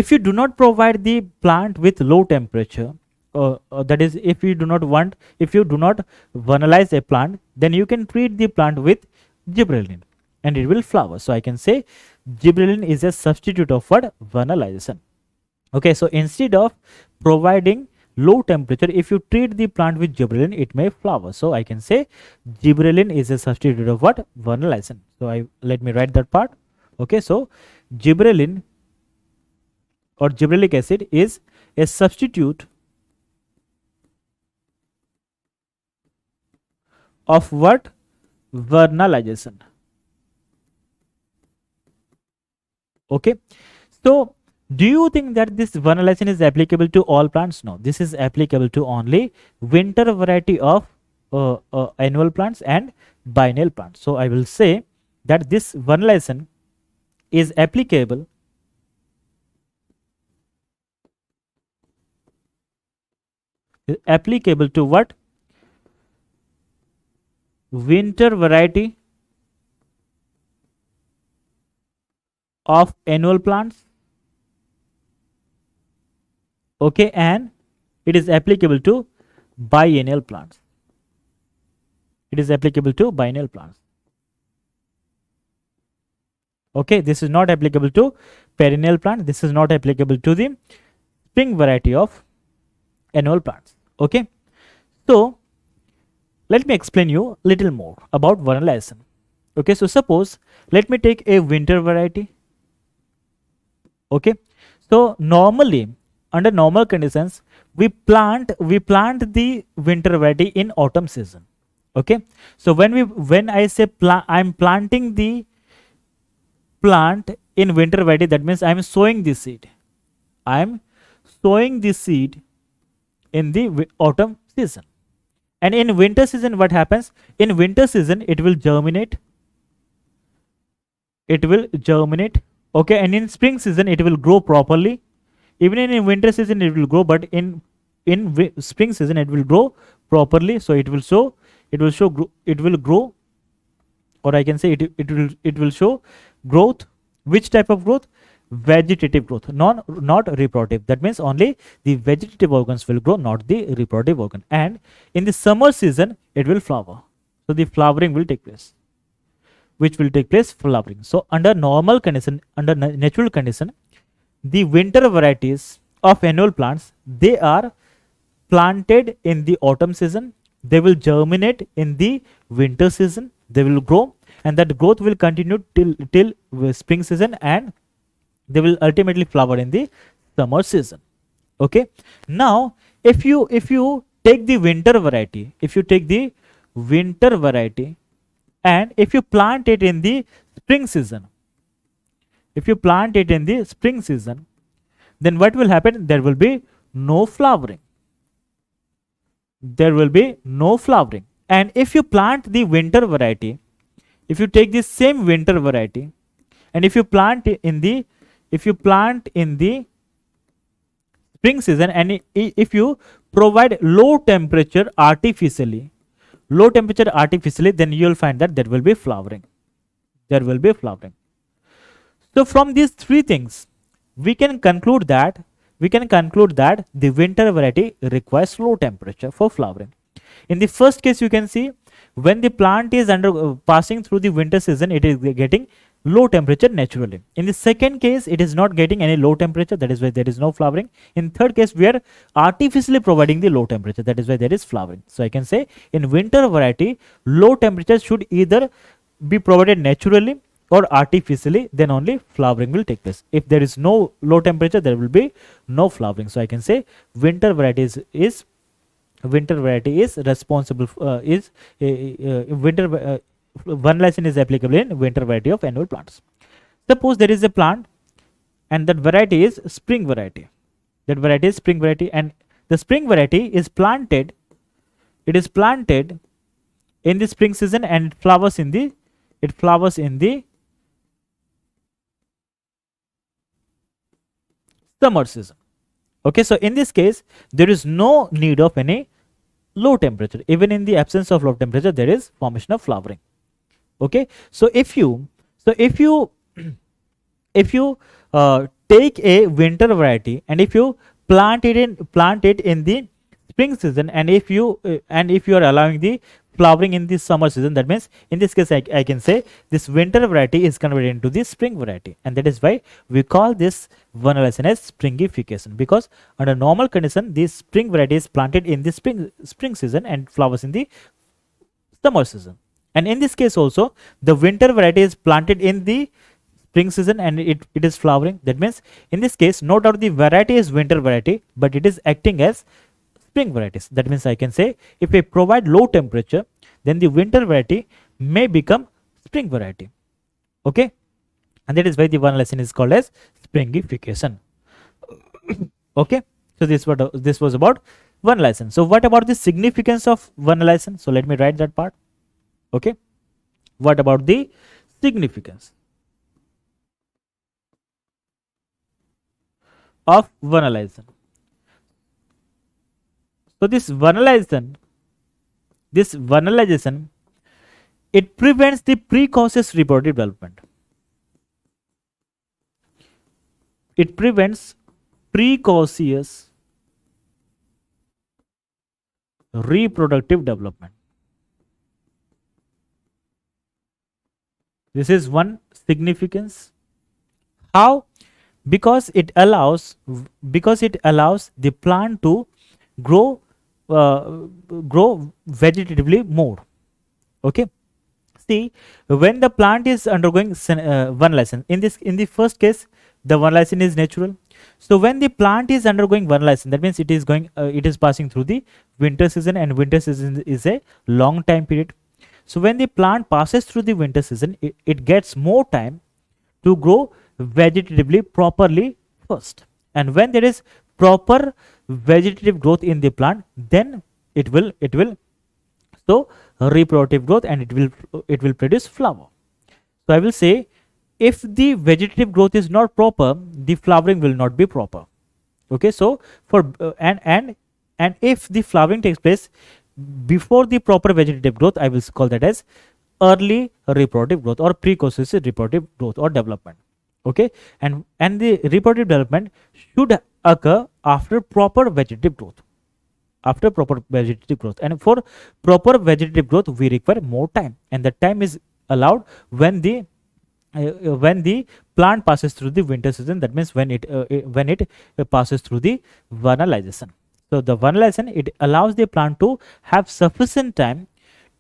if you do not provide the plant with low temperature, Uh, uh, that is, if you do not want, if you do not vernalize a plant, then you can treat the plant with gibberellin and it will flower. So I can say gibberellin is a substitute of what? Vernalization, okay. So instead of providing low temperature, if you treat the plant with gibberellin, it may flower. So I can say gibberellin is a substitute of what? Vernalization. So I let me write that part, okay. So gibberellin or gibberellic acid is a substitute of what? Vernalization. Okay, so do you think that this vernal lesson is applicable to all plants? No, this is applicable to only winter variety of uh, uh, annual plants and biennial plants. So I will say that this vernal lesson is applicable is applicable to what? Winter variety of annual plants, okay, and it is applicable to biennial plants. It is applicable to biennial plants. Okay, this is not applicable to perennial plant. This is not applicable to the spring variety of annual plants. Okay, so let me explain you little more about vernal lesson. Okay, so suppose let me take a winter variety. Okay, so normally under normal conditions we plant we plant the winter variety in autumn season. Okay, so when we when I say plant, I'm planting the plant in winter variety, that means I'm sowing the seed. I'm sowing the seed in the autumn season, and in winter season what happens? In winter season it will germinate, it will germinate okay, and in spring season it will grow properly. Even in winter season it will grow, but in in spring season it will grow properly. So it will show it will show it will grow, or I can say it it will it will show growth. Which type of growth? Vegetative growth, non not reproductive. That means only the vegetative organs will grow, not the reproductive organ. And in the summer season it will flower, so the flowering will take place. Which will take place flowering. So under normal condition, under natural condition, the winter varieties of annual plants, they are planted in the autumn season. They will germinate in the winter season. They will grow, and that growth will continue till till spring season, and they will ultimately flower in the summer season. Okay. Now, if you if you take the winter variety, if you take the winter variety. And if you plant it in the spring season, if you plant it in the spring season, then what will happen? There will be no flowering. There will be no flowering. And if you plant the winter variety, if you take the same winter variety, and if you plant in the, if you plant in the spring season, and if you provide low temperature artificially, low temperature artificially, then you will find that there will be flowering. There will be flowering. So from these three things, we can conclude that we can conclude that the winter variety requires low temperature for flowering. In the first case, you can see when the plant is under uh, passing through the winter season, it is getting low temperature naturally. In the second case, it is not getting any low temperature. That is why there is no flowering. In third case, we are artificially providing the low temperature. That is why there is flowering. So I can say in winter variety, low temperature should either be provided naturally or artificially. Then only flowering will take place. If there is no low temperature, there will be no flowering. So I can say winter varieties is winter variety is responsible uh, is uh, uh, winter. Uh, One lesson is applicable in winter variety of annual plants. Suppose there is a plant and that variety is spring variety. That variety is spring variety, and the spring variety is planted. It is planted in the spring season and it flowers in the it flowers in the summer season. Okay, so in this case, there is no need of any low temperature. Even in the absence of low temperature, there is formation of flowering. Okay, so if you so if you if you uh, take a winter variety and if you plant it in plant it in the spring season, and if you uh, and if you are allowing the flowering in the summer season, that means in this case I, I can say this winter variety is converted into the spring variety, and that is why we call this vernal lesson as springification, because under normal condition this spring variety is planted in the spring spring season and flowers in the summer season. And in this case also, the winter variety is planted in the spring season and it, it is flowering. That means in this case, no doubt the variety is winter variety, but it is acting as spring varieties. That means I can say if we provide low temperature, then the winter variety may become spring variety. Okay, and that is why the one lesson is called as springification. Okay, so this what this was about one lesson. So what about the significance of one lesson? So let me write that part. Okay, what about the significance of one lesson? So this vernalization, this vernalization, it prevents the precocious reproductive development. It prevents precocious reproductive development. This is one significance. How? Because it allows, because it allows the plant to grow Uh, grow vegetatively more. Okay, see, when the plant is undergoing uh, vernalization, in this in the first case the vernalization is natural. So when the plant is undergoing vernalization, that means it is going uh, it is passing through the winter season, and winter season is a long time period. So when the plant passes through the winter season, it, it gets more time to grow vegetatively properly first, and when there is proper vegetative growth in the plant, then it will it will so reproductive growth, and it will it will produce flower. So I will say, if the vegetative growth is not proper, the flowering will not be proper. Okay, so for uh, and and and if the flowering takes place before the proper vegetative growth, I will call that as early reproductive growth or precocious reproductive growth or development. Okay, and and the reproductive development should occur after proper vegetative growth, after proper vegetative growth, and for proper vegetative growth we require more time, and the time is allowed when the uh, when the plant passes through the winter season, that means when it uh, when it passes through the vernalization. So the vernalization, it allows the plant to have sufficient time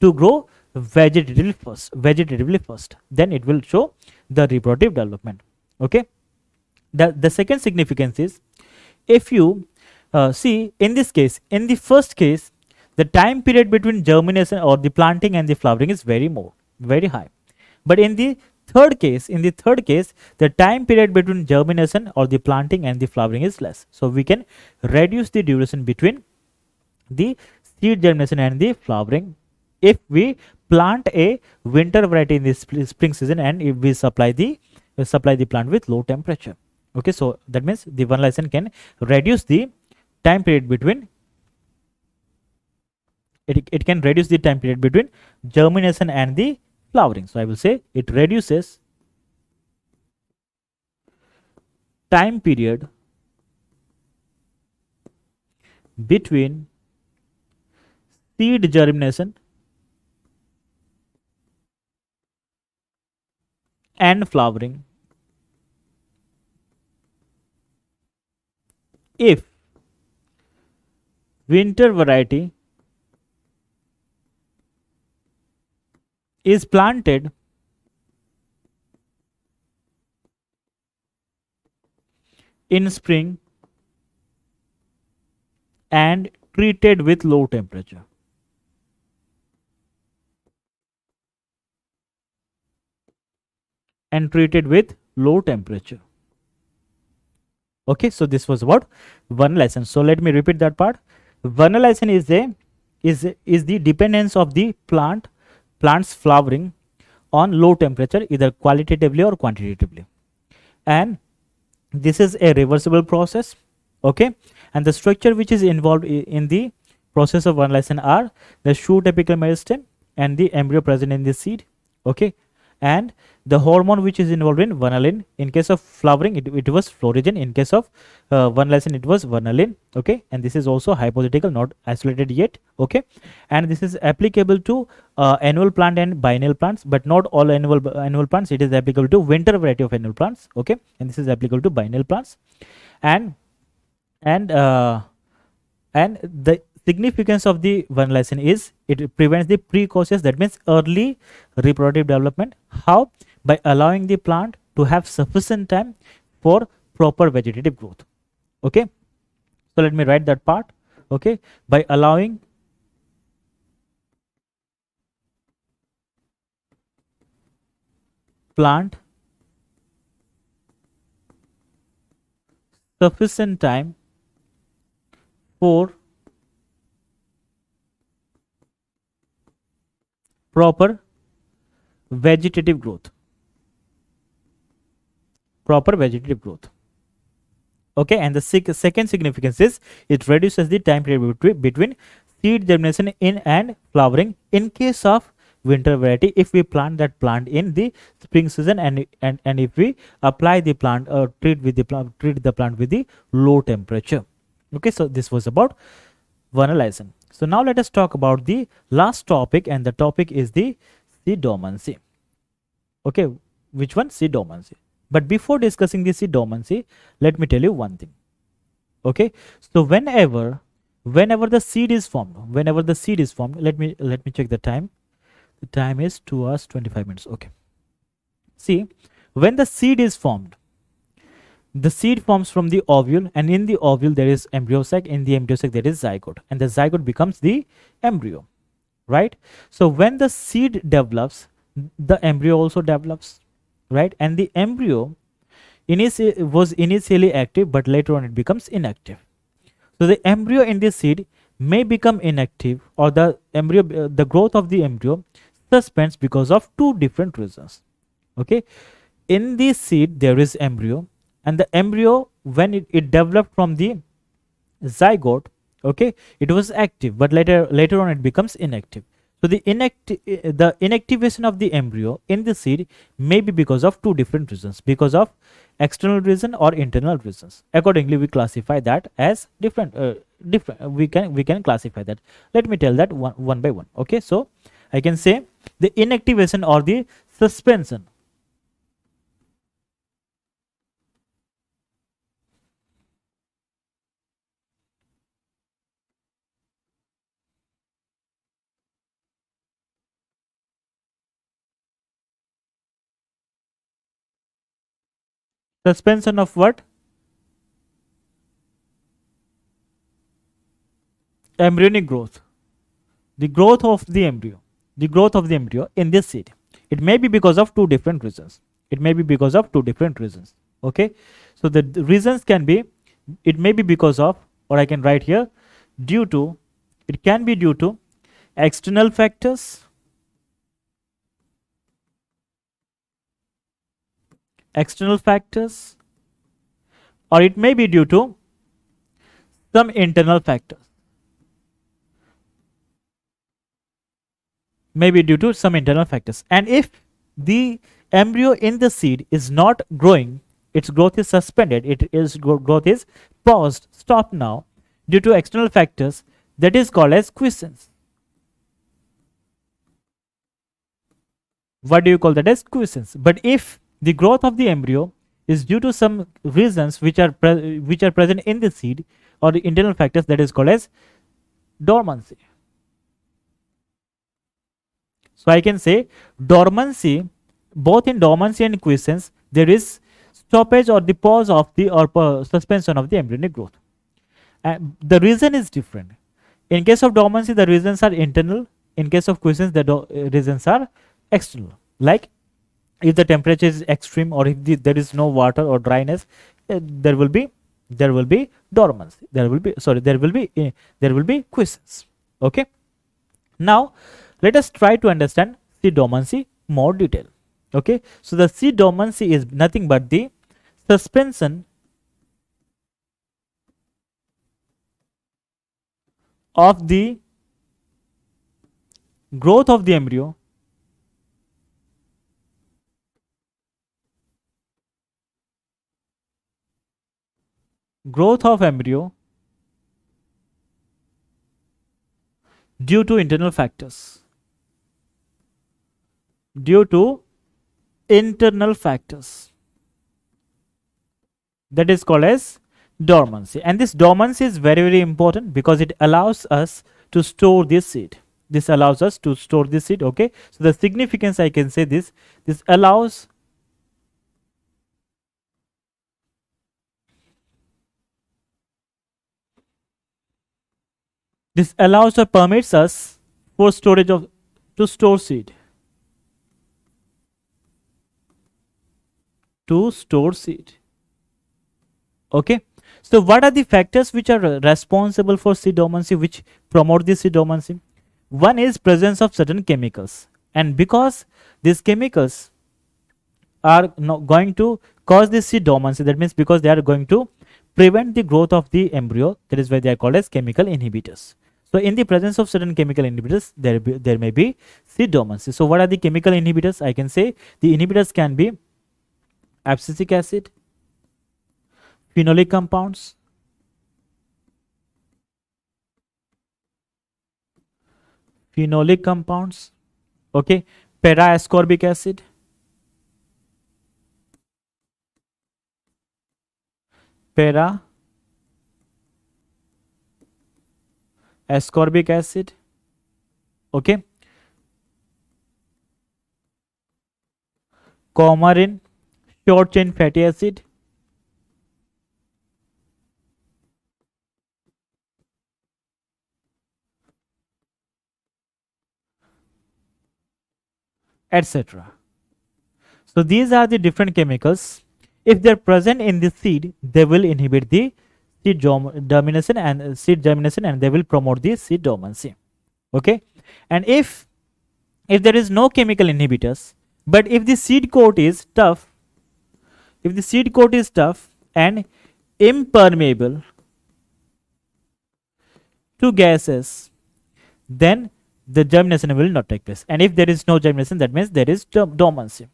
to grow vegetatively first, vegetatively first then it will show the reproductive development. Okay, the the second significance is, if you uh, see in this case, in the first case, the time period between germination or the planting and the flowering is very more very high, but in the third case, in the third case the time period between germination or the planting and the flowering is less, so we can reduce the duration between the seed germination and the flowering if we plant a winter variety in the sp spring season, and if we supply the uh, supply the plant with low temperature. Okay, so that means the vernalization can reduce the time period between it, it can reduce the time period between germination and the flowering. So I will say it reduces time period between seed germination and flowering if winter variety is planted in spring and treated with low temperature. And treated with low temperature. Okay, so this was about vernalization. So let me repeat that part. Vernalization is a is is the dependence of the plant plant's flowering on low temperature, either qualitatively or quantitatively, and this is a reversible process. Okay, and the structure which is involved in the process of vernalization are the shoot apical meristem and the embryo present in the seed. Okay, and the hormone which is involved in vernalin. In case of flowering, it, it was florigin. In case of uh, vernalization, it was vernalin. Okay, and this is also hypothetical, not isolated yet. Okay, and this is applicable to uh, annual plant and biennial plants, but not all annual annual plants. It is applicable to winter variety of annual plants. Okay, and this is applicable to biennial plants, and and uh, and the significance of the vernalization is it prevents the precocious, that means early reproductive development. How? By allowing the plant to have sufficient time for proper vegetative growth. Okay, so let me write that part. Okay, by allowing plant sufficient time for proper vegetative growth. Proper vegetative growth. Okay, and the second significance is it reduces the time period between seed germination in and flowering in case of winter variety. If we plant that plant in the spring season and and, and if we apply the plant or treat with the plant treat the plant with the low temperature. Okay, so this was about vernalization. So now let us talk about the last topic, and the topic is the seed dormancy. Okay, which one? Seed dormancy. But before discussing the seed dormancy, let me tell you one thing. Okay, so whenever whenever the seed is formed, whenever the seed is formed, let me let me check the time. The time is two hours twenty-five minutes. Okay, see, when the seed is formed, the seed forms from the ovule, and in the ovule there is embryo sac, in the embryo sac there is zygote, and the zygote becomes the embryo, right? So when the seed develops, the embryo also develops, right? And the embryo initi- was initially active, but later on it becomes inactive. So the embryo in the seed may become inactive, or the embryo, uh, the growth of the embryo suspends because of two different reasons. Okay, in the seed there is embryo, and the embryo, when it, it developed from the zygote, okay, it was active, but later later on it becomes inactive. So the inacti the inactivation of the embryo in the seed may be because of two different reasons, because of external reason or internal reasons. Accordingly, we classify that as different. Uh, different. We can we can classify that. Let me tell that one one by one. Okay, so I can say the inactivation or the suspension. Suspension of what? Embryonic growth. The growth of the embryo. The growth of the embryo in this seed. It may be because of two different reasons. It may be because of two different reasons. Okay. So the, the reasons can be, it may be because of, or I can write here, due to, it can be due to external factors. External factors, or it may be due to some internal factors, maybe due to some internal factors. And if the embryo in the seed is not growing, its growth is suspended, it is growth is paused, stopped now due to external factors, that is called as quiescence. What do you call that as quiescence? But if the growth of the embryo is due to some reasons which are pre which are present in the seed or the internal factors, that is called as dormancy. So I can say dormancy, both in dormancy and quiescence, there is stoppage or the pause of the or uh, suspension of the embryonic growth. And the reason is different. In case of dormancy, the reasons are internal. In case of quiescence, the do reasons are external, like if the temperature is extreme, or if the, there is no water or dryness, uh, there will be there will be dormancy. There will be sorry. There will be uh, there will be quiescence. Okay. Now, let us try to understand seed dormancy more detail. Okay. So the seed dormancy is nothing but the suspension of the growth of the embryo growth of embryo due to internal factors, due to internal factors, that is called as dormancy. And this dormancy is very very important because it allows us to store this seed. This allows us to store this seed. Okay, so the significance, I can say this, this allows This allows or permits us for storage of to store seed. To store seed. Okay. So what are the factors which are responsible for C dormancy, which promote the C dormancy? One is presence of certain chemicals, and because these chemicals are not going to cause the C dormancy, that means because they are going to prevent the growth of the embryo, that is why they are called as chemical inhibitors. So in the presence of certain chemical inhibitors, there be, there may be C dormancy. So what are the chemical inhibitors? I can say the inhibitors can be abscisic acid, phenolic compounds, phenolic compounds, okay, para-ascorbic acid, para ascorbic acid, okay, coumarin, short chain fatty acid, etc. So these are the different chemicals. If they are present in the seed, they will inhibit the seed germination and uh, seed germination, and they will promote the seed dormancy. Okay, and if if there is no chemical inhibitors, but if the seed coat is tough, if the seed coat is tough and impermeable to gases, then the germination will not take place. And if there is no germination, that means there is dormancy.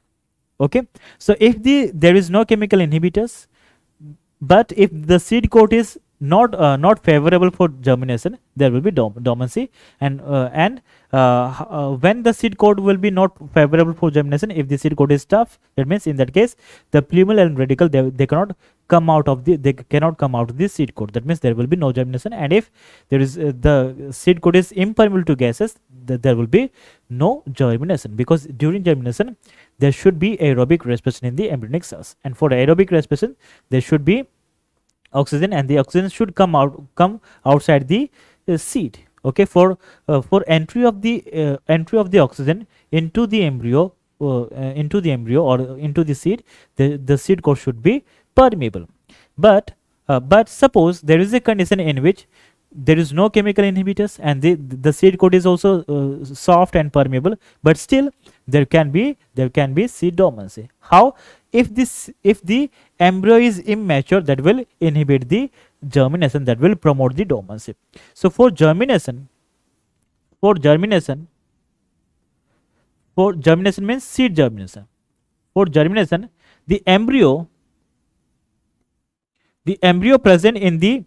Okay, so if the there is no chemical inhibitors, but if the seed coat is not uh, not favorable for germination, there will be dorm dormancy. And uh, and uh, uh, when the seed coat will be not favorable for germination, if the seed coat is tough, that means in that case the plumule and radical they they cannot come out of the they cannot come out of the seed coat. That means there will be no germination. And if there is uh, the seed coat is impermeable to gases, th there will be no germination, because during germination there should be aerobic respiration in the embryonic cells, and for aerobic respiration there should be oxygen, and the oxygen should come out come outside the uh, seed. Okay, for uh, for entry of the uh, entry of the oxygen into the embryo uh, uh, into the embryo or into the seed, the the seed coat should be permeable. But uh, but suppose there is a condition in which there is no chemical inhibitors and the the seed coat is also uh, soft and permeable, but still there can be there can be seed dormancy. How? If this if the embryo is immature, that will inhibit the germination, that will promote the dormancy. So for germination, for germination, for germination means seed germination. For germination, the embryo, the embryo present in the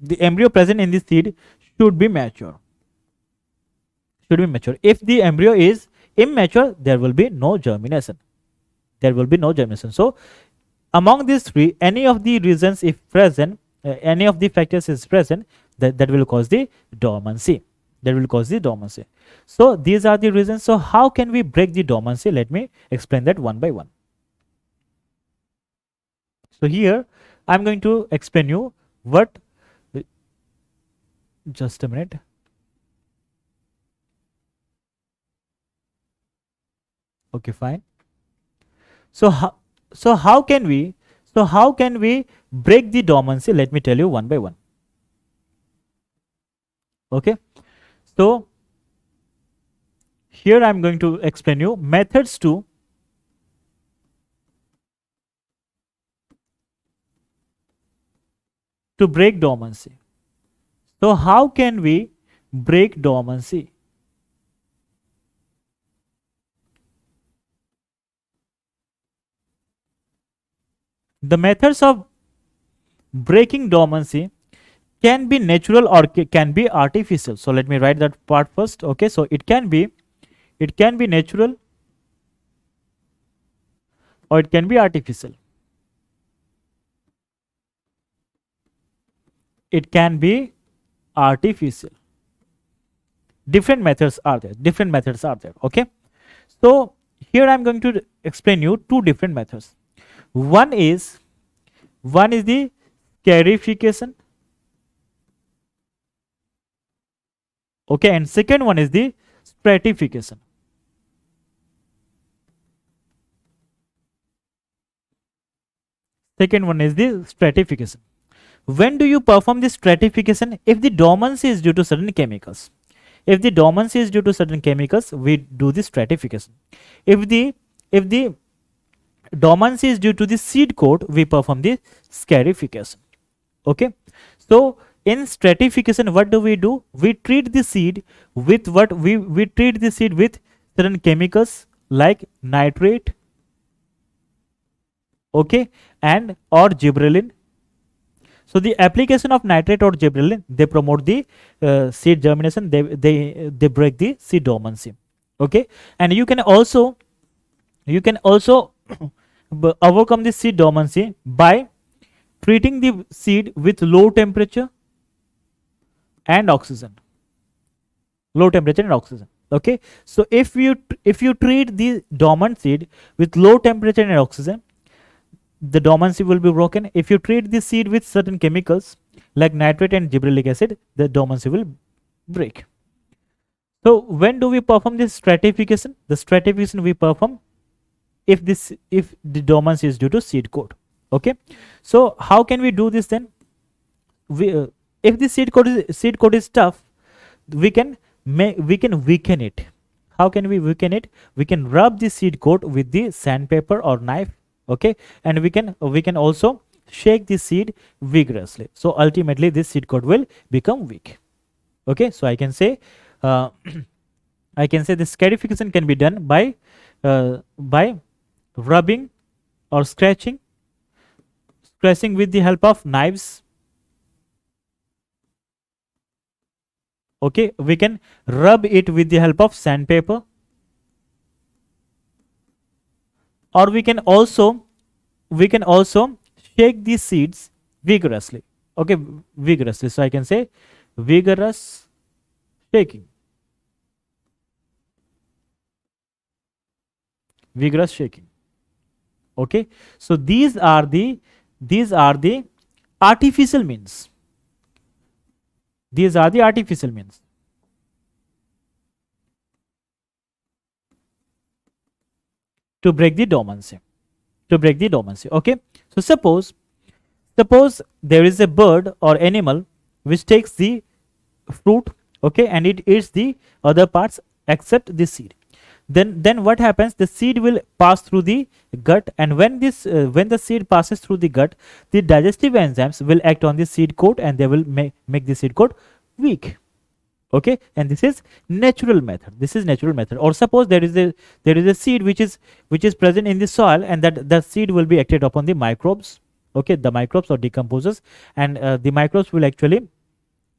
the embryo present in the seed should be mature. Should be mature. If the embryo is immature, there will be no germination. There will be no germination. So among these three, any of the reasons if present, uh, any of the factors is present, that, that will cause the dormancy. That will cause the dormancy. So these are the reasons. So how can we break the dormancy? Let me explain that one by one. So here I am going to explain you what, just a minute. Okay, fine. So how, so how can we so how can we break the dormancy? Let me tell you one by one. Okay, so here I am going to explain you methods to to break dormancy. So how can we break dormancy? The methods of breaking dormancy can be natural or can be artificial. So let me write that part first. Okay, so it can be it can be natural or it can be artificial. It can be artificial. Different methods are there. Different methods are there. Okay, so here I am going to explain you two different methods. One is one is the scarification, okay, and second one is the stratification. Second one is the stratification. When do you perform this stratification? If the dormancy is due to certain chemicals. If the dormancy is due to certain chemicals, we do this stratification. If the if the dormancy is due to the seed coat, we perform the scarification. Okay. So in stratification, what do we do? We treat the seed with what we we treat the seed with certain chemicals like nitrate, okay, and or gibberellin. So the application of nitrate or gibberellin, they promote the uh, seed germination, they they they break the seed dormancy, okay. And you can also you can also overcome the seed dormancy by treating the seed with low temperature and oxygen, low temperature and oxygen. Okay, so if you if you treat the dormant seed with low temperature and oxygen, the dormancy will be broken. If you treat the seed with certain chemicals like nitrate and gibberellic acid, the dormancy will break. So when do we perform this stratification? The stratification we perform if this if the dormancy is due to seed coat. Okay, so how can we do this then? We uh, if the seed coat is seed coat is tough, we can May, we can weaken it. How can we weaken it? We can rub the seed coat with the sandpaper or knife, okay, and we can we can also shake the seed vigorously. So ultimately this seed coat will become weak. Okay, so I can say uh, I can say the scarification can be done by uh, by rubbing or scratching scratching with the help of knives. Okay, we can rub it with the help of sandpaper, or we can also we can also shake the seeds vigorously. Okay, vigorously. So I can say vigorous shaking. Vigorous shaking. Okay, so these are the these are the artificial means. These are the artificial means. To break the dormancy. To break the dormancy. Okay. So suppose suppose there is a bird or animal which takes the fruit, okay, and it eats the other parts except the seed. Then then what happens? The seed will pass through the gut, and when this uh, when the seed passes through the gut, the digestive enzymes will act on the seed coat, and they will make make the seed coat weak. Okay, and this is natural method. This is natural method. Or suppose there is a there is a seed which is which is present in the soil, and that the seed will be acted upon the microbes. Okay, the microbes or decomposers, and uh, the microbes will actually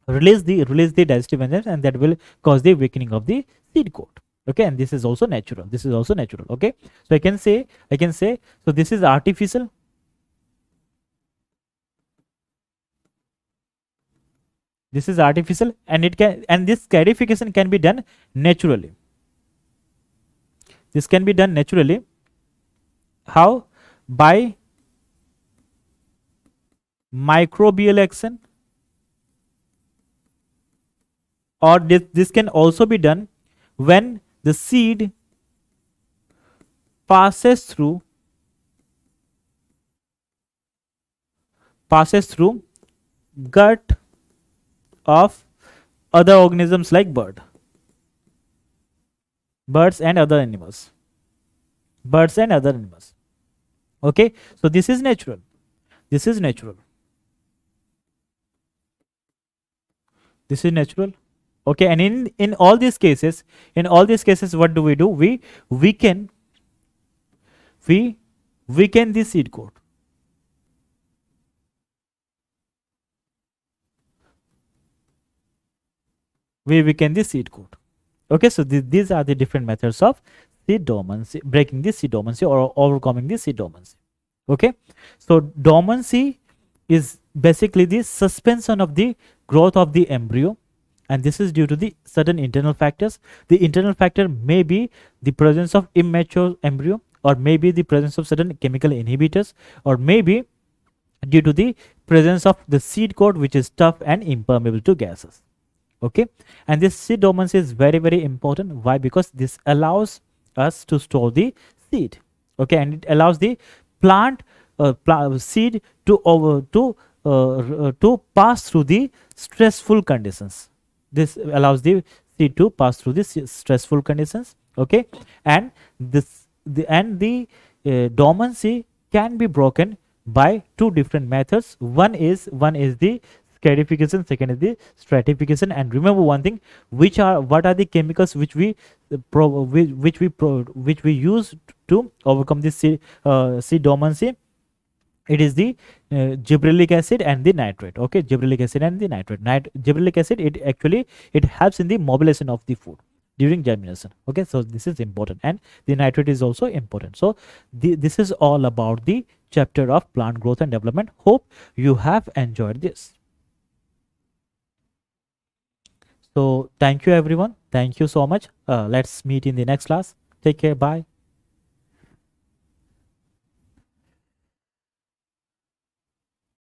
release the release the digestive enzymes, and that will cause the weakening of the seed coat. Okay, and this is also natural. This is also natural. Okay, so I can say, I can say, so this is artificial. This is artificial, and it can, and this scarification can be done naturally. This can be done naturally. How? By microbial action, or this this can also be done when the seed passes through passes through gut of other organisms like bird birds and other animals birds and other animals. Okay, so this is natural. This is natural. This is natural. Okay, and in in all these cases, in all these cases, what do we do? We weaken, we weaken the seed coat. We weaken the seed coat. Okay, so th these are the different methods of seed dormancy, breaking the seed dormancy or overcoming the seed dormancy. Okay, so dormancy is basically the suspension of the growth of the embryo. And this is due to the certain internal factors. The internal factor may be the presence of immature embryo, or maybe the presence of certain chemical inhibitors, or maybe due to the presence of the seed coat which is tough and impermeable to gases. Okay, and this seed dormancy is very very important. Why? Because this allows us to store the seed. Okay, and it allows the plant uh, pl seed to over to uh, to pass through the stressful conditions. This allows the seed to pass through the stressful conditions. Okay, and this the and the uh, dormancy can be broken by two different methods. One is one is the scarification, second is the stratification. And remember one thing: which are what are the chemicals which we uh, pro, which, which we pro, which we use to overcome this seed uh, dormancy? It is the uh, gibberellic acid and the nitrate. Okay, gibberellic acid and the nitrate. Nit gibberellic acid, it actually it helps in the mobilization of the food during germination. Okay, so this is important, and the nitrate is also important. So the, this is all about the chapter of plant growth and development. Hope you have enjoyed this. So thank you everyone. Thank you so much. Uh, let's meet in the next class. Take care. Bye.